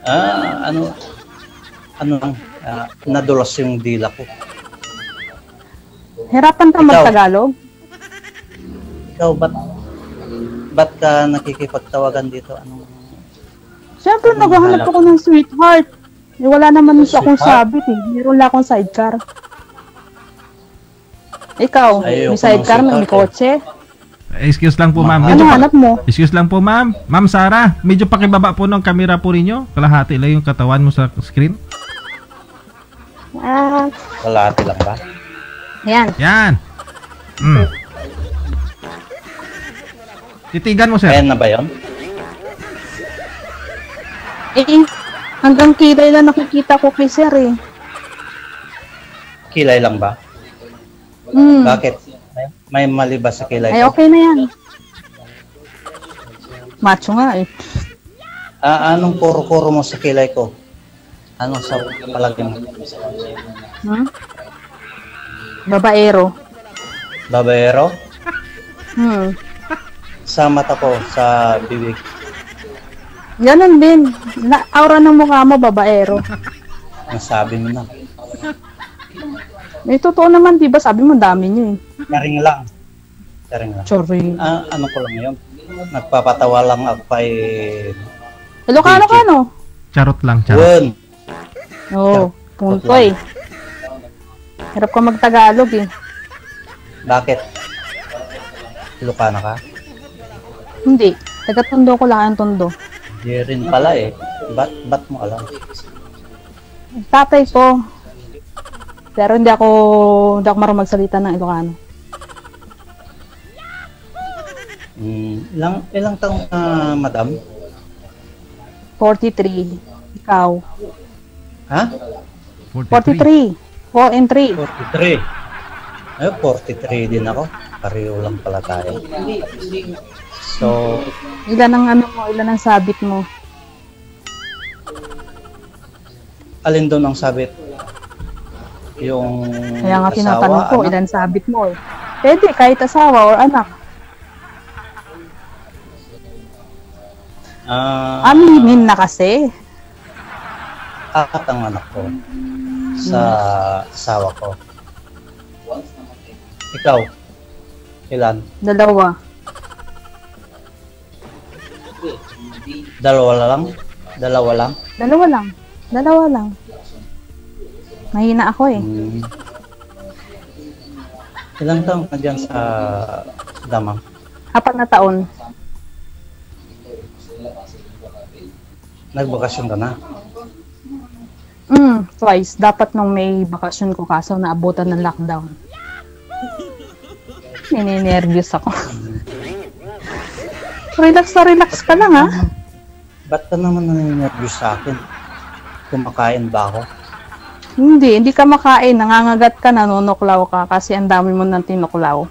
Ah, ano? Ano lang? Ah, nadulas yung dila ko. Hirapan ka mag-Tagalog? Ikaw, ba't, ba't ka nakikipagtawagan dito? Anong, siyempre, anong naghahanap ako ng sweetheart. Eh, wala naman sweetheart? Akong sabit eh. Meron lang akong sidecar. Ikaw, ayoko may sidecar, may kotse. Excuse lang po, ma'am. Ma ano hanap mo? Excuse lang po, ma'am. Ma'am Sarah, medyo pakibaba po ng camera po ninyo. Kalahati lang yung katawan mo sa screen. Ah. Kalahati lang ba? Yan. Yan. Mm. Titigan mo, sir. Ayan na ba yun? Eh, hanggang kilay lang nakikita ko kay sir eh. Kilay lang ba? Mm. Bakit? May mali ba sa kilay? Ay, okay na yan. Macho nga eh. Ah, anong kuro-kuro mo sa kilay ko? Anong sa palagi mo? Hmm? Babaero. Babaero? Hmm. Sa mata ko, sa bibig. Ganon din. Na aura ng mukha mo, babaero. Nasabi mo na. May totoo naman, diba? Sabi mo, dami niyo eh. Charing lang. Charing lang. Charing. Ah, ano ko lang yun? Nagpapatawa lang ako kay... Ilocano ka, no? Charot lang, charot. Yun. Oo, punto eh. Hirap ko mag-Tagalog eh. Bakit? Ilocano ka? Hindi. Taga-Tondo ko lang ang Tondo. Hindi rin pala eh. Ba't, ba't mo alam? Tatay ko. Pero hindi ako, hindi ako marunong magsalita ng Ilocano. Mm, ilang, ilang taong na, uh, madam? forty-three. Ikaw? Ha? forty-three. forty-three. four and three. forty-three. Ay, forty-three din ako. Pareho lang pala tayo. So, ilan ang ano mo? Ilan ang sabit mo? Alin doon ang sabit? Yung kaya nga tinatanong ko, anak? Ilan sabit mo eh. Pwede, kahit asawa or anak. Uh, Aminin na kasi. Apat ang anak ko. Sa asawa ko. Ikaw? Ilan? Dalawa. Dalawa lang? Dalawa lang? Dalawa lang. Dalawa lang. Mahina ako eh. Hmm. Ilang taon ka dyan sa Dammam? Apat na taon. Nagbakasyon ka na? Mm, twice. Dapat nung may bakasyon ko kaso naabutan ng lockdown. Nini-nervous ako. Relax na relax ka lang, ha? Ba't ka naman nani-nervous sa akin? Kumakain ba ako? Hindi, hindi ka makain. Nangangagat ka, nanonoklaw ka kasi ang dami mo nang tinuklaw.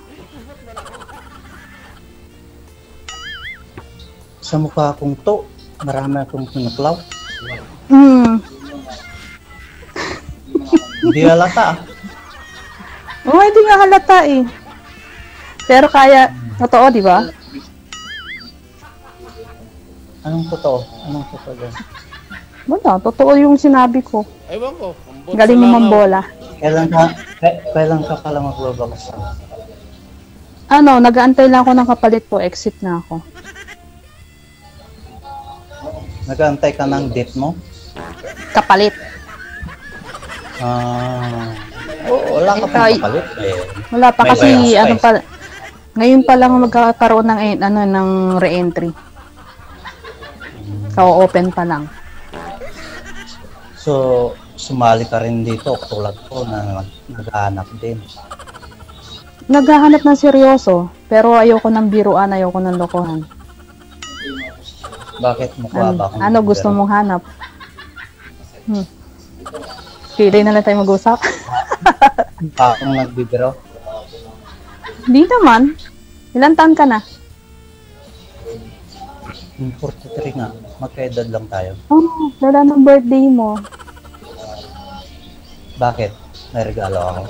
Sa mukha akong to, marami akong tinuklaw. Hmm. Hindi halata, ah. Oo, oh, hindi nga halata, eh. Pero kaya, totoo, di ba? Anong totoo? Anong totoo dyan? Wala, totoo yung sinabi ko. Ewan ko. Galing mo mambola. Kailan ka, kailan ka pala magbabaksan? Ano, nag-aantay lang ako ng kapalit po. Exit na ako. Nag-aantay ka ng date mo? Kapalit. Ah. Oo, wala ka pang kapalit. Eh, wala pa kasi, ano pa, ngayon pa lang magkakaroon ng, ano, ng re-entry. Ka-open pa lang. So, sumali ka rin dito, tulad ko na naghahanap din. Naghahanap ng seryoso, pero ayoko ng biruan, ayoko ng lokohan. Bakit mukha ano, ba akong ano gusto mong hanap? Hmm. Pili na lang tayo mag-usap. Akong nagbibiro? Hindi naman. Ilan taon ka na? forty-three nga. Magkaedad lang tayo. Oh, wala ng birthday mo. Bakit? May regalo ako.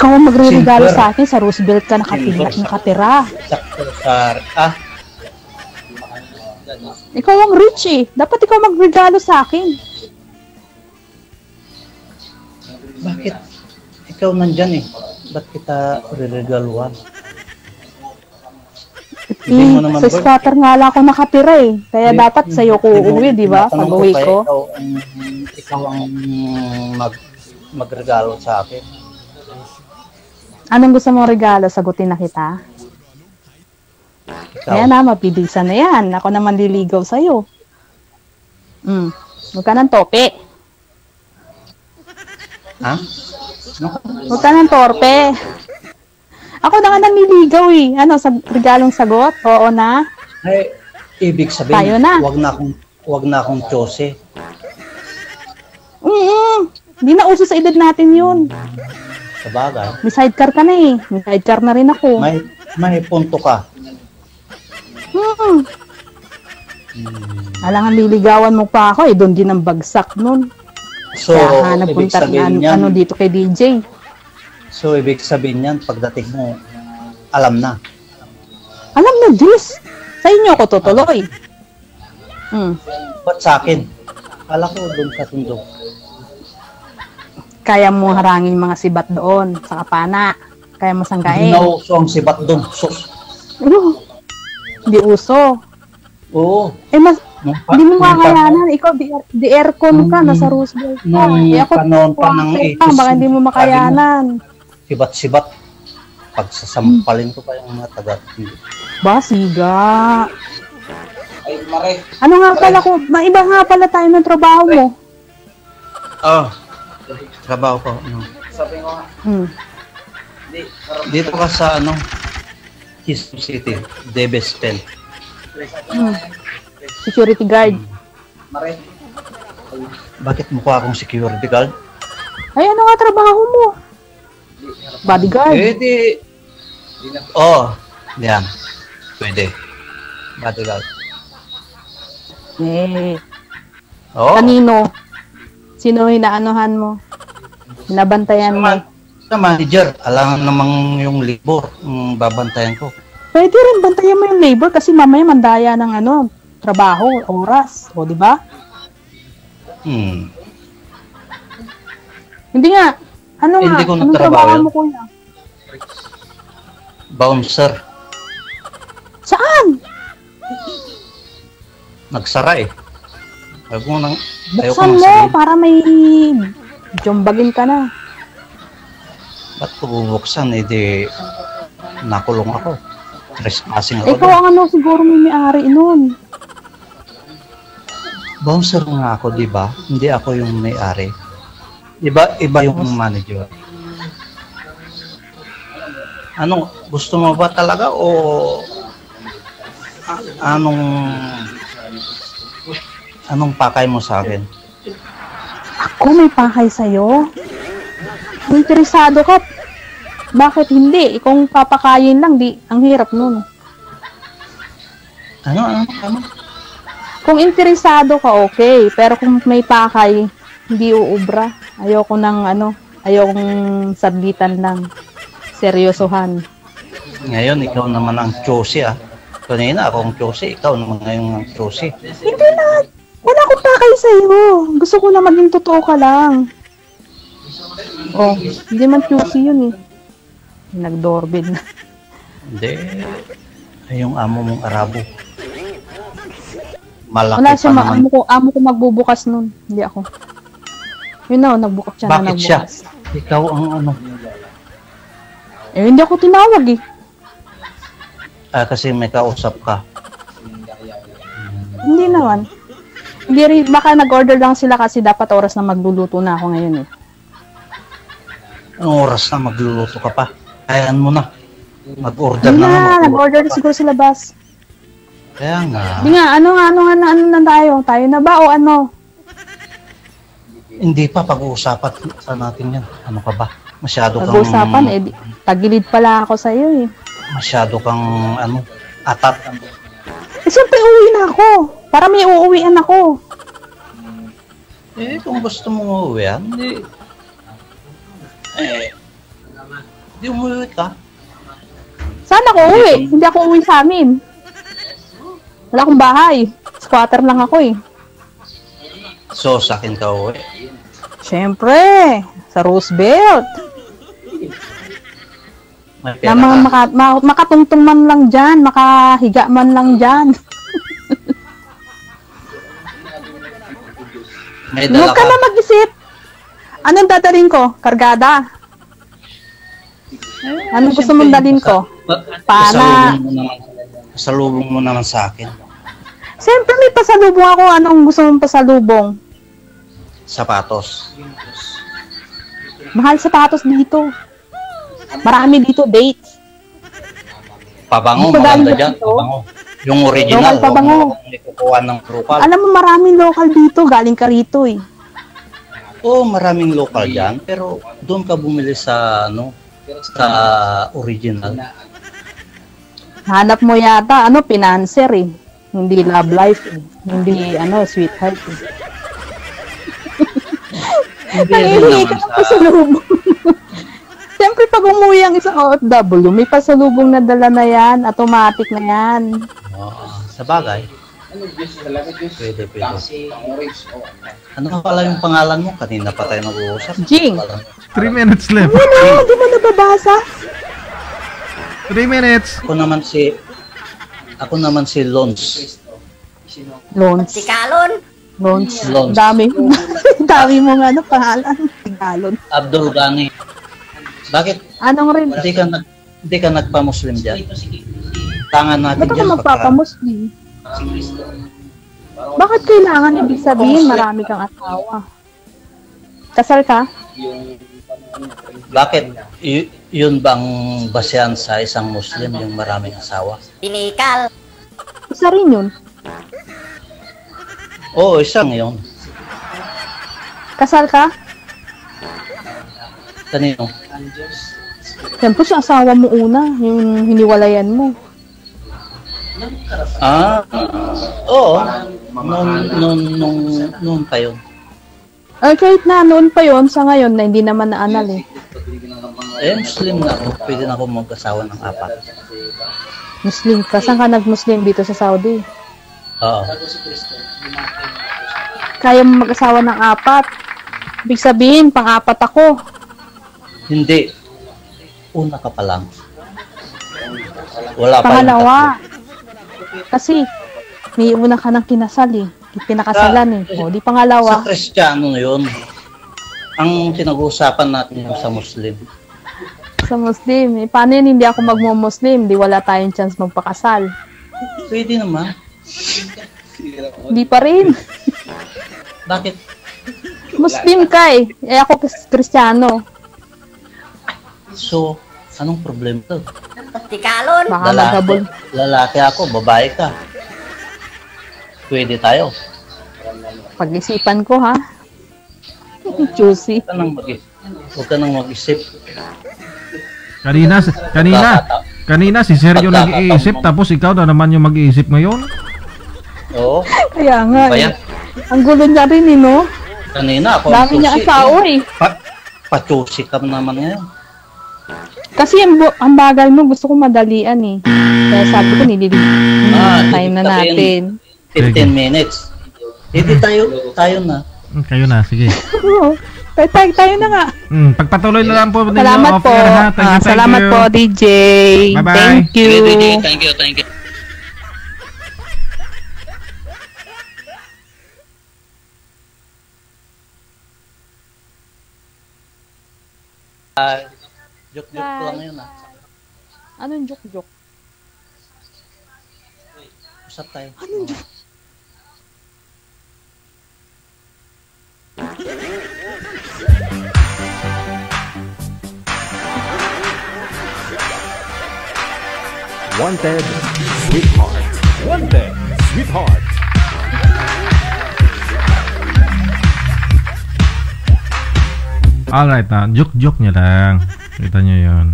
Ikaw ang magre-regalo sa akin. Sa Roosevelt ka nakapilak, nakatira. Ah. Ikaw ang rich, eh. Dapat ikaw magregalo sa akin. Bakit? Ikaw nandyan, eh. Ba't kita re-regaluan? Eh, sa squatter nga lang ako nakatira, eh. Kaya di, dapat sa'yo ko uuwi, di ba? Pag-uwi ko. Ikaw ang, ikaw ang mag, magregalo sa akin. Anong gusto mong regalo? Sagutin na kita. Ikaw. Ayan na, mapibilisan na yan. Ako naman liligaw sa'yo. Hmm. Huwag ka ng tope. Ha? Huwag ka ng torpe. Ako na nga naniligaw, eh. Ano, sa regalong sagot? Oo na? Ay, ibig sabihin, tayo na. Wag na akong, wag na akong tiyose. Mm-mm. Hindi na uso sa edad natin yun. Sa bagay. May sidecar ka na, eh. May sidecar na rin ako. May, may punto ka. Mm-mm. Hmm. Alangan liligawan mo pa ako, eh. Doon din ang bagsak nun. So, kaya ibig sabihin niyan, ano dito kay D J. So, ibig sabihin yan, pagdating mo, alam na. Alam na, Diyos! Sa inyo ako tutuloy. Mm. Ba't sa akin? Kala ko doon sa Tondo. Kaya mo harangin mga sibat doon, sa kapana. Kaya mo sanggain. Hindi na uso ang sibat doon. Sus. Ano? Hindi uso. Oo. Eh, mas, hindi mo makakayanan. Ikaw, di, di aircon ka, nasa Roosevelt ka. Eh, ako, panahon pa ng eighties. Baka hindi mo makayanan. Sibat-sibat. Pagsasampalin ko pa yung mga tagat. Basiga. Ay, mare. Ano nga mare. Pala ko? Maiba nga pala tayo ng trabaho mare. Mo. Oh. Trabaho ko. Ano? Sabi ko nga. Hmm. Dito ka sa, ano, Quezon City. Debes Pen. Hmm. Security guard. Mare. Bakit mukha akong security guard? Ay, ano nga trabaho mo? Bodyguard? Pwede. Oo. Oh, yan. Pwede. Bodyguard. Eh. Oo. Oh. Kanino? Sino hinaanuhan mo? Hinabantayan mo? Sa manager. Alam namang yung labor. Yung babantayan ko. Pwede rin. Bantayan mo yung labor kasi mamaya mandaya ng ano, trabaho, oras. O, di ba? Hmm. Hindi nga. Ano nga? Hindi ko anong trabaho mo, kuya? Bouncer. Saan? Nagsara, eh. Ayoko nang, ayoko nang sabihin. Para may jombagin ka na. Ba't ko bubuksan? Eh, di nakulong ako. Trespassing ako. Ikaw ang ano, siguro may may-ari nun. Bouncer nga ako, di ba? Hindi ako yung may-ari. Iba, iba yung manager. Ano, gusto mo ba talaga o anong anong pakay mo sa akin? Ako may pakay sa'yo? Interesado ka? Bakit hindi? Kung papakayin lang, di, ang hirap nun. Ano, ano, ano? Kung interesado ka, okay. Pero kung may pakay, hindi uubra. Ayoko ng ano, ayokong sablitan ng seryosohan. Ngayon, ikaw naman ang chosi, ah. Kanina, ako ang chosi. Ikaw naman ngayon ang chosi. Hindi na. Wala akong pakay sa'yo. Gusto ko na maging totoo ka lang. Oh, hindi man chosi yun, eh. Nag-doorbell na. Hindi. Ay, yung amo mong Arabo. Malaki wala siya, ma amo, ko, amo ko magbubukas nun. Hindi ako. Yun na, nagbukas siya. Bakit na nagbukas siya? Ikaw ang ano? Eh, hindi ako tinawag eh. Ah, kasi may kausap ka. Hindi naman. Hindi rin, baka nag-order lang sila kasi dapat oras na magluluto na ako ngayon eh. Anong oras na magluluto ka pa? Kayaan mo na. Mag-order na nga. Nag-order na siguro sila, Bas. Kaya nga. Hindi nga, ano nga, ano nga, ano na tayo? Tayo na ba o ano? Hindi pa, pag-uusapan sa natin yan. Ano ka ba? Masyado kang... Pag-uusapan, eh, tagilid pala ako sa'yo eh. Masyado kang, ano, atat. Eh, siyempre, uuwi na ako. Para may uuwian ako. Eh, kung gusto mong uuwian, di... Eh, di umuwi ka. Saan ako uwi? Hindi ako uwi sa amin. Wala akong bahay. Squatter lang ako eh. So, sa akin ka uwi? Siyempre, sa Roosevelt. Na mga maka, ma, makatungtong man lang dyan, makahiga man lang dyan. Huwag ka na mag-isip. Anong dadaling ko? Kargada? Anong gusto mong dalhin ko? Pana? Pasalubong mo naman sa akin. Siyempre may pasalubong ako. Anong gusto mong pasalubong? Sapatos. Mahal sapatos dito. Marami dito dates. Pabango, dito maganda dyan. Pabango. Yung original. Local pabango. Ng alam mo, maraming local dito. Galing ka rito eh. Oo, maraming local dyan. Pero doon ka bumili sa, ano, sa original. Hanap mo yata, ano, financer eh. Hindi love life eh. Hindi, ano, sweetheart eh. Nangihingi ka ng pasalubong. Siyempre, pag umuwi ang isang O F W, may pasalubong na dala na yan. Automatic na yan. Oo, sa bagay. Pwede, pwede. Ano pala yung pangalan mo? Kanina pa tayo nag-uusap. Jing! Three minutes left. Ano? Di mo nababasa? Three minutes. Ako naman si... Ako naman si Lons. Lons. Tikalon? Lons. Lons. Dami. Dami mong ano pangalan. Tikalon. Abdul Ghani. Bakit? Anong rin? Hindi ka, nag, hindi ka nagpa-Muslim dyan. Tangan natin dyan. Ba't ako magpapamuslim? Bakit kailangan ibig sabihin marami kang asawa? Kasal ka? Bakit? Y yun bang basehan sa isang Muslim yung maraming asawa? Pinikal! Isa rin yun? Oo, isang yun. Kasal ka? Kanino? Siyempre sa asawa mo una, yung hiniwalayan mo. Ah, oo. Noon pa yun. Ay, kahit na noon pa yon sa ngayon na hindi naman naanal eh. Eh, Muslim na ako. Pwede na ako mag-asawa ng apat. Muslim ka? Saan ka nag-Muslim dito sa Saudi? Oo. Kaya mo mag-asawa ng apat? Ibig sabihin, pang-apat ako. Hindi. Una ka pa lang. Wala pa yung tatlo. Kasi, may una ka ng kinasal eh. Pinakasalan eh. O, di pangalawa. Sa Kristiyano yun. Ang pinag-uusapan natin yung sa Muslim. Sa Muslim. Eh, paano yun? Hindi ako magmo-Muslim. Di wala tayong chance magpakasal. Pwede naman. Hindi pa rin. Bakit? Muslim ka eh. Eh ako Kristiyano. So, Anong problema to? Tikalon. Lalaki, lalaki ako, babae ka. Pwede tayo. Pag-isipan ko ha. Juicy. Huwag ka nang mag-isip. Kanina, kanina, kanina si Sir yung nag-iisip tapos ikaw na naman yung mag-iisip ngayon. Oo. Kaya nga. Ang gulo niya rin eh, no? Kanina ako. Dami niya asawa eh. Pachusi ka naman ngayon. Kasi ang, ang bagal mo, gusto ko madalian eh. Kaya sabi ko nililip. Ah, time na natin. fifteen minutes. Hindi tayo, tayo na. Kayo na, sige. Tayo, tayo, tayo na nga. Mm, pagpatuloy na lang po. Salamat po. Offer, thank you, thank Salamat you. po, D J. Bye-bye. Thank you. Thank you, thank you. Uh, joke-joke ko lang ngayon ah. Anong joke-joke? Usap tayo. Anong joke? Wanted, sweetheart. Wanted, sweetheart. Alright na, joke-joke niya lang. Kita nyo yun.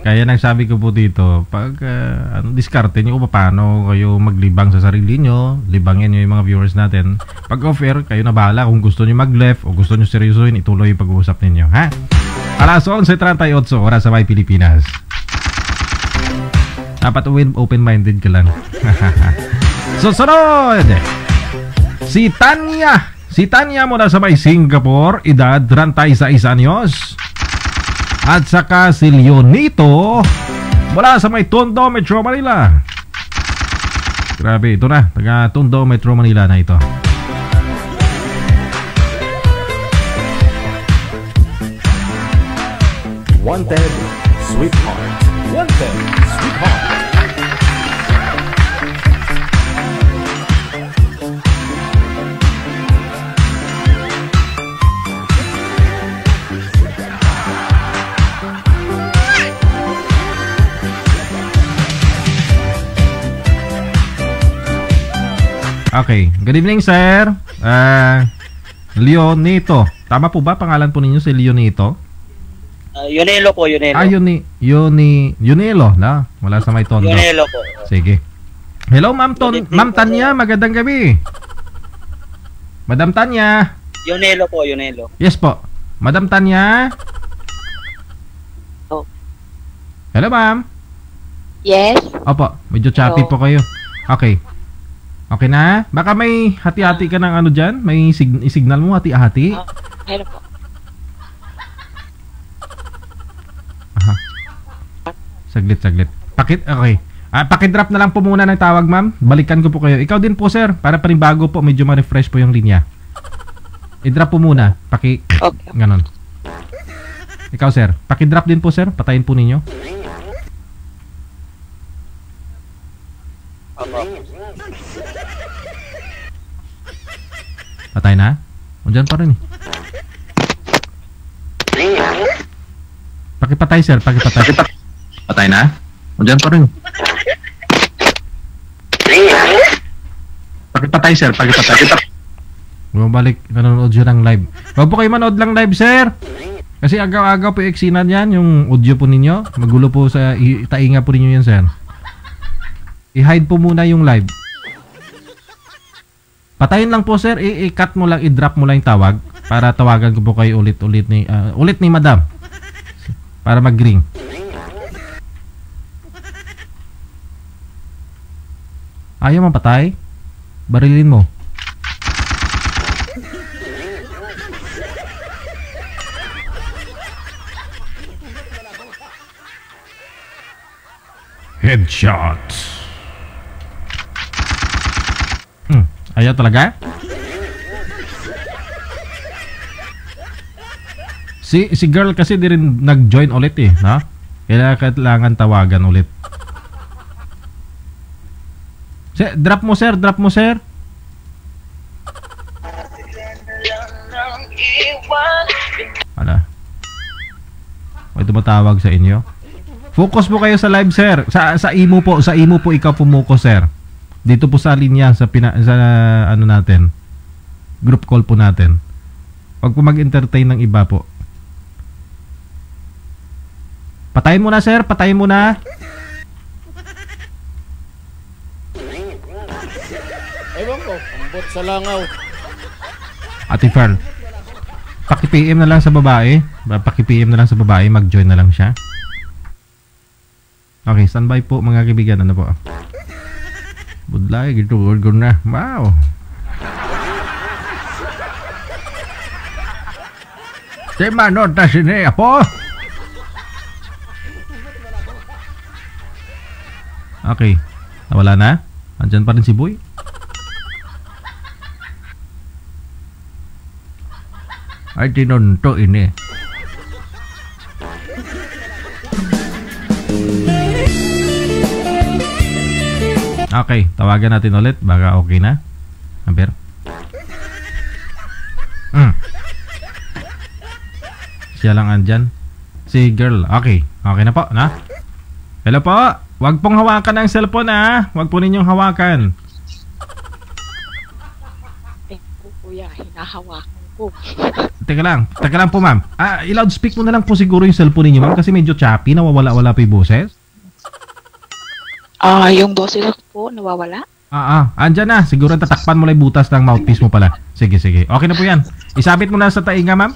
Kaya nagsabi ko po dito, pag uh, ano, diskarte nyo kung paano kayo maglibang sa sarili nyo, libangin nyo yung mga viewers natin. Pag offer, kayo na bahala kung gusto nyo mag-left o gusto nyo seryosohin, ituloy yung pag-uusap ninyo. Ha? Alas eleven thirty-eight, oras sa may Pilipinas. Dapat open-minded ka lang. Susunod! Si Tanya! Si Tanya mula sa may Singapore, edad thirty-one anyos. At saka si Leonito mula sa may Tondo, Metro Manila. Grabe, ito na. Taga Tondo, Metro Manila na ito. Wanted, sweetheart. Wanted, sweetheart. Okay, good evening sir. uh, Leonito. Tama po ba pangalan po ninyo si Leonito? Uh, Yunelo po, Yunelo. Ah, Yuni, Yuni, Yunelo na, wala sa may Tondo. Yunelo po. Sige. Hello ma'am Ton, ma'am Tanya, magandang gabi. Madam Tanya. Yunelo po, Yunelo. Yes po. Madam Tanya. Oh. Hello ma'am. Yes. Opo, medyo choppy po kayo. Okay. Okay na? Baka may hati-hati ka ng ano dyan? May sig signal mo hati-hati? Oh, meron po. Aha. Saglit, saglit. Pakit, okay. Ah, pakidrop na lang po muna ng tawag, ma'am. Balikan ko po kayo. Ikaw din po, sir. Para panibago po, medyo ma-refresh po yung linya. I-drop po muna. Paki... Okay. Ganon. Ikaw, sir. Pakidrop din po, sir. Patayin po ninyo. Patay na? O dyan pa rin eh. Pakipatay sir, pakipatay. Patay na? O dyan pa rin. Pakipatay sir, pakipatay. Bumabalik, nanonood siya ng live. Huwag po kayo manood lang live sir. Kasi agaw-agaw po i-eksinan yan yung audio po ninyo. Magulo po sa tainga po ninyo yan sir. I-hide po muna yung live. Patayin lang po sir, i-cut mo lang, i-drop mo lang yung tawag. Para tawagan ko po kayo ulit-ulit ni uh, ulit ni madam. Para mag-ring. Ayaw man patay? Barilin mo. Headshot. Ayaw talaga? Si si girl kasi di rin nag-join ulit eh, no? Kailangan, kailangan tawagan ulit. Sir, drop mo sir, drop mo sir. Ala. May tumatawag sa inyo. Focus po kayo sa live, sir. Sa sa imo po, sa imo po ikaw pumuko, sir. Dito po sa linya sa pina, sa ano natin. Group call po natin. Huwag po mag-entertain ng iba po. Patayin mo na, sir. Patayin mo na. Ewan ko, ambot sa langaw. Ate Fern, paki-P M na lang sa babae. Paki-P M na lang sa babae, mag-join na lang siya. Okay, standby po mga kaibigan. Ano po? Budlay, gito, gito na. Wow! Tema no, tasin eh, apo! Okay, wala na. Andyan pa rin si Boy. Ay, tinonto ini. Okay, tawagan natin ulit. Baka okay na. Amber. Mm. Siya lang andyan. Si girl. Okay. Okay na po. Na? Hello po. Wag pong hawakan ang cellphone, ah. Wag po ninyong hawakan. Kuya, hinahawakan ko. Teka lang. Teka lang po, ma'am. Ah, i-loudspeak mo na lang po siguro yung cellphone ninyo, ma'am. Kasi medyo choppy. Nawawala-wala po yung boses. Ah, uh, yung boses po, nawawala? Ah, ah, andyan na. Siguro tatakpan mo lang butas ng mouthpiece mo pala. Sige, sige. Okay na po yan. Isabit mo na sa tainga, ma'am.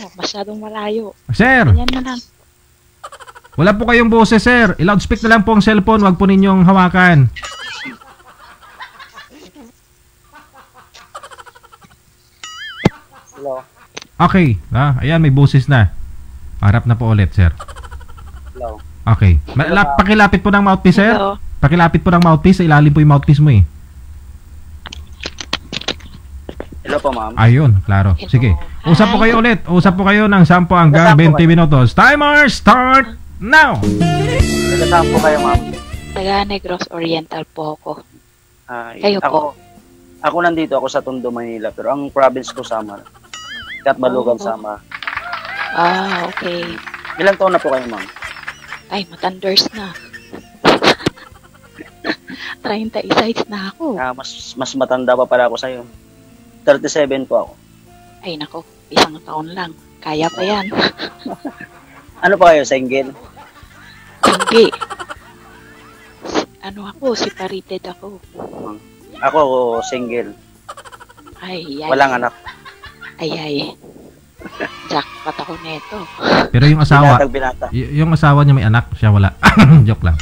Oh, masyadong malayo. Sir! Ganyan na lang. Wala po kayong boses, sir. I-loudspeak na lang po ang cellphone. Huwag po ninyong hawakan. Hello? Okay. Ah, ayan, may boses na. Harap na po ulit, sir. Okay. Malap, pakilapit po ng mouthpiece, sir. Hello. Pakilapit po ng mouthpiece. Ilalim po yung mouthpiece mo, eh. Hello po, ma'am. Ayun, klaro. Hello. Sige. Usap po kayo ulit. Usap po kayo ng sampo hanggang twenty minutos. Timer start now! Taga-saan po kayo, ma'am? Taga Negros Oriental po ako. Ay, kayo ako, po. Ako nandito. Ako sa Tondo, Manila. Pero ang province ko, Samar. Katbalugan, oh. Samar. Ah, okay. Ilang taon na po kayo, ma'am? Ay, matanders na. thirty-one na ako. Ah, mas, mas matanda pa pala ako sa'yo. thirty-seven po ako. Ay, nako. Isang taon lang. Kaya pa yan. Ano pa kayo? Single? Hindi. Ano ako? Separated ako. Ako, single. Ay, ay. Walang anak. Ay, ay. Jackpot ako neto. Pero yung asawa, binata, binata. yung asawa niya may anak, siya wala. Joke lang.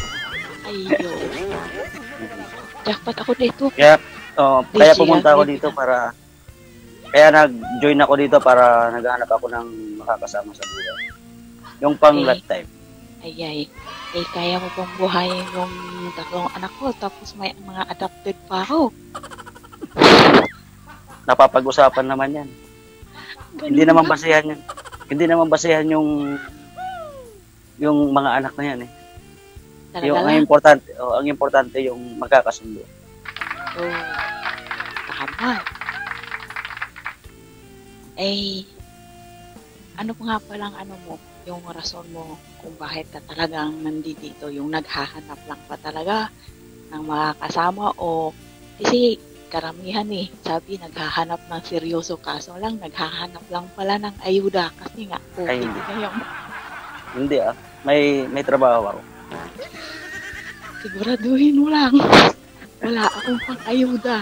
Ayun. Jackpot ako neto. Kaya, oh, kaya pumunta ako dito para, kaya nag-join ako dito para naghahanap ako ng makakasama sa buhay. Yung pang lifetime. Ay, ay. Eh, kaya mo pong buhayin yung tatlong anak ko, tapos may mga adopted pa ako. Napapag-usapan naman yan. Ganun hindi naman basehan yan. Hindi naman basehan yung yung mga anak na yan eh. Talaga yung ang importante, oh, ang importante yung magkakasundo. Oh. Tama. Eh ano pa nga palang ano mo, yung rason mo kung bakit ka talagang nandito, yung naghahanap lang pa talaga ng makakasama o kasi karamihan eh. Sabi, naghahanap ng seryoso kaso lang, naghahanap lang pala ng ayuda kasi nga COVID. Ay, hindi. Ngayon. Hindi ah. May, may trabaho ako. Siguraduhin mo lang. Wala akong pang-ayuda.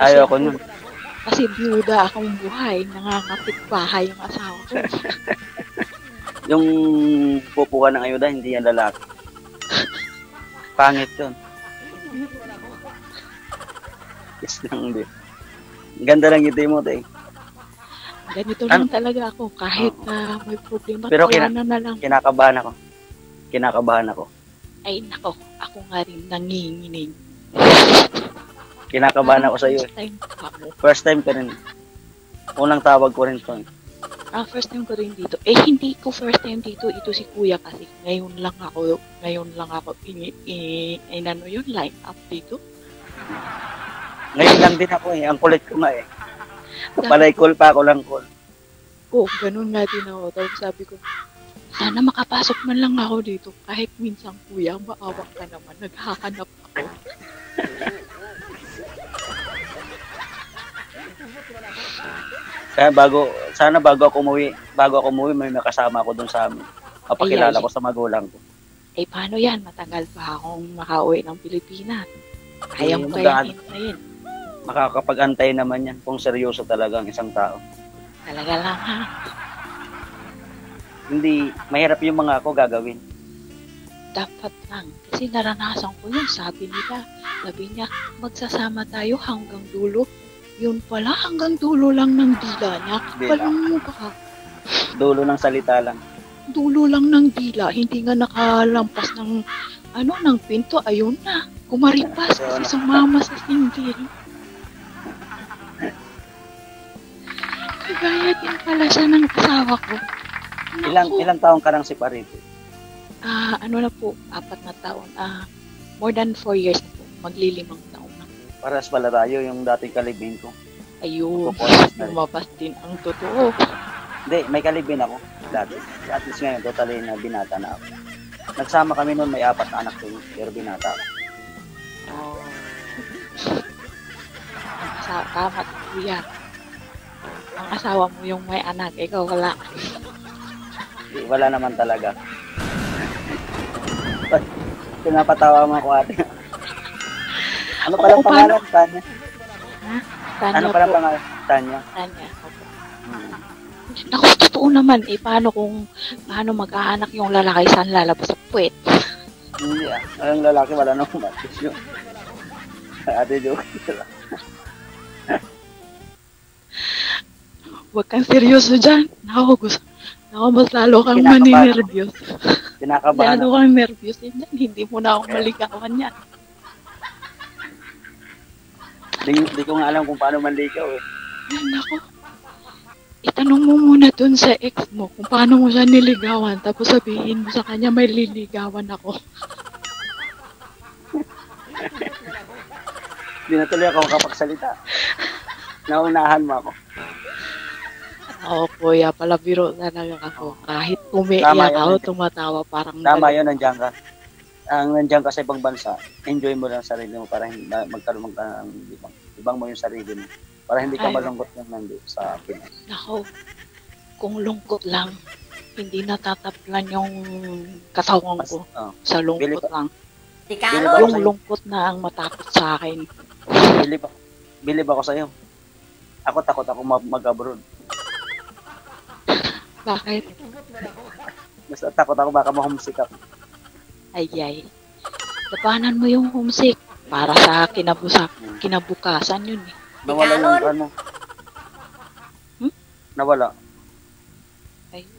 Ayaw ako nun. Kasi biyuda akong buhay. Nangangapit bahay yung asawa ko. Yung pupuka ng ayuda, hindi yan lalaki. Pangit yun. Yes lang din. Ganda lang ngiti mo, te. Ganito lang ano? Talaga ako kahit na uh, may problema. Pero kina na lang. kinakabahan ako. Kinakabahan ako. Ay, nako. Ako nga rin nanginginig. Kinakabahan ako sa iyo. First time ko rin. Unang tawag ko rin to. Ah, first time ko rin dito. Eh, hindi ko first time dito. Ito si Kuya kasi ngayon lang ako. Ngayon lang ako. Inano yun? Line up dito? Ngayon lang din ako eh. Ang kulit ko nga eh. Palay call pa ako lang call. ko, ganun nga din ako. Tapos sabi ko, sana makapasok man lang ako dito. Kahit minsan, kuya, maawak ka naman. Naghahanap ako. Sana bago, sana bago ako umuwi, bago ako umuwi, may nakasama ako dun sa amin. Papakilala ko sa magulang ko. Eh, paano yan? Matagal pa akong makauwi ng Pilipinas. Kaya mo kaya hintayin. Makakapag-antay naman yan kung seryoso talaga ang isang tao. Talaga lang, ha? Hindi, mahirap yung mga ako gagawin. Dapat lang. Kasi naranasan ko yun. Sabi nila, sabi niya, magsasama tayo hanggang dulo. Yun pala, hanggang dulo lang ng dila niya. Palong mo ba? Dulo ng salita lang. Dulo lang ng dila, hindi nga nakalampas ng ano ng pinto, ayun na, kumaripas kasi sumama sa sindir. Kagaya din pala siya ng asawa ko. Ano ilang po? Ilang taong ka nang separate? Ah, ano na po, apat na taon. Ah, more than four years na po, maglilimang taon na. Paras pala tayo yung dating kalibin ko. Ayun, lumabas din ang totoo. Hindi, may kalibin ako dati. At least ngayon, totally na binata na ako. Nagsama kami noon, may apat na anak ko, pero binata ako. Oh. Ang tama, kuya. Ang asawa mo yung may anak, ikaw wala. Hindi, wala naman talaga. Pinapatawa mo ako, ate. Ano palang Oo, pangalan, Tanya? Ha? Tanya ano palang po. pangalan, Tanya? Tanya, okay. Hmm. Naku, totoo naman eh, paano kung paano mag-aanak yung lalaki, saan lalabas sa puwet? Hindi ah, ang lalaki wala nang matis yun. Ate, joke. Huwag kang seryoso dyan. Naku, naku, mas lalo kang maninervyos. Kinakabahan. Lalo kang nervyos yan, hindi mo na ako maligawan yan. Hindi ko nga alam kung paano manligaw eh. Naku. Itanong mo muna dun sa ex mo kung paano mo siya niligawan, tapos sabihin mo sa kanya may liligawan ako. Hindi na tuloy ako makapagsalita. Naunahan mo ako. Oo, kuya, palabiro na lang ako. Kahit umiiyak ako, tumatawa parang... Tama yun, nandiyan ka. Ang nandiyan ka sa ibang bansa, enjoy mo lang sarili mo para magkaroon ng ibang. Ibang mo yung sarili mo. Para hindi ka malungkot ng nandito sa akin. Nako, kung lungkot lang, hindi natataplan yung katawan ko oh. sa lungkot Bili lang. Yung lungkot na ang matakot sa akin. Bilib ako, Bilib ako sa'yo. Ako takot ako mag-abroad. Bakit? Mas takot ako baka ma-homesick ako. Ay, ay. Tapanan mo yung homesick para sa kinabusa, kinabukasan yun eh. Nawala yung ano? Hmm? Nawala. Ayun.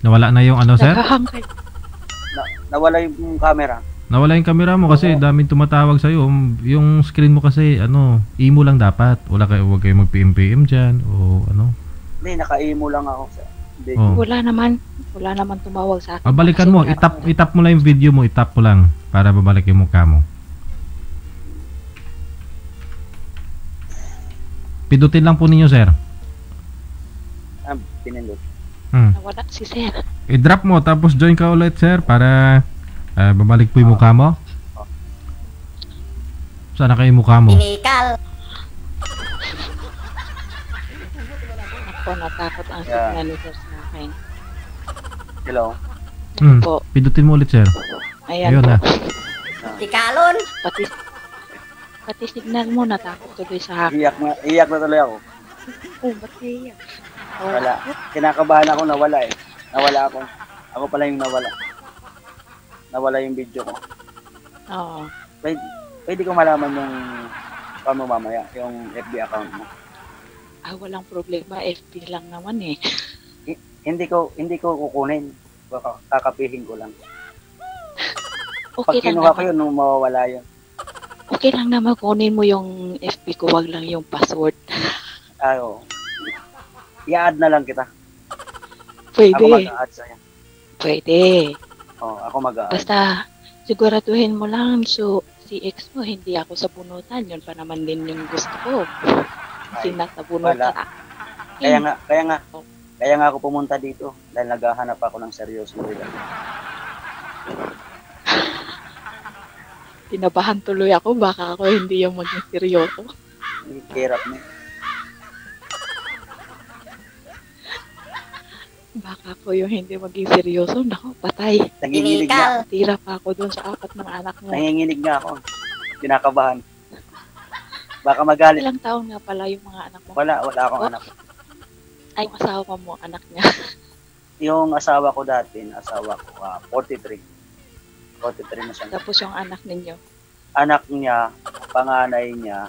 Nawala na yung ano, sir? Na, nawala yung camera. Nawala yung camera mo kasi Oo. daming tumatawag sa'yo. Yung screen mo kasi, ano, emo lang dapat. Wala kayo, huwag kayo mag-P M P M dyan o ano. Hindi, naka-emo lang ako, sir. Oh. Wala naman. Wala naman tumawag sa akin. Ah, balikan mo. Itap, itap mo lang yung video mo. Itap mo lang. Para babalik yung mukha mo. Pidutin lang po ninyo, sir. Ah, pinindot. Hmm. Nawala si sir. I-drop mo. Tapos join ka ulit, sir. Para uh, babalik po yung mukha mo. Sana kayo yung mukha mo. Pinikal. Ako, natakot ang yeah. signalizer sa akin. Hello? Hmm. Po. Pidutin mo ulit, sir. Ayan, Ayan po. Na. Tikalon! Pati, pati signal mo, natakot tuloy sa akin. Iyak na, iyak na tuloy ako. Oh, ba't iyak? Nawala. Wala. Kinakabahan ako, nawala eh. Nawala ako. Ako pala yung nawala. Nawala yung video ko. Oo. Pwede, pwede ko malaman yung kamo mamaya, yung F B account mo. Ah, walang problema. F B lang naman eh. I, hindi ko, hindi ko kukunin. Kakapihin ko lang. Okay. Pag kinuha ko yun, mawawala yun. Okay lang naman, kunin mo yung F B ko, wag lang yung password. Ay, oo. I-add na lang kita. Pwede. Ako mag-a-add sa'yo. Pwede. Oo, ako mag-a-add. Basta, siguraduhin mo lang, so, si ex mo, hindi ako sa bunutan. Yun pa naman din yung gusto ko. Kasi nasa bunutan. Kaya nga, kaya nga, kaya nga ako pumunta dito dahil naghahanap ako ng seryoso. Tinabahan tuloy ako, baka ako hindi yung maging seryoso. Hindi kirap na. Baka ako yung hindi maging seryoso, naku, patay. Nanginginig na. Tira pa ako dun sa apat ng anak mo. Nanginginig na ako. Kinakabahan. Baka magalit. Ilang taon nga pala yung mga anak mo? Wala, wala akong oh. anak. Ay, yung asawa ko mo, anak niya. Yung asawa ko dati, asawa ko, uh, forty-three. forty-three na siya. Tapos yung anak ninyo? Anak niya, panganay niya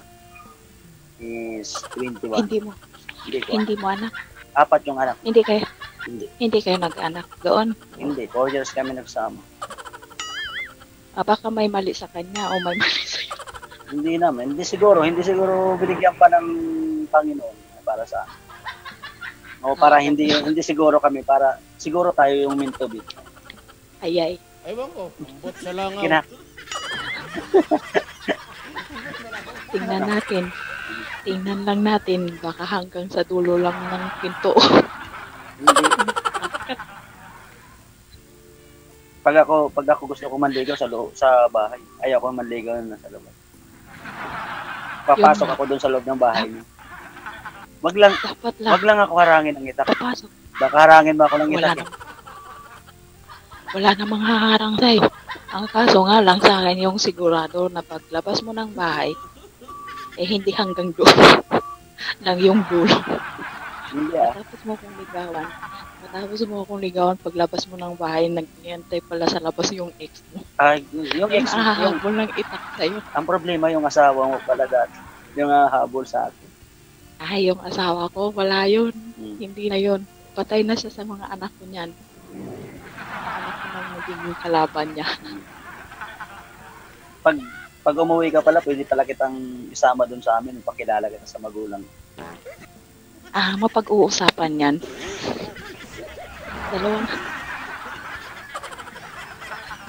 is twenty-one. Hindi mo? Hindi, Hindi mo anak? Apat yung anak. Hindi kayo? Hindi. Hindi kayo nag-anak doon? Hindi. Four years kami nagsama. Ah, baka may mali sa kanya o may mali sa iyo. Hindi naman. Hindi siguro. Hindi siguro binigyan pa ng Panginoon para sa akin. O para ah, hindi hindi siguro kami para siguro tayo yung meant to be. Ayay. Ewan ko, ambot sa langaw. Kina. Tingnan natin. Tingnan lang natin. Baka hanggang sa dulo lang ng pinto. Pag ako, pag ako gusto ko manligaw sa loob, sa bahay, ayaw ko manligaw na sa labas. Papasok ako doon sa loob ng bahay. Wag lang, lang. Wag lang ako harangin ang itak. Papasok. Baka harangin ba ako ng itak? Wala namang haharang sa'yo. Ang kaso nga lang sa akin yung sigurado na paglabas mo ng bahay, eh hindi hanggang doon lang yung dulo. Hindi ah. Matapos mo akong ligawan, matapos mo akong ligawan, paglabas mo ng bahay, nag-iantay pala sa labas yung ex mo. Ay, yung ex mo. Yung hahabol ng itak sa'yo. Ang problema yung asawa mo pala dati. Yung hahabol sa akin. Ay, yung asawa ko, wala yun. Hmm. Hindi na yun. Patay na siya sa mga anak ko niyan. Yung kalaban niya. Pag, pag umuwi ka pala, pwede pala kitang isama dun sa amin, pakilala kita sa magulang. Ah, mapag-uusapan yan. Dalawang.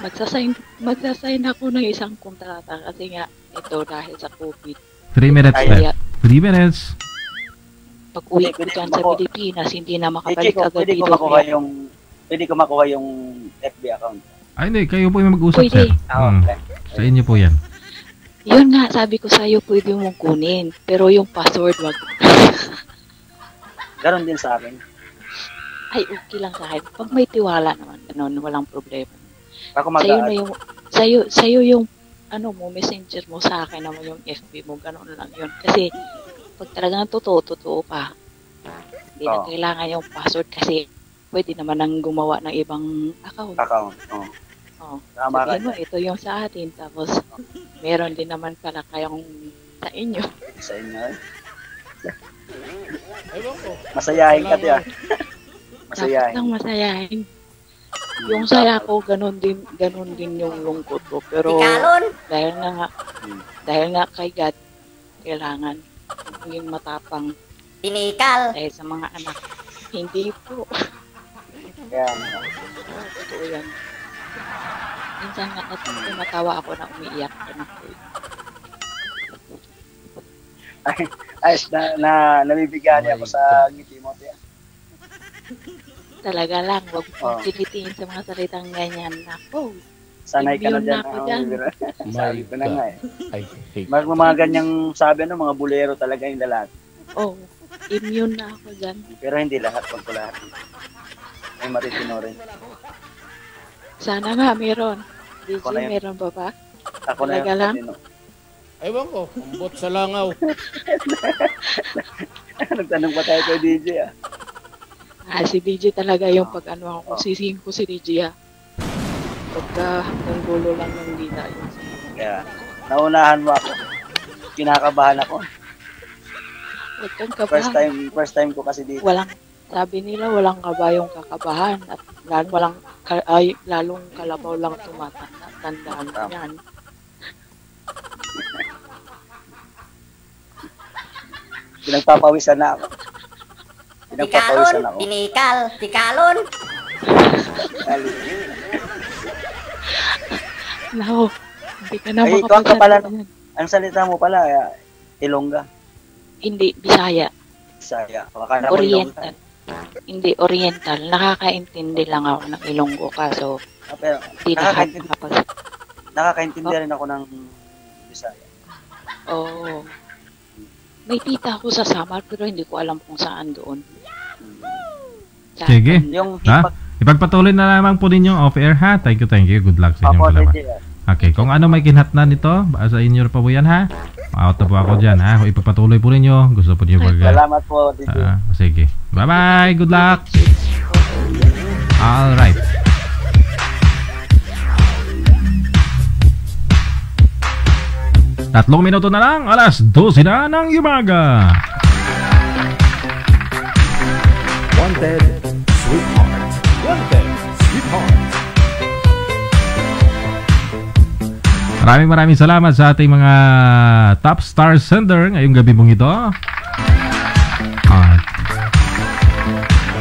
Magsasign, magsasign ako ng isang kontrata kasi nga ito dahil sa COVID. Three minutes left. Three minutes. Pag uwi ko dyan sa Pilipinas, hindi na makabalik agad dito. Pwede ko makuha yung F B account. Ay, hindi. Kayo po yung mag-usap, sir. Oh, okay. Hmm. Sa inyo po yan. Yun nga, sabi ko sa'yo, pwede mong kunin. Pero yung password, wag. Ganon din sa akin. Ay, okay lang sa akin. Pag may tiwala naman, ganun, walang problema. Ako sa'yo na yung, sa'yo, sa'yo yung, ano mo, messenger mo sa akin naman yung F B mo, ganon lang yun. Kasi, pag talagang totoo, totoo pa. Hindi oh. na kailangan yung password kasi, pwede naman ang gumawa ng ibang account. Account, oo. Oh. Oh. Sabihin mo, ito yung sa atin. Tapos, oh. meron din naman pala kayong sa inyo. Sa inyo, eh. Masayahin ka, tiyan. Masayahin. Dapat masayahin. Yung saya ko, ganun din, ganun din yung lungkot ko. Pero, dahil na nga, hmm. dahil nga kay God, kailangan maging matapang. Pinikal. Dahil sa mga anak. Hindi po. Yan. Totoo yan. Minsan nga tumatawa ako na umiiyak ko na po. Ay, ayos na, na nabibigyan niya ako sa ngiti mo, tiyan. Talaga lang, wag po oh. tilitiin sa mga salitang ganyan. Ako, sanay ka na dyan. Sanay ko na nga eh. Mag mga ganyang sabi, ano, mga bulero talaga yung lalaki. Oo, oh, immune na ako dyan. Pero hindi lahat, wag po lahat. Ay, maritino rin. Sana nga, meron. D J, meron ba ba? Ako na yung maritino. Ewan ko, umbot sa langaw. Nagtanong pa tayo kay D J, ah. Ah, si D J talaga yung oh. pag-ano ako. Oh. Sisihin ko si D J, ah. Pagka hanggang gulo lang ng dita. Kaya, naunahan mo ako. Kinakabahan ako. Wag kang kabahan. First time, first time ko kasi dito. Walang. Sabi nila walang kabayong kakabahan at walang ay, lalong kalabaw lang tumatanda. Tandaan mo yan. Pinagpapawisan na ako. Pinagpapawisan ako. Pinikal, tikalon. Nako, Hindi ka na ay, ikaw ka pala. Ang salita mo pala, Ilongga. Hindi, Bisaya. Bisaya. Baka Oriental. Hindi, Oriental. Nakakaintindi lang ako ng Ilonggo, kaso ah, pero, hindi nakakaintindi, nakapag... nakakaintindi oh. rin ako ng Bisaya. Oo. Oh. May tita ako sa Samar, pero hindi ko alam kung saan doon. Saan sige. Yung ipag... Ipagpatuloy na lamang po ninyo off-air ha. Thank you, thank you. Good luck sa inyong kalaman. Okay, kung ano may kinhatnan nito, sa inyo pa po yan ha. Out na po ako dyan ha. Ipagpatuloy po ninyo. Gusto po niyo mag- Salamat po. Uh, sige. Bye-bye. Good luck. Alright. Tatlong minuto na lang. Alas dose na ng umaga. Wanted, sweetheart. Wanted, sweetheart. Maraming maraming salamat sa ating mga top star sender ngayong gabi mong ito. Alright.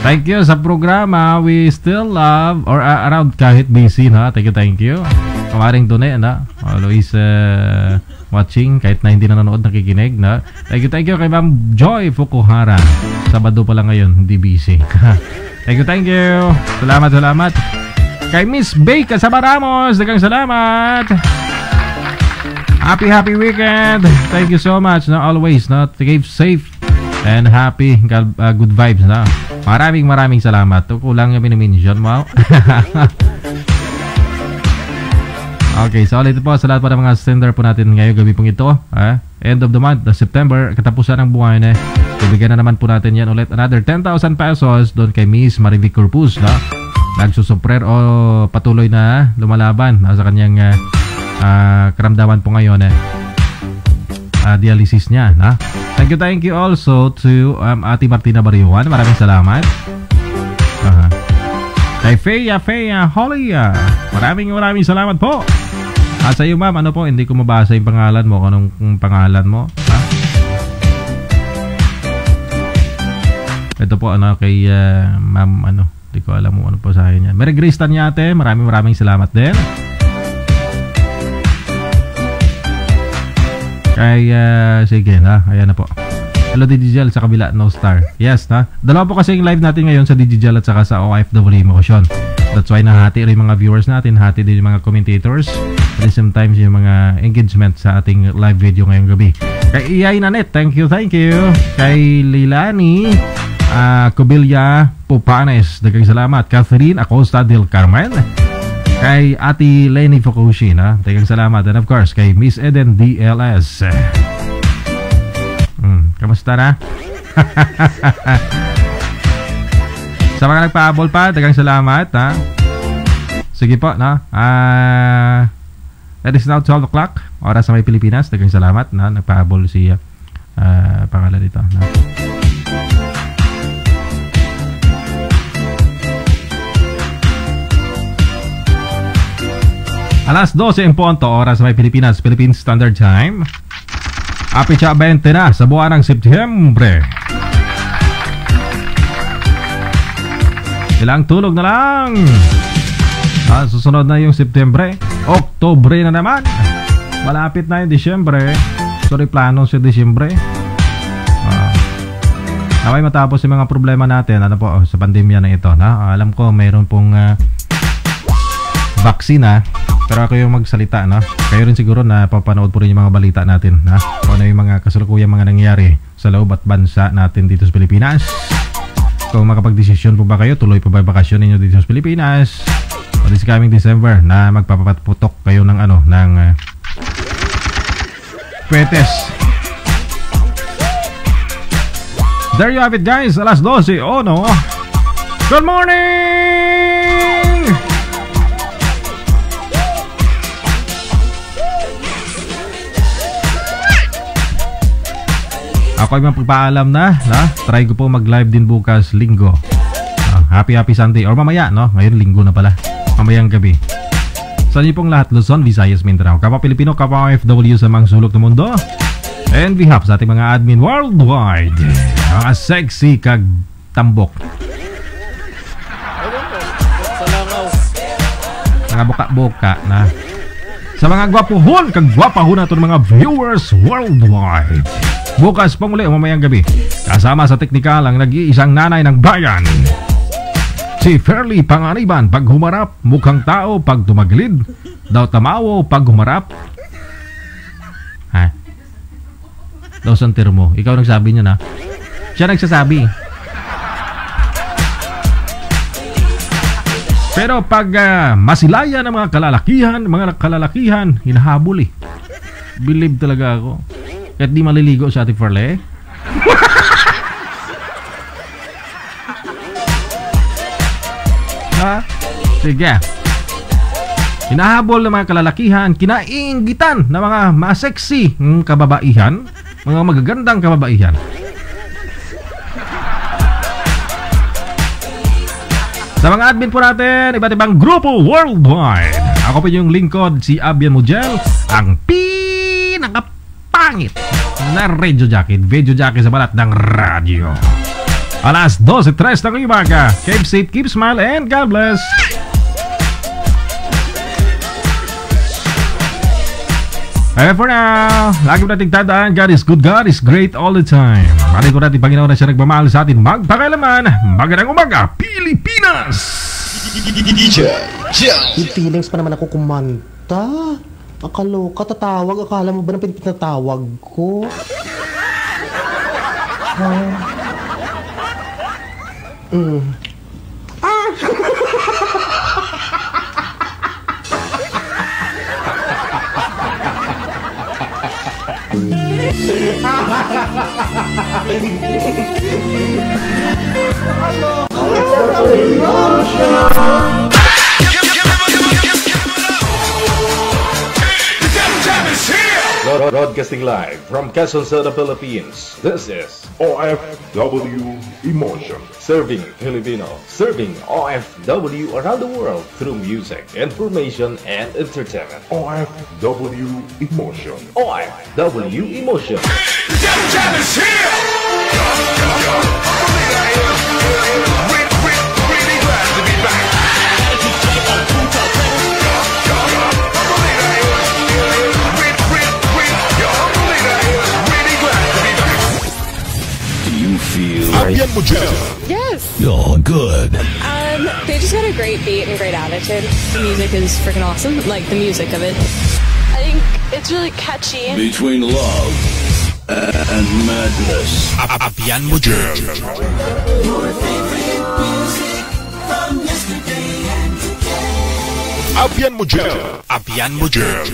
Thank you sa programa. We still love or uh, around kahit busy na. Thank you, thank you. Kamaring tunay na. Always uh, watching kahit na hindi nanonood, nakikinig na. Thank you, thank you kay Ma'am Joy Fukuhara. Sabado pa lang ngayon, hindi busy. Thank you, thank you. Salamat, salamat. Kay Miss Bay Kasama Ramos, dagang salamat. Happy, happy weekend. Thank you so much na always na keep safe and happy, uh, good vibes na. Maraming maraming salamat. Kulang yung minimension mo. Okay, so ulit po sa lahat pa ng mga sender po natin ngayong gabi pong ito. Eh? End of the month, September, katapusan ng buwan eh. Ibigyan na naman po natin yan ulit. Another ten thousand pesos doon kay Miss Marivic Corpus na nagsusuprer o patuloy na lumalaban sa kanyang uh, uh, karamdaman po ngayon eh. Uh, dialysis niya na. Thank you, thank you also to um, Ate Martina Bariwan. Maraming salamat. Uh-huh. Kay Feya Feya Holia. Maraming maraming salamat po. Ah, sa iyo ma'am, ano po, hindi ko mabasa yung pangalan mo. Anong pangalan mo? Ha? Ito po, ano, kay uh, ma'am, ano, hindi ko alam mo ano po sa akin yan. Mary Grace Tanyate, maraming maraming salamat din. Kay, uh, sige na, ayan na po. Hello DigiGel, sa kabila, no star. Yes, na. Dalawa po kasi yung live natin ngayon sa DigiGel at saka sa O F W Emotion. That's why nahati rin yung mga viewers natin, hati din yung mga commentators, and sometimes yung mga engagement sa ating live video ngayong gabi. Kay Iyay Nanet, thank you, thank you. Kay Lilani uh, Cobilya Pupanes, dagang salamat. Catherine Acosta del Carmen. Kay Ati Lenny Fukushi, na, dagang salamat. And of course, kay Miss Eden D L S. Hmm, kamusta na? Sa mga nagpaabol pa, dagang salamat ha. Sige po na. Ah, uh, it is now twelve o'clock oras sa may Pilipinas. Dagang salamat na nagpaabol si uh, pangalan dito na. Alas twelve en punto oras sa may Pilipinas, Philippine Standard Time. Apicha twenty na sa buwan ng September. Ilang tulog na lang. Ah, susunod na yung September. Oktobre na naman. Malapit na yung Disyembre. Sorry, plano si Disyembre. Ah, naway matapos yung mga problema natin ano po, oh, sa pandemya na ito. Na? Alam ko, mayroon pong uh, vaksina. Pero ako yung magsalita. Na? Kayo rin siguro na papanood po rin yung mga balita natin. Na? O ano yung mga kasalukuyang mga nangyari sa loob at bansa natin dito sa Pilipinas. Kung makapag-desisyon po ba kayo, tuloy po ba bakasyon ninyo dito sa Pilipinas o this coming December na magpapaputok kayo ng ano, ng uh, pwetes. There you have it guys, alas twelve, oh no. Good morning! Ako ay mapagpaalam na, na. Try ko po mag-live din bukas linggo. Uh, happy happy Sunday. Or mamaya, no? Ngayon linggo na pala. Mamayang gabi. Sa inyo pong lahat, Luzon, Visayas, Mindanao. Kapwa Pilipino, kapwa O F W sa mga sulok ng mundo. And we have sa ating mga admin worldwide. Mga sexy kag tambok. Mga buka-buka na. sa mga gwapuhon, kagwapahon nato mga viewers worldwide. Bukas pang uli mamayang gabi, kasama sa teknikal ang nag-iisang nanay ng bayan, si Ferly Panganiban. Pag humarap, mukhang tao. Pag tumagilid, daw tamawo. Pag humarap, ha? Daw santir mo. Ikaw nagsabi niya na. Siya nagsasabi. Pero pag uh, masilaya ng mga kalalakihan, mga kalalakihan, hinahabol eh. Believe talaga ako. Kahit di maliligo si Ati Ferly. Ha? Sige. Hinahabol ng mga kalalakihan, kinainggitan ng mga maseksi ng kababaihan, mga magagandang kababaihan. Sa mga admin po natin, iba't ibang grupo worldwide. Ako po yung lingkod, si Abian Mujel, ang pinakapangit na radio jacket, video jacket sa balat ng radio. Alas twelve tres ng umaga. Keep safe, keep smile, and God bless. And for now, lagi po nating tandaan, God is good, God is great all the time. Maraming po natin Panginoon na siya nagmamahal sa atin. Magpakailaman, magandang umaga, Pilipinas! Feelings pa naman ako kumanta. Akaloka, tatawag. Akala mo ba na pinatawag ko? Ah. Mm. Ah. Broadcasting live from Quezon City, Philippines. This is O F W Emotion, serving Filipino, serving O F W around the world through music, information, and entertainment. O F W Emotion. O F W Emotion. Abian Mujel. Yes. Oh, good. Um, they just got a great beat and great attitude. The music is freaking awesome. Like the music of it. I think it's really catchy. Between love and madness. Abian Mujel. Your favorite music from yesterday and today. Abian Mujel. Abian Mujel.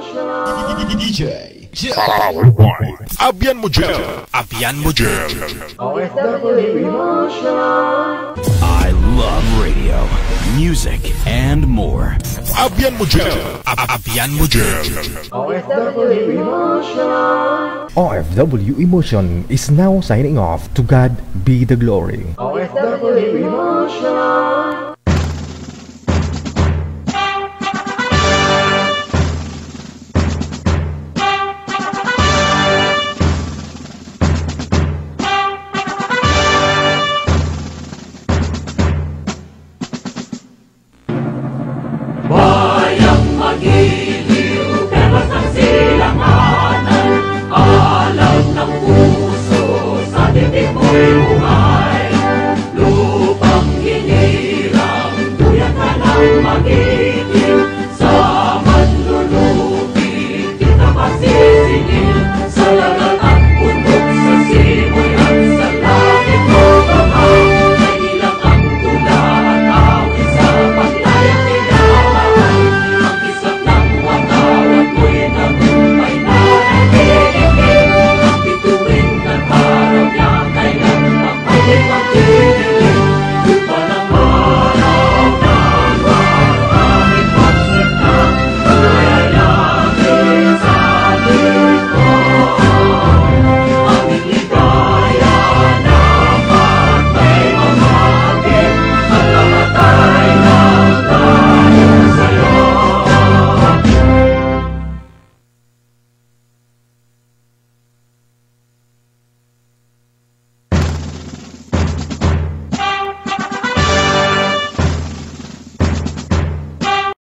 D J Abian Mujel Abian Mujel O F W Emotion. I love radio, music, and more. Abian Mujel Abian Mujel O F W Emotion. O F W Emotion is now signing off. To God be the glory. O F W Emotion.